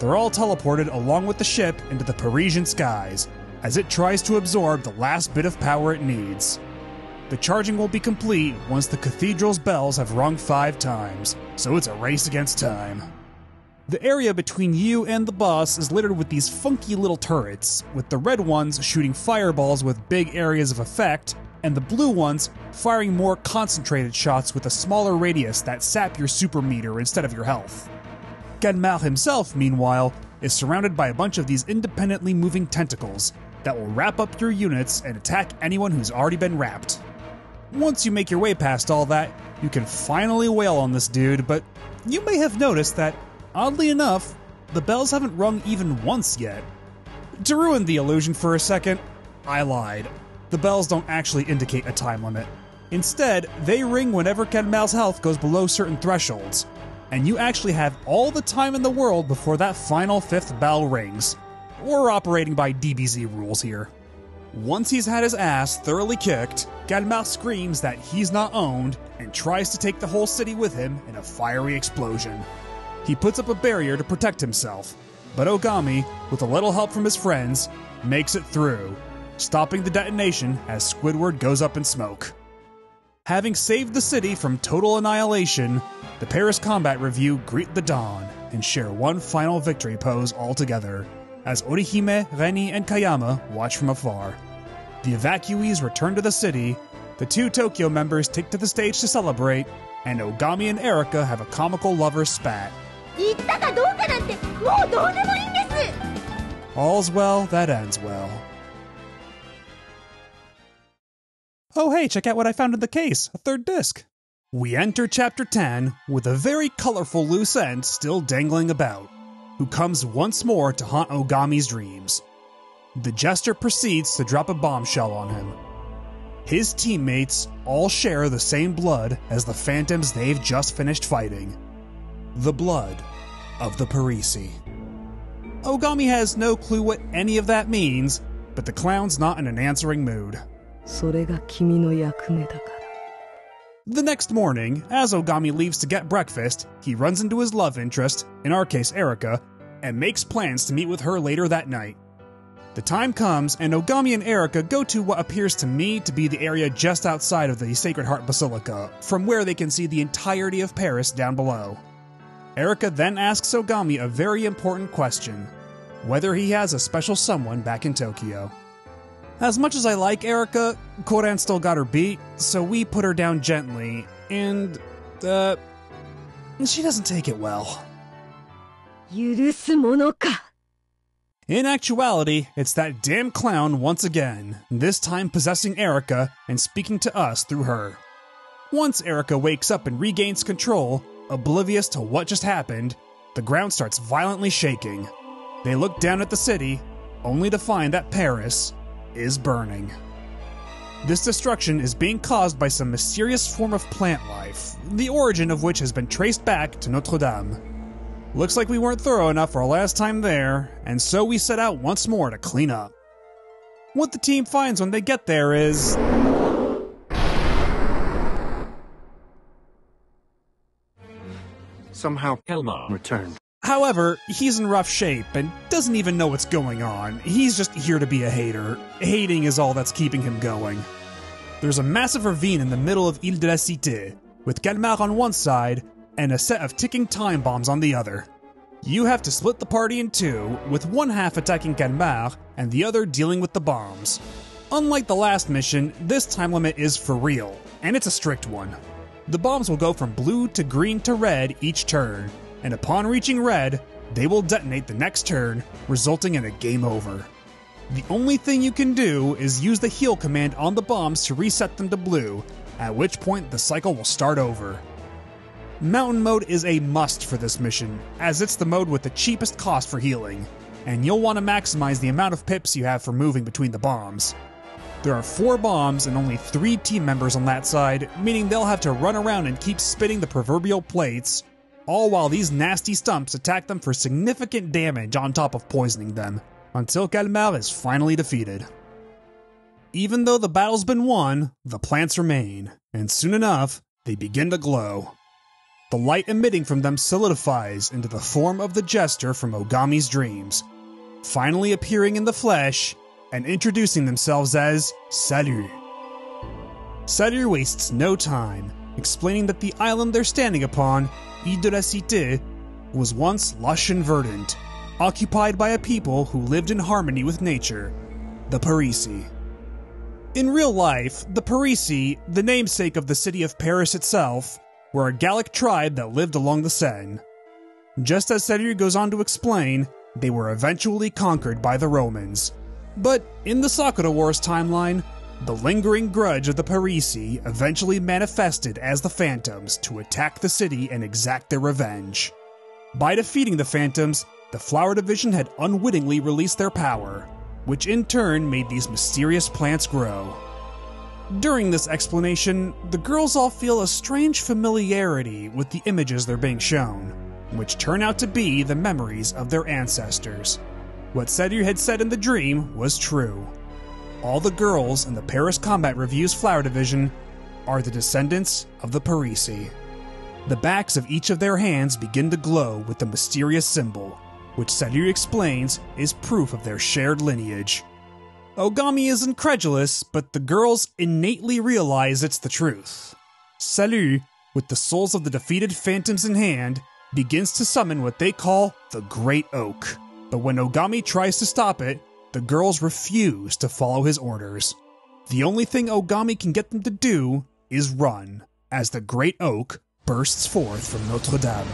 They're all teleported along with the ship into the Parisian skies, as it tries to absorb the last bit of power it needs. The charging will be complete once the cathedral's bells have rung 5 times, so it's a race against time. The area between you and the boss is littered with these funky little turrets, with the red ones shooting fireballs with big areas of effect, and the blue ones firing more concentrated shots with a smaller radius that sap your super meter instead of your health. Ganmar himself, meanwhile, is surrounded by a bunch of these independently moving tentacles that will wrap up your units and attack anyone who's already been wrapped. Once you make your way past all that, you can finally wail on this dude, but you may have noticed that, oddly enough, the bells haven't rung even once yet. To ruin the illusion for a second, I lied. The bells don't actually indicate a time limit. Instead, they ring whenever Kenmal's health goes below certain thresholds, and you actually have all the time in the world before that final 5th bell rings. We're operating by DBZ rules here. Once he's had his ass thoroughly kicked, Kalmar screams that he's not owned and tries to take the whole city with him in a fiery explosion. He puts up a barrier to protect himself, but Ogami, with a little help from his friends, makes it through, stopping the detonation as Squidward goes up in smoke. Having saved the city from total annihilation, the Paris Combat Review greet the dawn and share one final victory pose all together, as Orihime, Reni, and Kayama watch from afar. The evacuees return to the city, the 2 Tokyo members take to the stage to celebrate, and Ogami and Erica have a comical lover spat. All's well that ends well. Oh hey, check out what I found in the case, a 3rd disc. We enter Chapter 10 with a very colorful loose end still dangling about, who comes once more to haunt Ogami's dreams. The jester proceeds to drop a bombshell on him. His teammates all share the same blood as the phantoms they've just finished fighting. The blood of the Parisi. Ogami has no clue what any of that means, but the clown's not in an answering mood. The next morning, as Ogami leaves to get breakfast, he runs into his love interest, in our case Erica, and makes plans to meet with her later that night. The time comes, and Ogami and Erica go to what appears to me to be the area just outside of the Sacred Heart Basilica, from where they can see the entirety of Paris down below. Erica then asks Ogami a very important question: whether he has a special someone back in Tokyo. As much as I like Erica, Koran still got her beat, so we put her down gently, and, she doesn't take it well. In actuality, it's that damn clown once again, this time possessing Erica and speaking to us through her. Once Erica wakes up and regains control, oblivious to what just happened, the ground starts violently shaking. They look down at the city, only to find that Paris is burning. This destruction is being caused by some mysterious form of plant life, the origin of which has been traced back to Notre Dame. Looks like we weren't thorough enough our last time there, and so we set out once more to clean up. What the team finds when they get there is... somehow Kalmar returned. However, he's in rough shape and doesn't even know what's going on. He's just here to be a hater. Hating is all that's keeping him going. There's a massive ravine in the middle of Ile de la Cité, with Kalmar on one side, and a set of ticking time bombs on the other. You have to split the party in two, with one half attacking Kalmar and the other dealing with the bombs. Unlike the last mission, this time limit is for real, and it's a strict one. The bombs will go from blue to green to red each turn, and upon reaching red, they will detonate the next turn, resulting in a game over. The only thing you can do is use the heal command on the bombs to reset them to blue, at which point the cycle will start over. Mountain mode is a must for this mission, as it's the mode with the cheapest cost for healing, and you'll want to maximize the amount of pips you have for moving between the bombs. There are 4 bombs and only 3 team members on that side, meaning they'll have to run around and keep spitting the proverbial plates, all while these nasty stumps attack them for significant damage on top of poisoning them, until Kalmar is finally defeated. Even though the battle's been won, the plants remain, and soon enough, they begin to glow. The light emitting from them solidifies into the form of the jester from Ogami's dreams, finally appearing in the flesh and introducing themselves as Saru. Saru wastes no time, explaining that the island they're standing upon, Ile de la Cité, was once lush and verdant, occupied by a people who lived in harmony with nature, the Parisi. In real life, the Parisi, the namesake of the city of Paris itself, were a Gallic tribe that lived along the Seine. Just as Saru goes on to explain, they were eventually conquered by the Romans. But in the Sakura Wars timeline, the lingering grudge of the Parisi eventually manifested as the Phantoms to attack the city and exact their revenge. By defeating the Phantoms, the Flower Division had unwittingly released their power, which in turn made these mysterious plants grow. During this explanation, the girls all feel a strange familiarity with the images they're being shown, which turn out to be the memories of their ancestors. What Saru had said in the dream was true. All the girls in the Paris Combat Review's Flower Division are the descendants of the Parisi. The backs of each of their hands begin to glow with the mysterious symbol, which Saru explains is proof of their shared lineage. Ogami is incredulous, but the girls innately realize it's the truth. Saru, with the souls of the defeated Phantoms in hand, begins to summon what they call the Great Oak. But when Ogami tries to stop it, the girls refuse to follow his orders. The only thing Ogami can get them to do is run, as the Great Oak bursts forth from Notre Dame.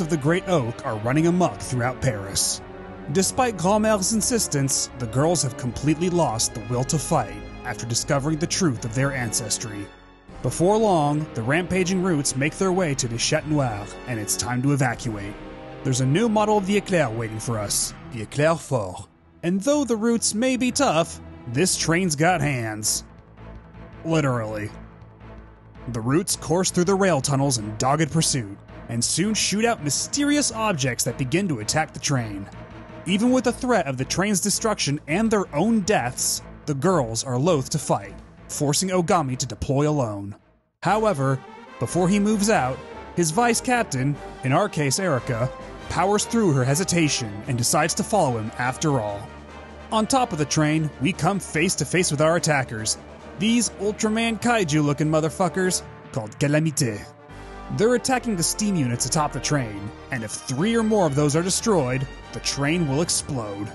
Of the Great Oak are running amok throughout Paris. Despite Grand Mère's insistence, the girls have completely lost the will to fight after discovering the truth of their ancestry. Before long, the rampaging roots make their way to the Chat Noir, and it's time to evacuate. There's a new model of the Eclair waiting for us, the Eclair Fort. And though the routes may be tough, this train's got hands. Literally. The routes course through the rail tunnels in dogged pursuit, and soon shoot out mysterious objects that begin to attack the train. Even with the threat of the train's destruction and their own deaths, the girls are loath to fight, forcing Ogami to deploy alone. However, before he moves out, his vice captain, in our case Erica, powers through her hesitation and decides to follow him after all. On top of the train, we come face to face with our attackers, these Ultraman kaiju-looking motherfuckers called Calamité. They're attacking the steam units atop the train, and if 3 or more of those are destroyed, the train will explode.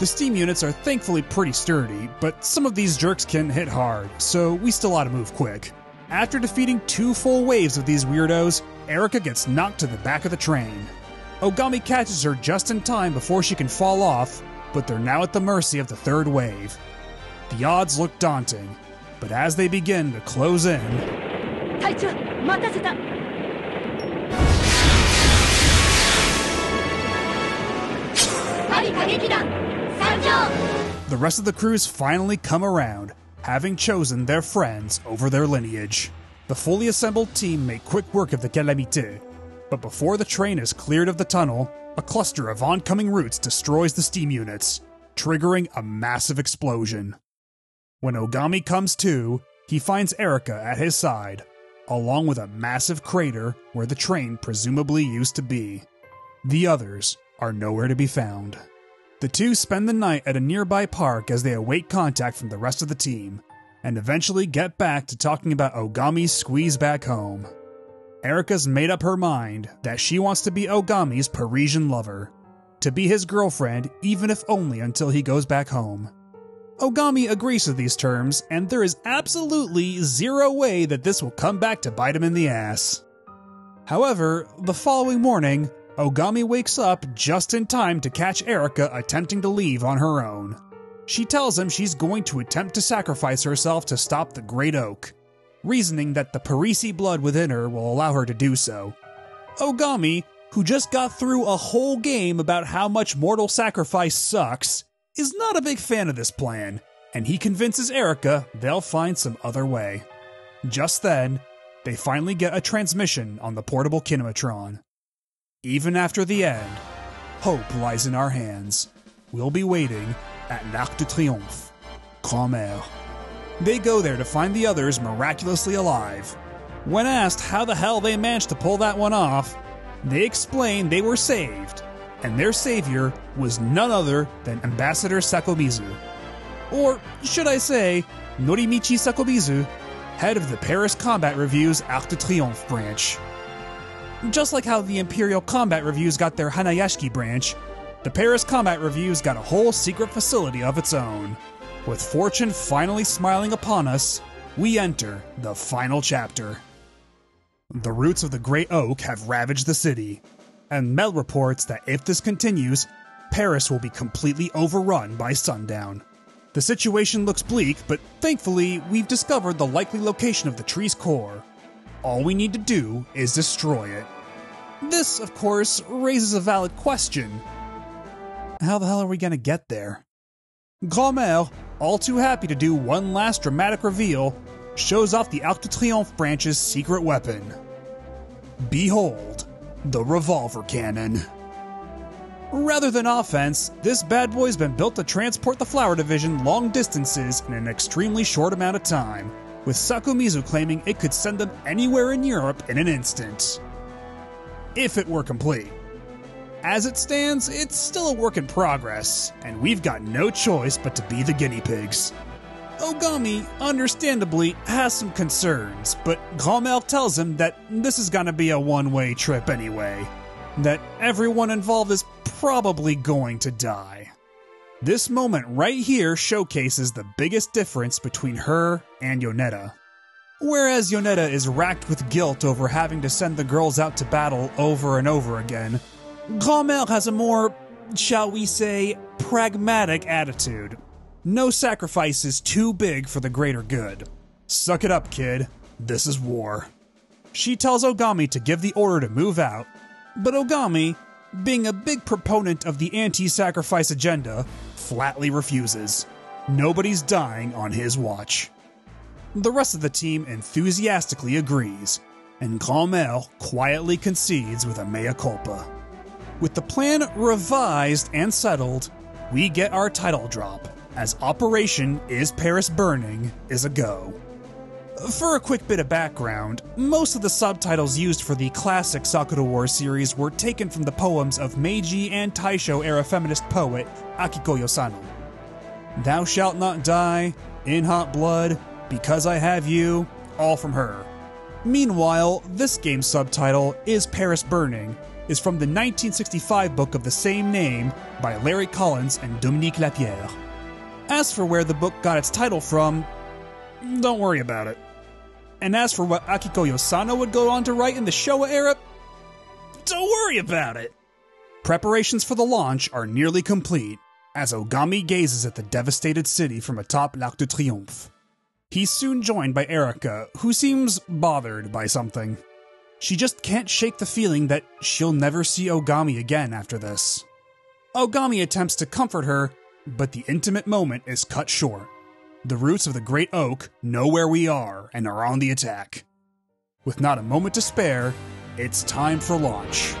The steam units are thankfully pretty sturdy, but some of these jerks can hit hard, so we still ought to move quick. After defeating 2 full waves of these weirdos, Erica gets knocked to the back of the train. Ogami catches her just in time before she can fall off, but they're now at the mercy of the 3rd wave. The odds look daunting, but as they begin to close in... the rest of the crews finally come around, having chosen their friends over their lineage. The fully assembled team make quick work of the Calamité, but before the train is cleared of the tunnel, a cluster of oncoming routes destroys the steam units, triggering a massive explosion. When Ogami comes to, he finds Erica at his side, along with a massive crater where the train presumably used to be. The others are nowhere to be found. The 2 spend the night at a nearby park as they await contact from the rest of the team, and eventually get back to talking about Ogami's squeeze back home. Erica's made up her mind that she wants to be Ogami's Parisian lover, to be his girlfriend even if only until he goes back home. Ogami agrees to these terms, and there is absolutely zero way that this will come back to bite him in the ass. However, the following morning, Ogami wakes up just in time to catch Erica attempting to leave on her own. She tells him she's going to attempt to sacrifice herself to stop the Great Oak, reasoning that the Parisi blood within her will allow her to do so. Ogami, who just got through a whole game about how much mortal sacrifice sucks, is not a big fan of this plan, and he convinces Erica they'll find some other way. Just then, they finally get a transmission on the portable kinematron. Even after the end, hope lies in our hands. We'll be waiting at l'Arc de Triomphe, Grand Mère. They go there to find the others miraculously alive. When asked how the hell they managed to pull that one off, they explain they were saved, and their savior was none other than Ambassador Sakomizu. Or should I say, Norimichi Sakomizu, head of the Paris Combat Review's Arc de Triomphe branch. Just like how the Imperial Combat Reviews got their Hanayashiki branch, the Paris Combat Reviews got a whole secret facility of its own. With fortune finally smiling upon us, we enter the final chapter. The roots of the Great Oak have ravaged the city, and Mell reports that if this continues, Paris will be completely overrun by sundown. The situation looks bleak, but thankfully we've discovered the likely location of the tree's core. All we need to do is destroy it. This, of course, raises a valid question. How the hell are we gonna get there? Grand Mère, all too happy to do one last dramatic reveal, shows off the Arc de Triomphe branch's secret weapon. Behold, the revolver cannon. Rather than offense, this bad boy's been built to transport the flower division long distances in an extremely short amount of time, with Sakomizu claiming it could send them anywhere in Europe in an instant. If it were complete. As it stands, it's still a work in progress, and we've got no choice but to be the guinea pigs. Ogami, understandably, has some concerns, but Grand Mère tells him that this is gonna be a one-way trip anyway, that everyone involved is probably going to die. This moment right here showcases the biggest difference between her and Yonetta. Whereas Yonetta is racked with guilt over having to send the girls out to battle over and over again, Grand Mère has a more, shall we say, pragmatic attitude. No sacrifice is too big for the greater good. Suck it up, kid. This is war. She tells Ogami to give the order to move out, but Ogami, being a big proponent of the anti-sacrifice agenda, flatly refuses. Nobody's dying on his watch. The rest of the team enthusiastically agrees, and Grand Mère quietly concedes with a mea culpa. With the plan revised and settled, we get our title drop, as Operation Is Paris Burning is a go. For a quick bit of background, most of the subtitles used for the classic Sakura Wars series were taken from the poems of Meiji and Taisho-era feminist poet Akiko Yosano. Thou Shalt Not Die, In Hot Blood, Because I Have You, all from her. Meanwhile, this game's subtitle, Is Paris Burning, is from the 1965 book of the same name by Larry Collins and Dominique Lapierre. As for where the book got its title from, don't worry about it. And as for what Akiko Yosano would go on to write in the Showa era, don't worry about it. Preparations for the launch are nearly complete, as Ogami gazes at the devastated city from atop l'Arc de Triomphe. He's soon joined by Erica, who seems bothered by something. She just can't shake the feeling that she'll never see Ogami again after this. Ogami attempts to comfort her, but the intimate moment is cut short. The roots of the Great Oak know where we are and are on the attack. With not a moment to spare, it's time for launch.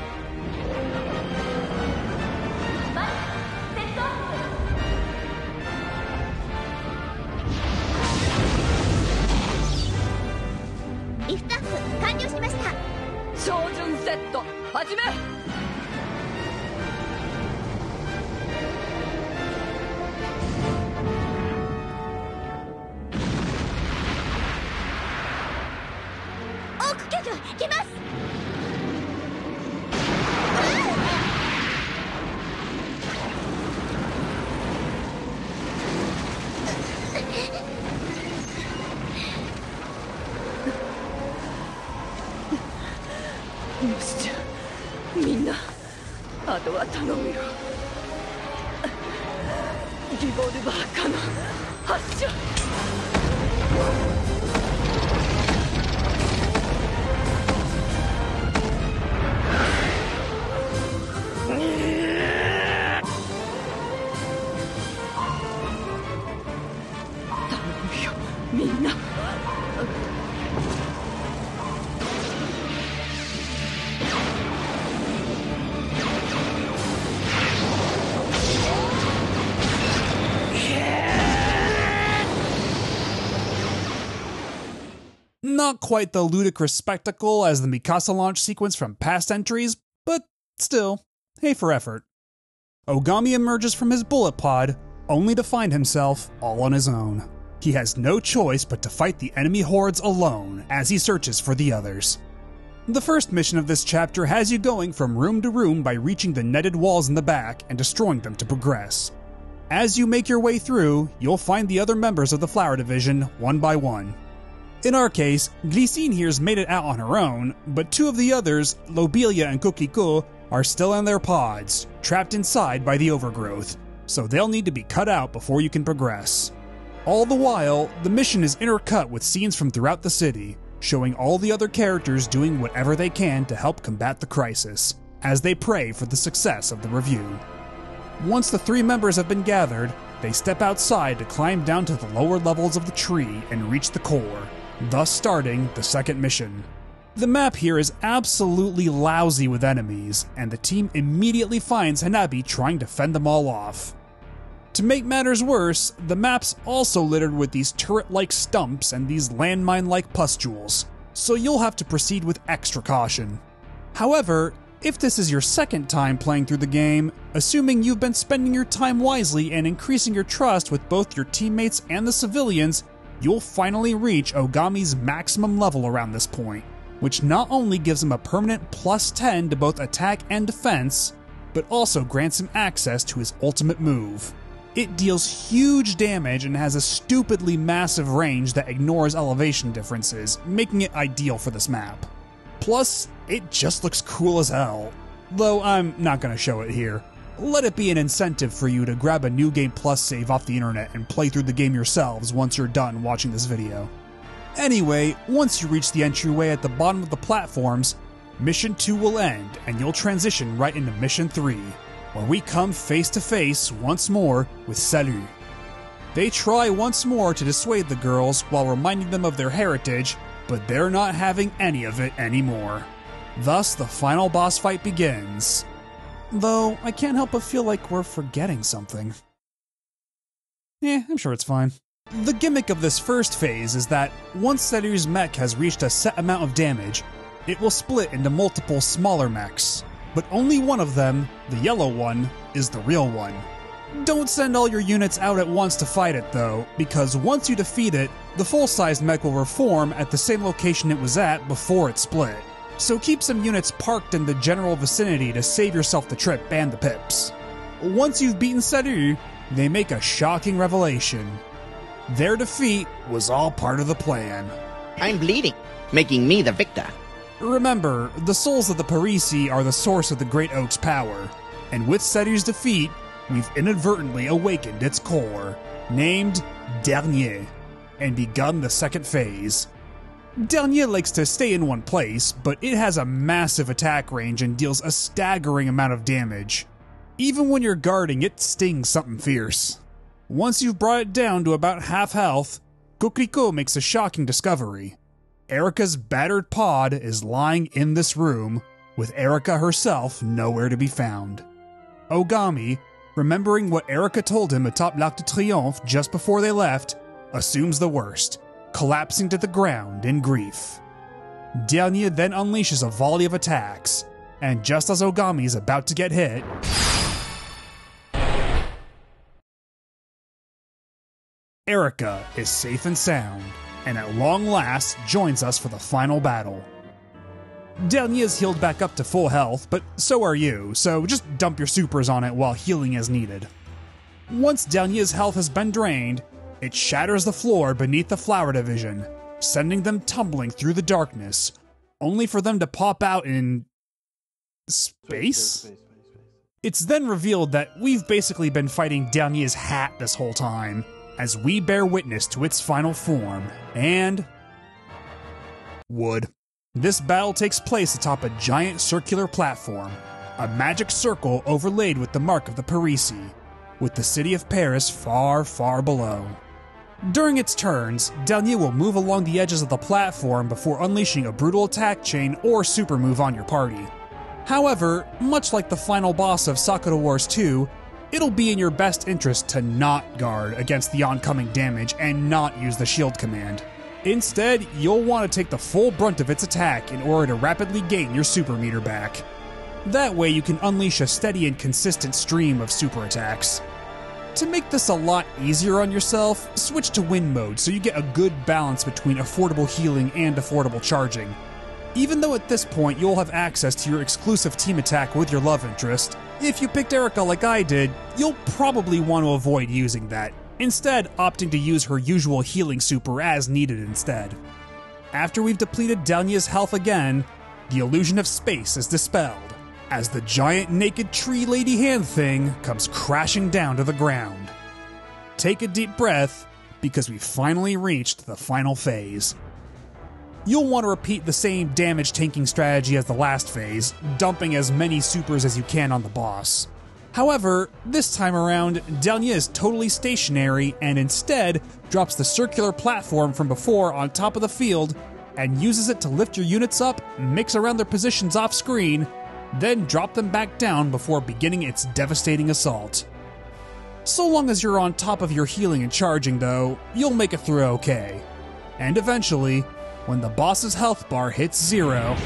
Not quite the ludicrous spectacle as the Mikasa launch sequence from past entries, but still, hey for effort. Ogami emerges from his bullet pod, only to find himself all on his own. He has no choice but to fight the enemy hordes alone as he searches for the others. The first mission of this chapter has you going from room to room by reaching the netted walls in the back and destroying them to progress. As you make your way through, you'll find the other members of the Flower Division one by one. In our case, Glycine here's made it out on her own, but two of the others, Lobelia and Coquelicot, are still in their pods, trapped inside by the overgrowth, so they'll need to be cut out before you can progress. All the while, the mission is intercut with scenes from throughout the city, showing all the other characters doing whatever they can to help combat the crisis, as they pray for the success of the review. Once the three members have been gathered, they step outside to climb down to the lower levels of the tree and reach the core, thus starting the second mission. The map here is absolutely lousy with enemies, and the team immediately finds Hanabi trying to fend them all off. To make matters worse, the map's also littered with these turret-like stumps and these landmine-like pustules, so you'll have to proceed with extra caution. However, if this is your second time playing through the game, assuming you've been spending your time wisely and increasing your trust with both your teammates and the civilians, you'll finally reach Ogami's maximum level around this point, which not only gives him a permanent plus 10 to both attack and defense, but also grants him access to his ultimate move. It deals huge damage and has a stupidly massive range that ignores elevation differences, making it ideal for this map. Plus, it just looks cool as hell, though I'm not going to show it here. Let it be an incentive for you to grab a New Game Plus save off the internet and play through the game yourselves once you're done watching this video. Anyway, once you reach the entryway at the bottom of the platforms, Mission 2 will end, and you'll transition right into Mission 3, where we come face to face once more with Salut. They try once more to dissuade the girls while reminding them of their heritage, but they're not having any of it anymore. Thus, the final boss fight begins. Though, I can't help but feel like we're forgetting something. I'm sure it's fine. The gimmick of this first phase is that, once Salu's mech has reached a set amount of damage, it will split into multiple smaller mechs. But only one of them, the yellow one, is the real one. Don't send all your units out at once to fight it, though, because once you defeat it, the full-sized mech will reform at the same location it was at before it split. So keep some units parked in the general vicinity to save yourself the trip and the pips. Once you've beaten Salut, they make a shocking revelation. Their defeat was all part of the plan. I'm bleeding, making me the victor. Remember, the souls of the Parisi are the source of the Great Oak's power, and with Salu's defeat, we've inadvertently awakened its core, named Dernier, and begun the second phase. Dernier likes to stay in one place, but it has a massive attack range and deals a staggering amount of damage. Even when you're guarding, it stings something fierce. Once you've brought it down to about half health, Coquelicot makes a shocking discovery. Erica's battered pod is lying in this room, with Erica herself nowhere to be found. Ogami, remembering what Erica told him atop l'Arc de Triomphe just before they left, assumes the worst, collapsing to the ground in grief. Dernier then unleashes a volley of attacks, and just as Ogami is about to get hit... Erica is safe and sound, and at long last joins us for the final battle. Dernier's healed back up to full health, but so are you, so just dump your supers on it while healing is needed. Once Dernier's health has been drained, it shatters the floor beneath the flower division, sending them tumbling through the darkness, only for them to pop out in... space? It's then revealed that we've basically been fighting Dernier's hat this whole time, as we bear witness to its final form, and... wood. This battle takes place atop a giant circular platform, a magic circle overlaid with the mark of the Parisi, with the city of Paris far, far below. During its turns, Dernier will move along the edges of the platform before unleashing a brutal attack chain or supermove on your party. However, much like the final boss of Sakura Wars 2, it'll be in your best interest to not guard against the oncoming damage and not use the shield command. Instead, you'll want to take the full brunt of its attack in order to rapidly gain your super meter back. That way you can unleash a steady and consistent stream of super attacks. To make this a lot easier on yourself, switch to win mode so you get a good balance between affordable healing and affordable charging. Even though at this point you'll have access to your exclusive team attack with your love interest, if you picked Erica like I did, you'll probably want to avoid using that, instead opting to use her usual healing super as needed instead. After we've depleted Dernier's health again, the illusion of space is dispelled, as the giant naked tree lady hand thing comes crashing down to the ground. Take a deep breath, because we finally reached the final phase. You'll want to repeat the same damage-tanking strategy as the last phase, dumping as many supers as you can on the boss. However, this time around, Dernier is totally stationary and instead drops the circular platform from before on top of the field and uses it to lift your units up, mix around their positions off-screen, then drop them back down before beginning its devastating assault. So long as you're on top of your healing and charging, though, you'll make it through okay. And eventually, when the boss's health bar hits zero,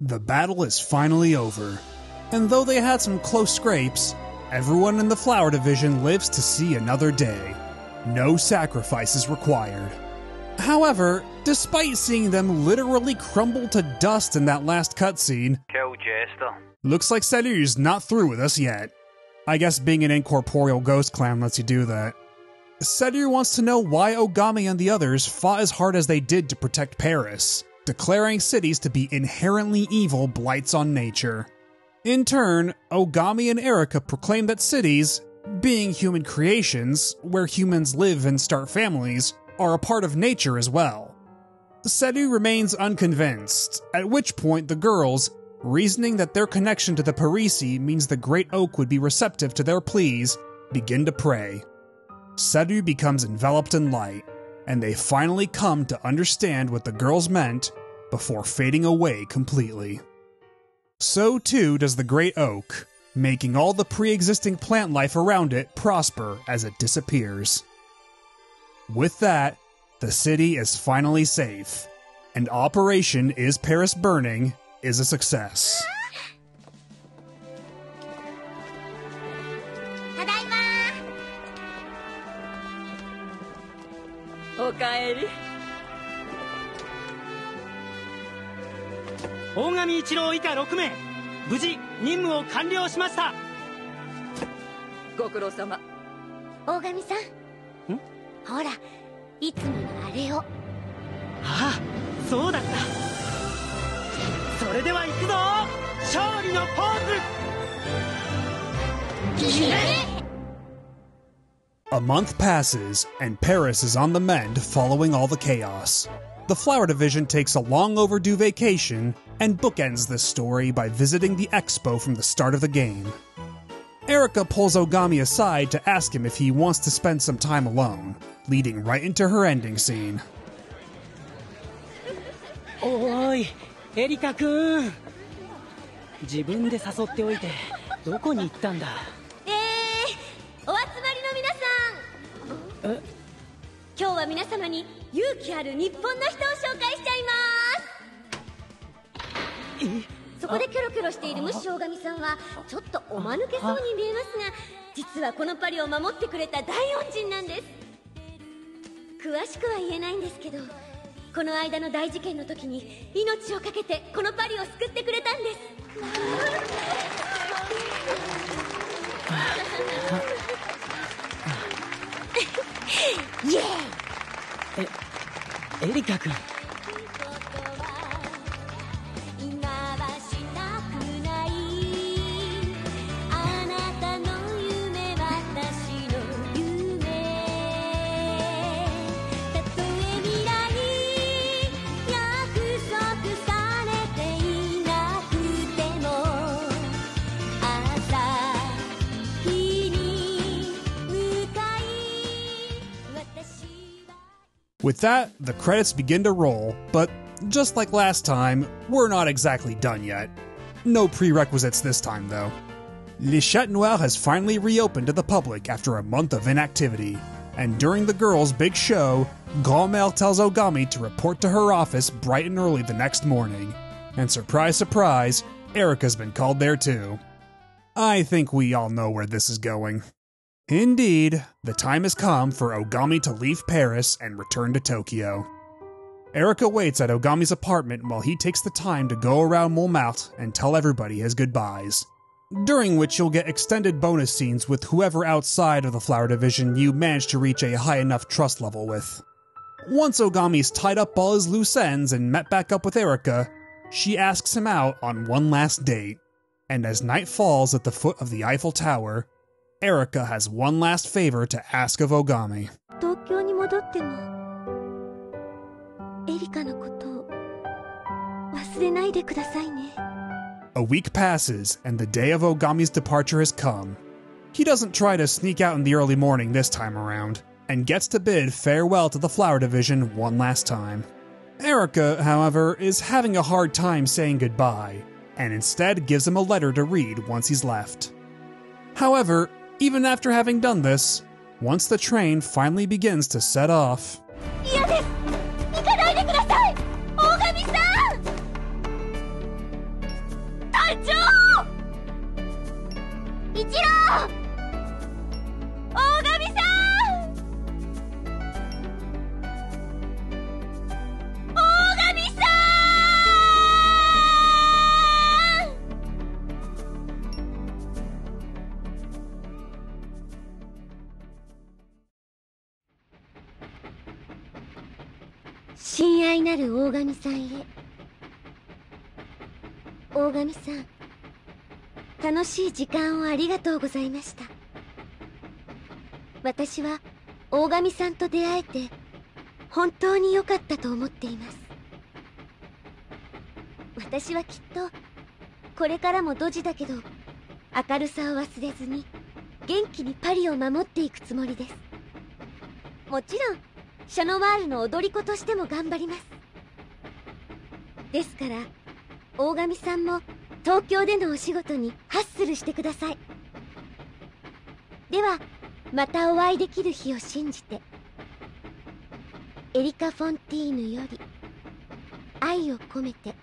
the battle is finally over, and though they had some close scrapes, Everyone in the flower division lives to see another day. No sacrifice is required. However, despite seeing them literally crumble to dust in that last cutscene, looks like Salu's not through with us yet. I guess being an incorporeal ghost clown lets you do that. Saru wants to know why Ogami and the others fought as hard as they did to protect Paris, declaring cities to be inherently evil blights on nature. In turn, Ogami and Erica proclaim that cities, being human creations, where humans live and start families, are a part of nature as well. Saru remains unconvinced, at which point the girls, reasoning that their connection to the Parisi means the Great Oak would be receptive to their pleas, begin to pray. Saru becomes enveloped in light, and they finally come to understand what the girls meant before fading away completely. So too does the Great Oak, making all the pre-existing plant life around it prosper as it disappears. With that, the city is finally safe, and Operation Is Paris Burning is a success. A month passes, and Paris is on the mend following all the chaos. The Flower Division takes a long overdue vacation and bookends this story by visiting the expo from the start of the game. Erica pulls Ogami aside to ask him if he wants to spend some time alone, leading right into her ending scene. Oi, Erika-kun. 自分で誘っておいてどこに行ったんだ。 今日は皆様に勇気ある日本の人を紹介しちゃいます。そこでキョロキョロしている無視ogamiさんはちょっとおまぬけそうに見えますが、実はこのパリを守ってくれた大恩人なんです。詳しくは言えないんですけど、この間の大事件の時に命を懸けてこのパリを救ってくれたんです。 イエーイ。え、エリカ君。With that, the credits begin to roll, but just like last time, we're not exactly done yet. No prerequisites this time, though. Les Chattes Noires has finally reopened to the public after a month of inactivity, and during the girls' big show, Grand Mère tells Ogami to report to her office bright and early the next morning. And surprise, surprise, Erica's been called there too. I think we all know where this is going. Indeed, the time has come for Ogami to leave Paris and return to Tokyo. Erica waits at Ogami's apartment while he takes the time to go around Montmartre and tell everybody his goodbyes, during which you'll get extended bonus scenes with whoever outside of the Flower Division you manage to reach a high enough trust level with. Once Ogami's tied up all his loose ends and met back up with Erica, she asks him out on one last date, and as night falls at the foot of the Eiffel Tower, Erica has one last favor to ask of Ogami. A week passes, and the day of Ogami's departure has come. He doesn't try to sneak out in the early morning this time around, and gets to bid farewell to the Flower Division one last time. Erica, however, is having a hard time saying goodbye, and instead gives him a letter to read once he's left. However, even after having done this, once the train finally begins to set off... 楽しい時間をありがとうございました。私は大神さんと出会えて本当に良かったと思っています。私はきっとこれからもドジだけど明るさを忘れずに元気にパリを守っていくつもりです。もちろんシャノワールの踊り子としても頑張ります。ですから大神さんも 東京でのお仕事にハッスルしてください。ではまたお会いできる日を信じて。エリカ・フォンティーヌより愛を込めて。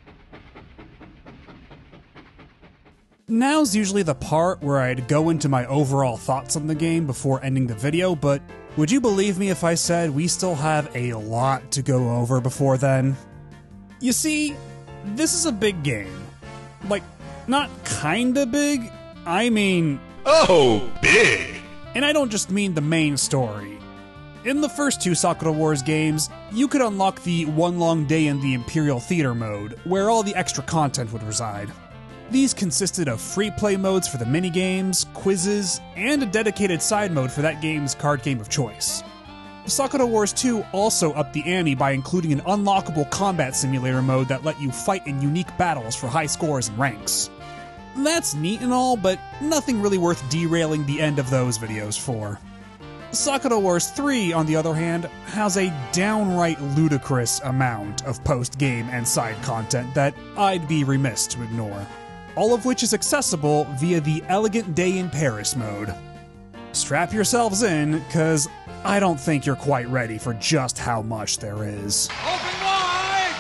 Now's usually the part where I'd go into my overall thoughts on the game before ending the video, but would you believe me if I said we still have a lot to go over before then? You see, this is a big game. Like, not kinda big, I mean... Oh, big! And I don't just mean the main story. In the first two Sakura Wars games, you could unlock the One Long Day in the Imperial Theater mode, where all the extra content would reside. These consisted of free play modes for the minigames, quizzes, and a dedicated side mode for that game's card game of choice. Sakura Wars 2 also upped the ante by including an unlockable combat simulator mode that let you fight in unique battles for high scores and ranks. That's neat and all, but nothing really worth derailing the end of those videos for. Sakura Wars 3, on the other hand, has a downright ludicrous amount of post-game and side content that I'd be remiss to ignore, all of which is accessible via the Elegant Day in Paris mode. Strap yourselves in, cause I don't think you're quite ready for just how much there is. Open wide!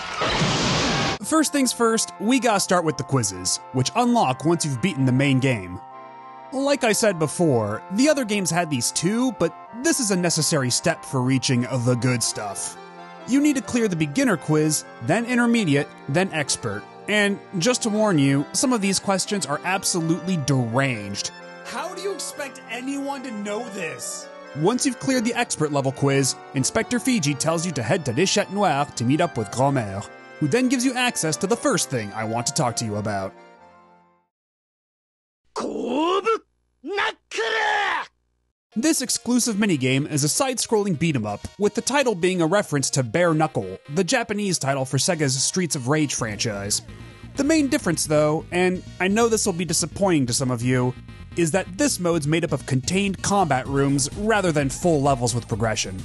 First things first, we gotta start with the quizzes, which unlock once you've beaten the main game. Like I said before, the other games had these too, but this is a necessary step for reaching the good stuff. You need to clear the beginner quiz, then intermediate, then expert. And just to warn you, some of these questions are absolutely deranged. How do you expect anyone to know this? Once you've cleared the expert level quiz, Inspector Fiji tells you to head to Les Chattes Noires to meet up with Grand Mère, who then gives you access to the first thing I want to talk to you about. This exclusive minigame is a side-scrolling beat-em-up, with the title being a reference to Bare Knuckle, the Japanese title for Sega's Streets of Rage franchise. The main difference though, and I know this will be disappointing to some of you, is that this mode's made up of contained combat rooms rather than full levels with progression.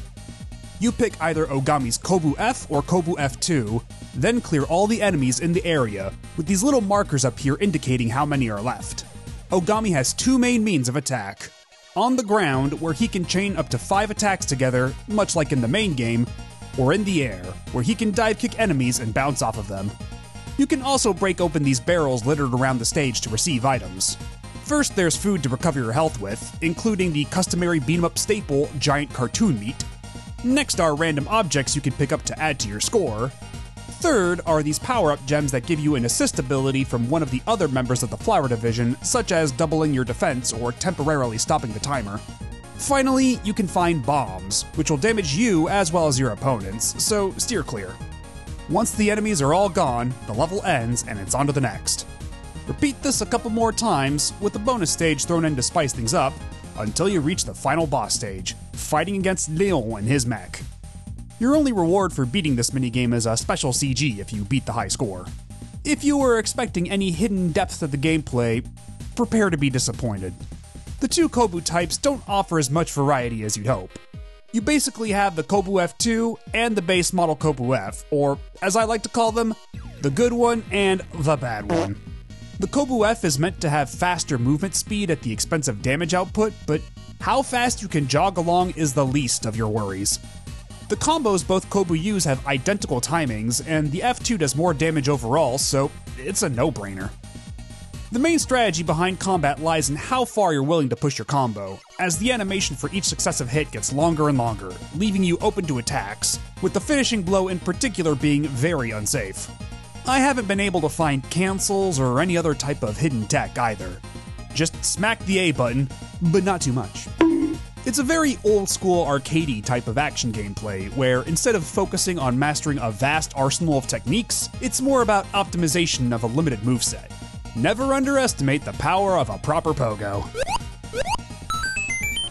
You pick either Ogami's Kobu F or Kobu F2, then clear all the enemies in the area, with these little markers up here indicating how many are left. Ogami has two main means of attack. On the ground, where he can chain up to 5 attacks together, much like in the main game, or in the air, where he can dive kick enemies and bounce off of them. You can also break open these barrels littered around the stage to receive items. First, there's food to recover your health with, including the customary beat-em-up staple, giant cartoon meat. Next are random objects you can pick up to add to your score. Third are these power-up gems that give you an assist ability from one of the other members of the flower division, such as doubling your defense or temporarily stopping the timer. Finally, you can find bombs, which will damage you as well as your opponents, so steer clear. Once the enemies are all gone, the level ends and it's on to the next. Repeat this a couple more times, with a bonus stage thrown in to spice things up, until you reach the final boss stage, fighting against Leon and his mech. Your only reward for beating this minigame is a special CG if you beat the high score. If you were expecting any hidden depth to the gameplay, prepare to be disappointed. The two Kobu types don't offer as much variety as you'd hope. You basically have the Kobu F2 and the base model Kobu F, or as I like to call them, the good one and the bad one. The Kobu F is meant to have faster movement speed at the expense of damage output, but how fast you can jog along is the least of your worries. The combos both Kobu use have identical timings, and the F2 does more damage overall, so it's a no-brainer. The main strategy behind combat lies in how far you're willing to push your combo, as the animation for each successive hit gets longer and longer, leaving you open to attacks, with the finishing blow in particular being very unsafe. I haven't been able to find cancels or any other type of hidden tech either. Just smack the A button, but not too much. It's a very old-school arcadey type of action gameplay, where instead of focusing on mastering a vast arsenal of techniques, it's more about optimization of a limited moveset. Never underestimate the power of a proper pogo.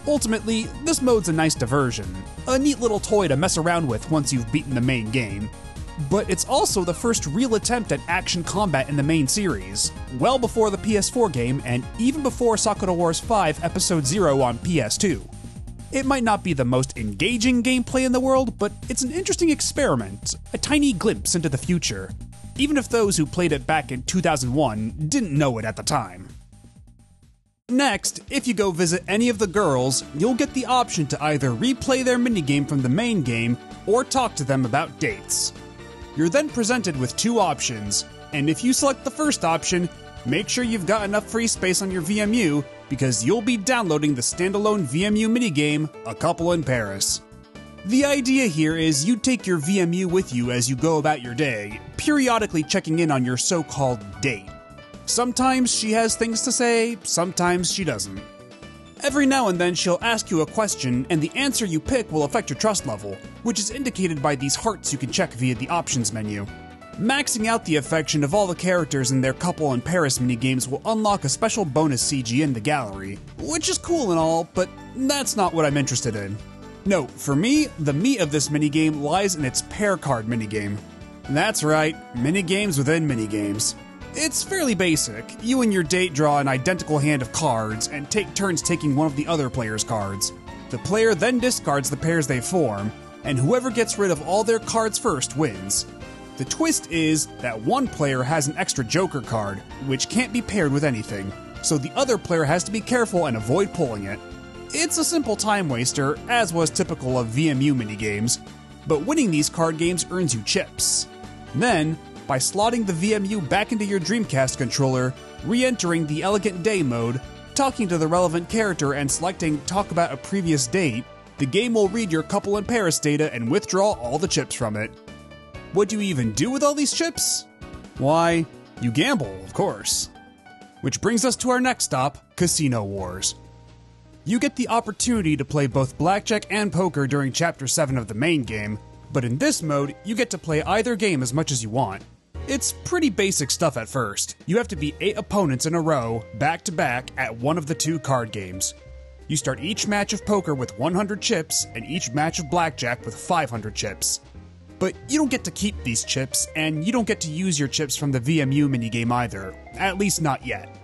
Ultimately, this mode's a nice diversion, a neat little toy to mess around with once you've beaten the main game, but it's also the first real attempt at action combat in the main series, well before the PS4 game and even before Sakura Wars 5 Episode 0 on PS2. It might not be the most engaging gameplay in the world, but it's an interesting experiment, a tiny glimpse into the future, even if those who played it back in 2001 didn't know it at the time. Next, if you go visit any of the girls, you'll get the option to either replay their minigame from the main game or talk to them about dates. You're then presented with two options, and if you select the first option, make sure you've got enough free space on your VMU, because you'll be downloading the standalone VMU minigame, A Couple in Paris. The idea here is you take your VMU with you as you go about your day, periodically checking in on your so-called date. Sometimes she has things to say, sometimes she doesn't. Every now and then she'll ask you a question, and the answer you pick will affect your trust level, which is indicated by these hearts you can check via the options menu. Maxing out the affection of all the characters in their Couple in Paris minigames will unlock a special bonus CG in the gallery, which is cool and all, but that's not what I'm interested in. No, for me, the meat of this minigame lies in its pair card minigame. That's right, minigames within minigames. It's fairly basic. You and your date draw an identical hand of cards and take turns taking one of the other player's cards. The player then discards the pairs they form, and whoever gets rid of all their cards first wins. The twist is that one player has an extra joker card, which can't be paired with anything, so the other player has to be careful and avoid pulling it. It's a simple time waster, as was typical of VMU minigames, but winning these card games earns you chips. Then, by slotting the VMU back into your Dreamcast controller, re-entering the Elegant Day mode, talking to the relevant character and selecting Talk About a Previous Date, the game will read your Couple in Paris data and withdraw all the chips from it. What do you even do with all these chips? Why, you gamble, of course. Which brings us to our next stop, Casino Wars. You get the opportunity to play both blackjack and poker during Chapter 7 of the main game, but in this mode, you get to play either game as much as you want. It's pretty basic stuff at first. You have to beat 8 opponents in a row, back to back, at one of the two card games. You start each match of poker with 100 chips, and each match of blackjack with 500 chips. But you don't get to keep these chips, and you don't get to use your chips from the VMU minigame either, at least not yet.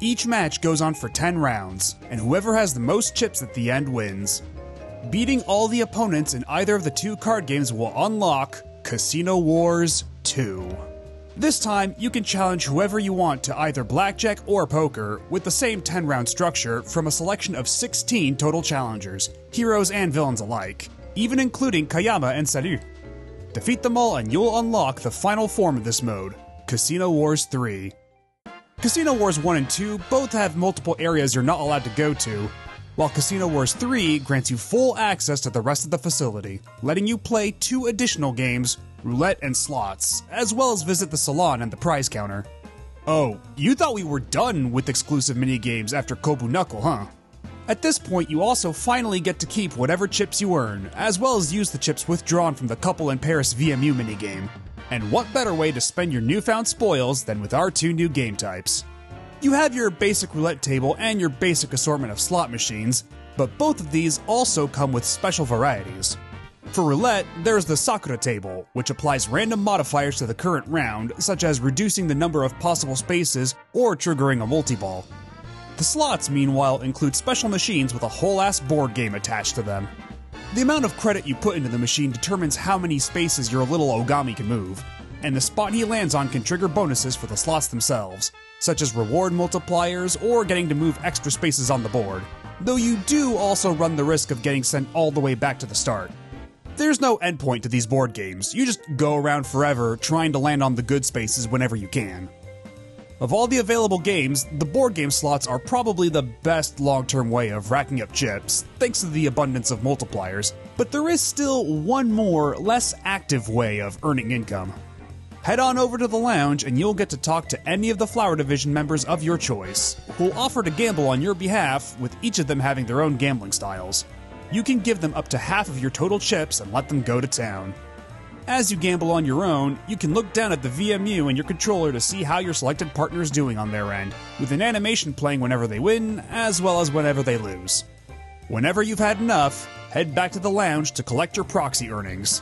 Each match goes on for 10 rounds, and whoever has the most chips at the end wins. Beating all the opponents in either of the two card games will unlock Casino Wars 2. This time, you can challenge whoever you want to either blackjack or poker, with the same 10-round structure from a selection of 16 total challengers, heroes and villains alike, even including Kayama and Saru. Defeat them all and you'll unlock the final form of this mode, Casino Wars 3. Casino Wars 1 and 2 both have multiple areas you're not allowed to go to, while Casino Wars 3 grants you full access to the rest of the facility, letting you play 2 additional games, roulette and slots, as well as visit the salon and the prize counter. Oh, you thought we were done with exclusive minigames after Kobu Knuckle, huh? At this point, you also finally get to keep whatever chips you earn, as well as use the chips withdrawn from the Couple in Paris VMU minigame. And what better way to spend your newfound spoils than with our 2 new game types? You have your basic roulette table and your basic assortment of slot machines, but both of these also come with special varieties. For roulette, there's the Sakura table, which applies random modifiers to the current round, such as reducing the number of possible spaces or triggering a multiball. The slots, meanwhile, include special machines with a whole-ass board game attached to them. The amount of credit you put into the machine determines how many spaces your little Ogami can move, and the spot he lands on can trigger bonuses for the slots themselves, such as reward multipliers or getting to move extra spaces on the board, though you do also run the risk of getting sent all the way back to the start. There's no endpoint to these board games, you just go around forever trying to land on the good spaces whenever you can. Of all the available games, the board game slots are probably the best long-term way of racking up chips, thanks to the abundance of multipliers, but there is still one more, less active way of earning income. Head on over to the lounge and you'll get to talk to any of the Flower Division members of your choice, who'll offer to gamble on your behalf, with each of them having their own gambling styles. You can give them up to half of your total chips and let them go to town. As you gamble on your own, you can look down at the VMU and your controller to see how your selected partner is doing on their end, with an animation playing whenever they win, as well as whenever they lose. Whenever you've had enough, head back to the lounge to collect your proxy earnings.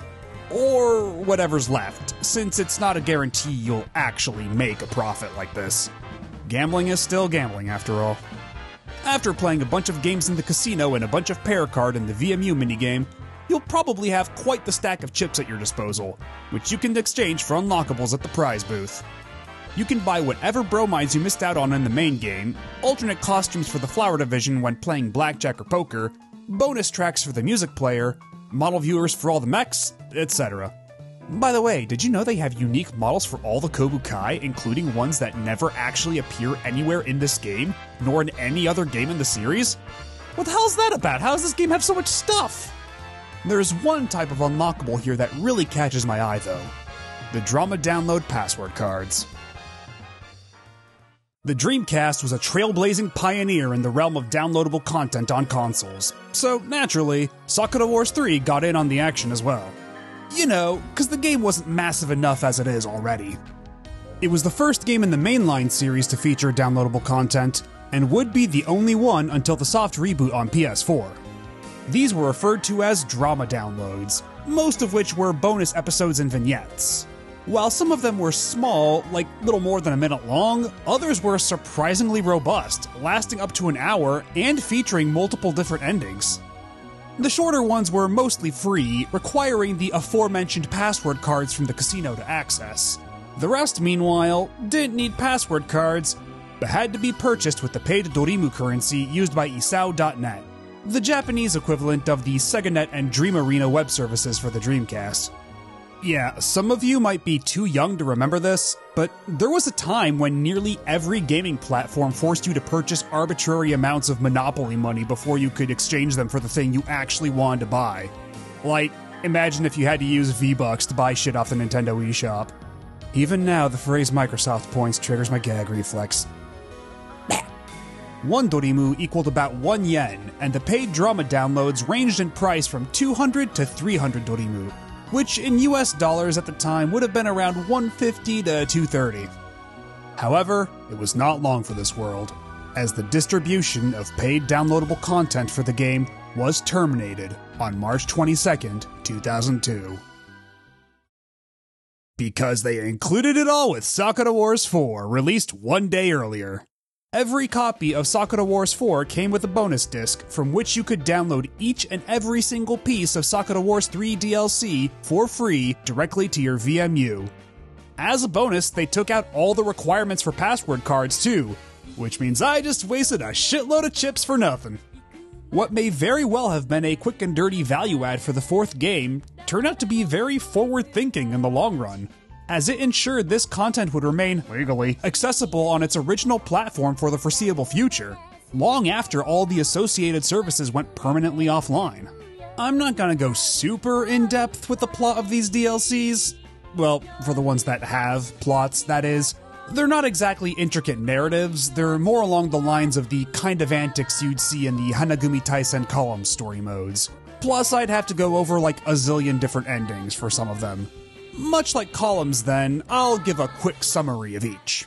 Or whatever's left, since it's not a guarantee you'll actually make a profit like this. Gambling is still gambling, after all. After playing a bunch of games in the casino and a bunch of pair card in the VMU minigame, you'll probably have quite the stack of chips at your disposal, which you can exchange for unlockables at the prize booth. You can buy whatever bromides you missed out on in the main game, alternate costumes for the Flower Division when playing blackjack or poker, bonus tracks for the music player, model viewers for all the mechs, etc. By the way, did you know they have unique models for all the Kobu Kai, including ones that never actually appear anywhere in this game, nor in any other game in the series? What the hell's that about? How does this game have so much stuff? There's one type of unlockable here that really catches my eye, though. The Drama Download Password Cards. The Dreamcast was a trailblazing pioneer in the realm of downloadable content on consoles, so naturally, Sakura Wars 3 got in on the action as well. You know, because the game wasn't massive enough as it is already. It was the first game in the mainline series to feature downloadable content, and would be the only one until the soft reboot on PS4. These were referred to as drama downloads, most of which were bonus episodes and vignettes. While some of them were small, like little more than a minute long, others were surprisingly robust, lasting up to an hour and featuring multiple different endings. The shorter ones were mostly free, requiring the aforementioned password cards from the casino to access. The rest, meanwhile, didn't need password cards, but had to be purchased with the paid Dorimu currency used by Isao.net. The Japanese equivalent of the SegaNet and Dream Arena web services for the Dreamcast. Yeah, some of you might be too young to remember this, but there was a time when nearly every gaming platform forced you to purchase arbitrary amounts of Monopoly money before you could exchange them for the thing you actually wanted to buy. Like, imagine if you had to use V-Bucks to buy shit off the Nintendo eShop. Even now, the phrase Microsoft points triggers my gag reflex. One Dorimu equaled about 1 yen, and the paid drama downloads ranged in price from 200 to 300 Dorimu, which in US dollars at the time would have been around 150 to 230. However, it was not long for this world, as the distribution of paid downloadable content for the game was terminated on March 22nd, 2002. Because they included it all with Sakura Wars 4, released one day earlier. Every copy of Sakura Wars 4 came with a bonus disc, from which you could download each and every single piece of Sakura Wars 3 DLC for free directly to your VMU. As a bonus, they took out all the requirements for password cards too, which means I just wasted a shitload of chips for nothing. What may very well have been a quick and dirty value add for the fourth game turned out to be very forward-thinking in the long run, as it ensured this content would remain legally accessible on its original platform for the foreseeable future, long after all the associated services went permanently offline. I'm not gonna go super in-depth with the plot of these DLCs. Well, for the ones that have plots, that is. They're not exactly intricate narratives, they're more along the lines of the kind of antics you'd see in the Hanagumi Taisen column story modes. Plus, I'd have to go over like a zillion different endings for some of them. Much like columns then, I'll give a quick summary of each.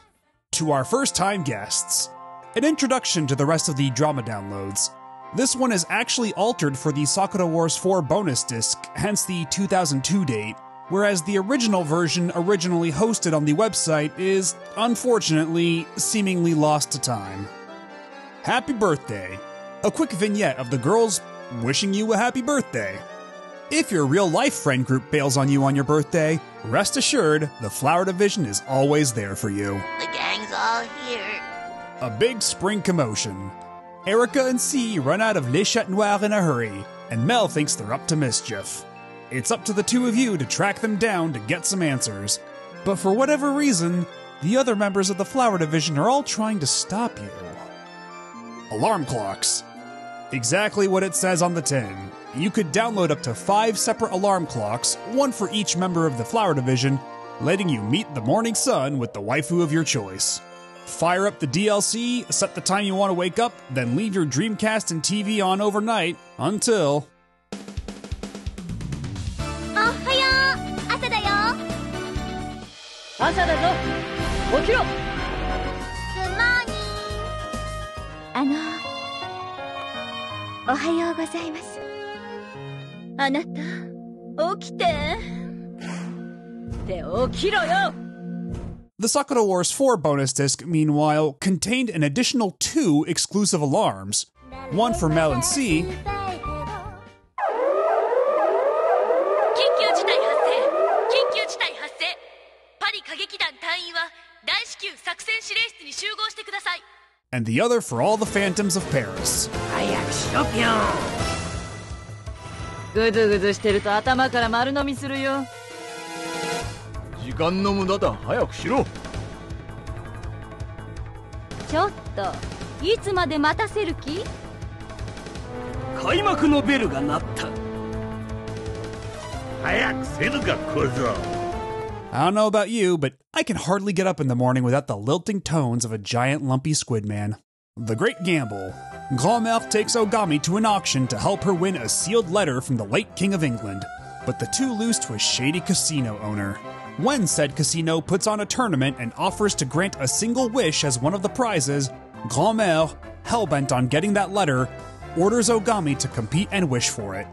To our first-time guests, an introduction to the rest of the drama downloads. This one is actually altered for the Sakura Wars 4 bonus disc, hence the 2002 date, whereas the original version originally hosted on the website is, unfortunately, seemingly lost to time. Happy birthday. A quick vignette of the girls wishing you a happy birthday. If your real-life friend group bails on you on your birthday, rest assured, the Flower Division is always there for you. The gang's all here. A big spring commotion. Erica and C run out of Les Chattes Noires in a hurry, and Mel thinks they're up to mischief. It's up to the two of you to track them down to get some answers. But for whatever reason, The other members of the flower division are all trying to stop you. Alarm clocks. Exactly what it says on the tin. You could download up to 5 separate alarm clocks, one for each member of the flower division, letting you meet the morning sun with the waifu of your choice. Fire up the DLC, set the time you want to wake up, then leave your Dreamcast and TV on overnight, until... The Sakura Wars 4 bonus disc, meanwhile, contained an additional 2 exclusive alarms. One for Mel and C, and the other for all the Phantoms of Paris. I don't know about you, but I can hardly get up in the morning without the lilting tones of a giant lumpy squid man. The Great Gamble. Grand Mère takes Ogami to an auction to help her win a sealed letter from the late King of England, but the two lose to a shady casino owner. When said casino puts on a tournament and offers to grant a single wish as one of the prizes, Grand Mère, hellbent on getting that letter, orders Ogami to compete and wish for it.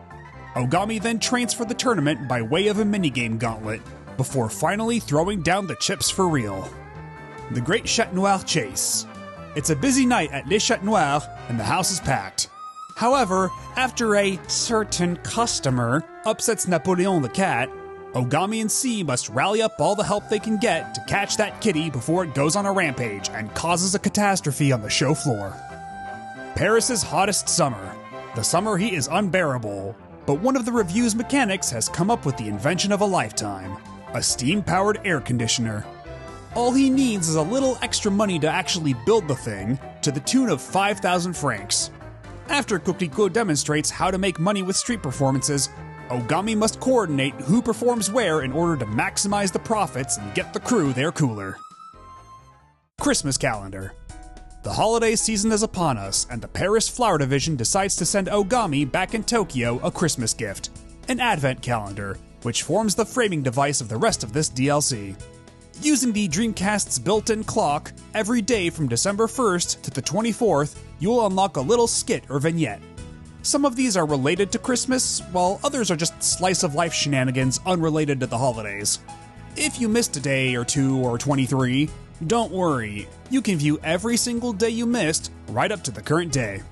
Ogami then trains for the tournament by way of a minigame gauntlet, before finally throwing down the chips for real. The Great Chat Noir Chase. It's a busy night at Les Chattes Noires, and the house is packed. However, after a certain customer upsets Napoleon the cat, Ogami and C must rally up all the help they can get to catch that kitty before it goes on a rampage and causes a catastrophe on the show floor. Paris's hottest summer. The summer heat is unbearable, but one of the review's mechanics has come up with the invention of a lifetime. A steam-powered air conditioner. All he needs is a little extra money to actually build the thing, to the tune of 5,000 francs. After Coquelicot demonstrates how to make money with street performances, Ogami must coordinate who performs where in order to maximize the profits and get the crew their cooler. Christmas calendar. The holiday season is upon us, and the Paris Flower Division decides to send Ogami back in Tokyo a Christmas gift, an advent calendar, which forms the framing device of the rest of this DLC. Using the Dreamcast's built-in clock, every day from December 1st to the 24th, you'll unlock a little skit or vignette. Some of these are related to Christmas, while others are just slice-of-life shenanigans unrelated to the holidays. If you missed a day or two or 23, don't worry, you can view every single day you missed right up to the current day.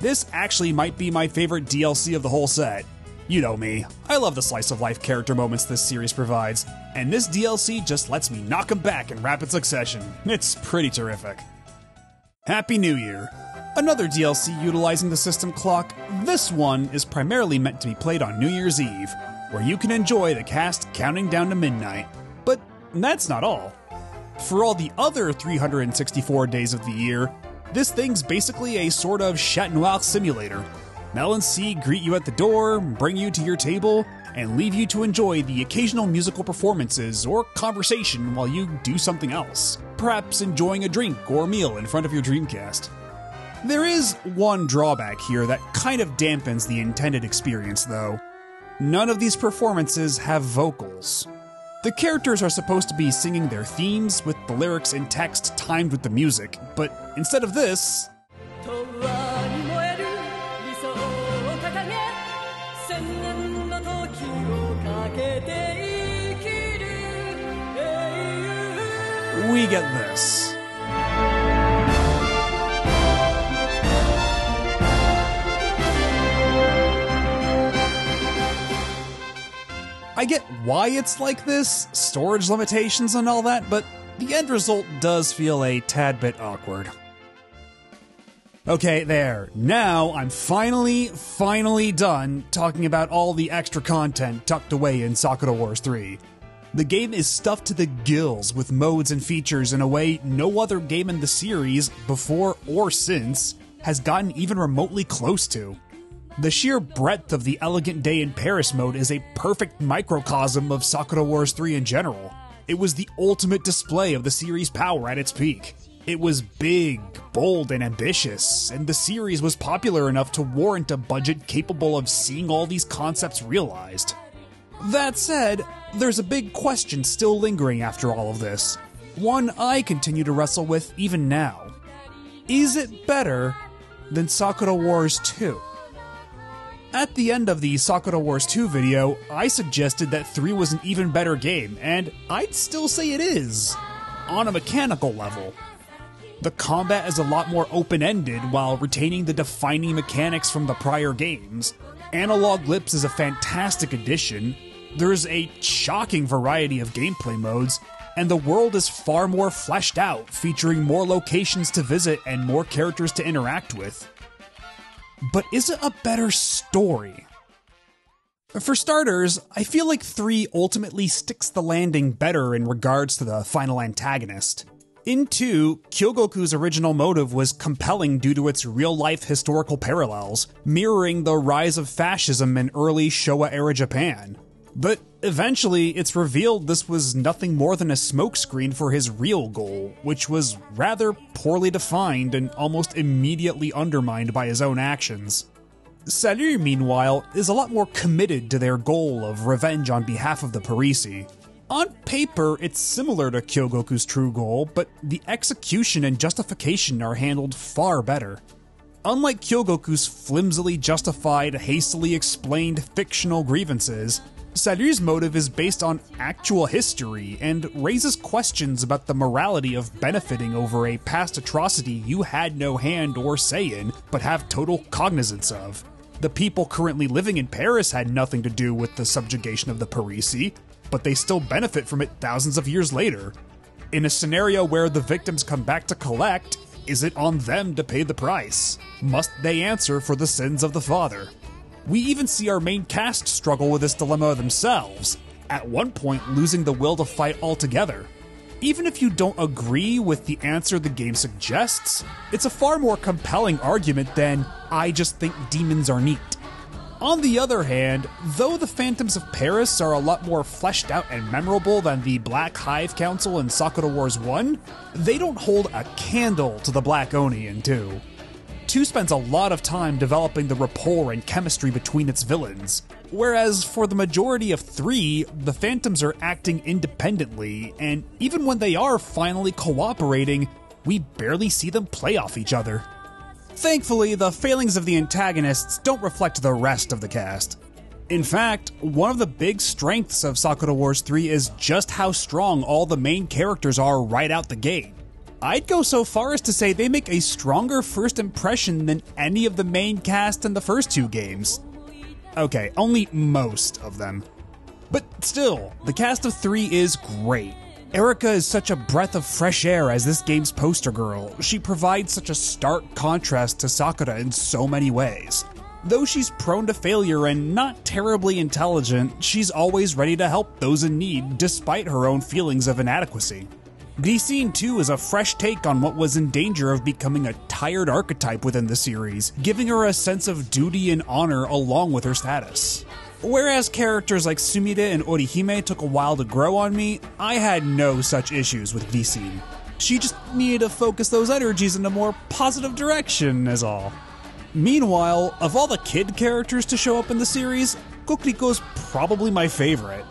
This actually might be my favorite DLC of the whole set. You know me, I love the slice-of-life character moments this series provides, and this DLC just lets me knock them back in rapid succession. It's pretty terrific. Happy New Year. Another DLC utilizing the system clock, this one is primarily meant to be played on New Year's Eve, where you can enjoy the cast counting down to midnight. But that's not all. For all the other 364 days of the year, this thing's basically a sort of Chat Noir simulator. Mel and C greet you at the door, bring you to your table, and leave you to enjoy the occasional musical performances or conversation while you do something else, perhaps enjoying a drink or meal in front of your Dreamcast. There is one drawback here that kind of dampens the intended experience, though. None of these performances have vocals. The characters are supposed to be singing their themes with the lyrics in text timed with the music, but instead of this... we get this. I get why it's like this, storage limitations and all that, but the end result does feel a tad bit awkward. Okay, there. Now I'm finally done talking about all the extra content tucked away in Sakura Wars 3. The game is stuffed to the gills with modes and features in a way no other game in the series, before or since, has gotten even remotely close to. The sheer breadth of the Elegant Day in Paris mode is a perfect microcosm of Sakura Wars 3 in general. It was the ultimate display of the series' power at its peak. It was big, bold, and ambitious, and the series was popular enough to warrant a budget capable of seeing all these concepts realized. That said, there's a big question still lingering after all of this, one I continue to wrestle with even now. Is it better than Sakura Wars 2? At the end of the Sakura Wars 2 video, I suggested that 3 was an even better game, and I'd still say it is, on a mechanical level. The combat is a lot more open-ended while retaining the defining mechanics from the prior games. Analog Lips is a fantastic addition, there's a shocking variety of gameplay modes, and the world is far more fleshed out, featuring more locations to visit and more characters to interact with. But is it a better story? For starters, I feel like 3 ultimately sticks the landing better in regards to the final antagonist. In 2, Kyogoku's original motive was compelling due to its real-life historical parallels, mirroring the rise of fascism in early Showa-era Japan. But eventually, it's revealed this was nothing more than a smokescreen for his real goal, which was rather poorly defined and almost immediately undermined by his own actions. Salut, meanwhile, is a lot more committed to their goal of revenge on behalf of the Parisi. On paper, it's similar to Kyogoku's true goal, but the execution and justification are handled far better. Unlike Kyogoku's flimsily justified, hastily explained fictional grievances, Salu's motive is based on actual history and raises questions about the morality of benefiting over a past atrocity you had no hand or say in, but have total cognizance of. The people currently living in Paris had nothing to do with the subjugation of the Parisi, but they still benefit from it thousands of years later. In a scenario where the victims come back to collect, is it on them to pay the price? Must they answer for the sins of the father? We even see our main cast struggle with this dilemma themselves, at one point losing the will to fight altogether. Even if you don't agree with the answer the game suggests, it's a far more compelling argument than, "I just think demons are neat." On the other hand, though the Phantoms of Paris are a lot more fleshed out and memorable than the Black Hive Council in Sakura Wars 1, they don't hold a candle to the Black Oni in 2. 2 spends a lot of time developing the rapport and chemistry between its villains, whereas for the majority of 3, the Phantoms are acting independently, and even when they are finally cooperating, we barely see them play off each other. Thankfully, the failings of the antagonists don't reflect the rest of the cast. In fact, one of the big strengths of Sakura Wars 3 is just how strong all the main characters are right out the gate. I'd go so far as to say they make a stronger first impression than any of the main cast in the first 2 games. Okay, only most of them. But still, the cast of 3 is great. Erica is such a breath of fresh air as this game's poster girl. She provides such a stark contrast to Sakura in so many ways. Though she's prone to failure and not terribly intelligent, she's always ready to help those in need despite her own feelings of inadequacy. Glycine, too, is a fresh take on what was in danger of becoming a tired archetype within the series, giving her a sense of duty and honor along with her status. Whereas characters like Sumire and Orihime took a while to grow on me, I had no such issues with Glycine. She just needed to focus those energies in a more positive direction is all. Meanwhile, of all the kid characters to show up in the series, Coquelicot's probably my favorite.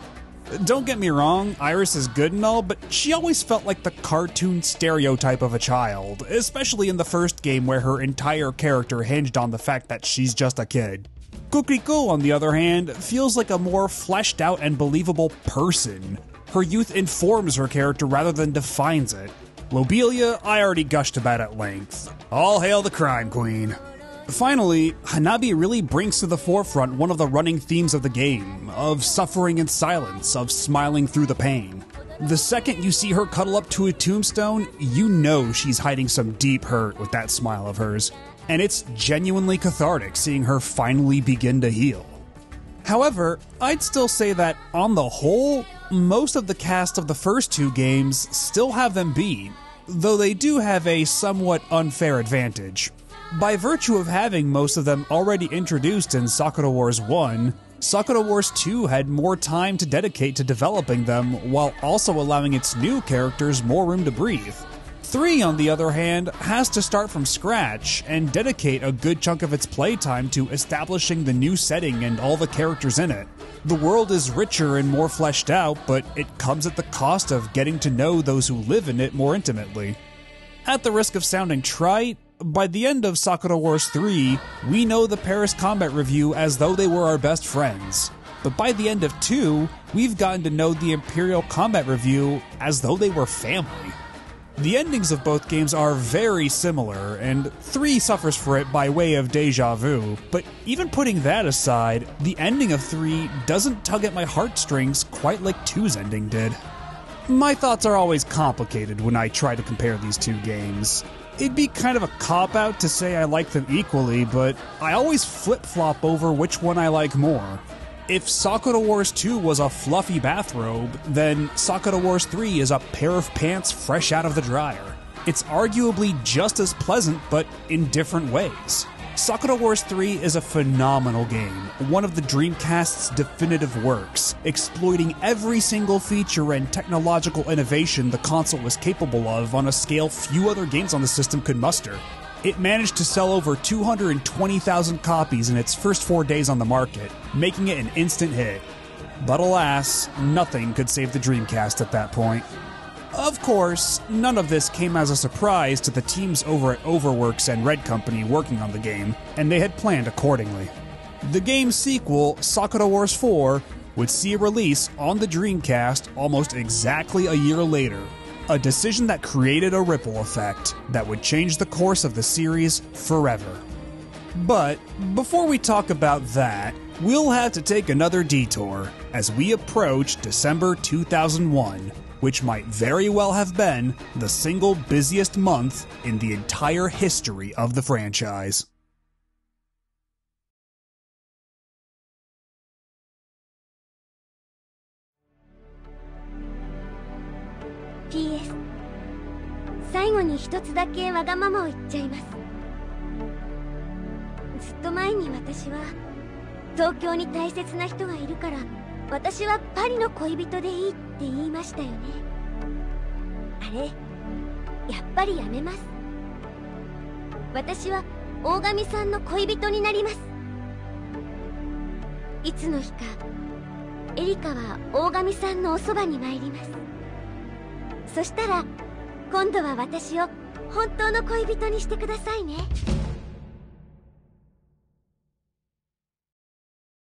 Don't get me wrong, Iris is good and all, but she always felt like the cartoon stereotype of a child, especially in the first game where her entire character hinged on the fact that she's just a kid. Coquelicot, on the other hand, feels like a more fleshed out and believable person. Her youth informs her character rather than defines it. Lobelia, I already gushed about at length. All hail the crime queen. Finally, Hanabi really brings to the forefront one of the running themes of the game, of suffering in silence, of smiling through the pain. The second you see her cuddle up to a tombstone, you know she's hiding some deep hurt with that smile of hers. And it's genuinely cathartic seeing her finally begin to heal. However, I'd still say that, on the whole, most of the cast of the first two games still have them beat, though they do have a somewhat unfair advantage. By virtue of having most of them already introduced in Sakura Wars 1, Sakura Wars 2 had more time to dedicate to developing them, while also allowing its new characters more room to breathe. 3, on the other hand, has to start from scratch and dedicate a good chunk of its playtime to establishing the new setting and all the characters in it. The world is richer and more fleshed out, but it comes at the cost of getting to know those who live in it more intimately. At the risk of sounding trite, by the end of Sakura Wars 3, we know the Paris Combat Review as though they were our best friends. But by the end of 2, we've gotten to know the Imperial Combat Review as though they were family. The endings of both games are very similar, and 3 suffers for it by way of déjà vu, but even putting that aside, the ending of 3 doesn't tug at my heartstrings quite like 2's ending did. My thoughts are always complicated when I try to compare these two games. It'd be kind of a cop-out to say I like them equally, but I always flip-flop over which one I like more. If Sakura Wars 2 was a fluffy bathrobe, then Sakura Wars 3 is a pair of pants fresh out of the dryer. It's arguably just as pleasant, but in different ways. Sakura Wars 3 is a phenomenal game, one of the Dreamcast's definitive works, exploiting every single feature and technological innovation the console was capable of on a scale few other games on the system could muster. It managed to sell over 220,000 copies in its first 4 days on the market, making it an instant hit. But alas, nothing could save the Dreamcast at that point. Of course, none of this came as a surprise to the teams over at Overworks and Red Company working on the game, and they had planned accordingly. The game's sequel, Sakura Wars 4, would see a release on the Dreamcast almost exactly a year later. A decision that created a ripple effect that would change the course of the series forever. But before we talk about that, we'll have to take another detour as we approach December 2001, which might very well have been the single busiest month in the entire history of the franchise. PS. 最後に一つだけわがままを言っちゃいます。ずっと前に私は東京に大切な人がいるから私はパリの恋人でいいって言いましたよね。あれ、やっぱりやめます。私は大神さんの恋人になります。いつの日かエリカは大神さんのおそばに参ります。 そしたら今度は私を本当の恋人にしてくださいね。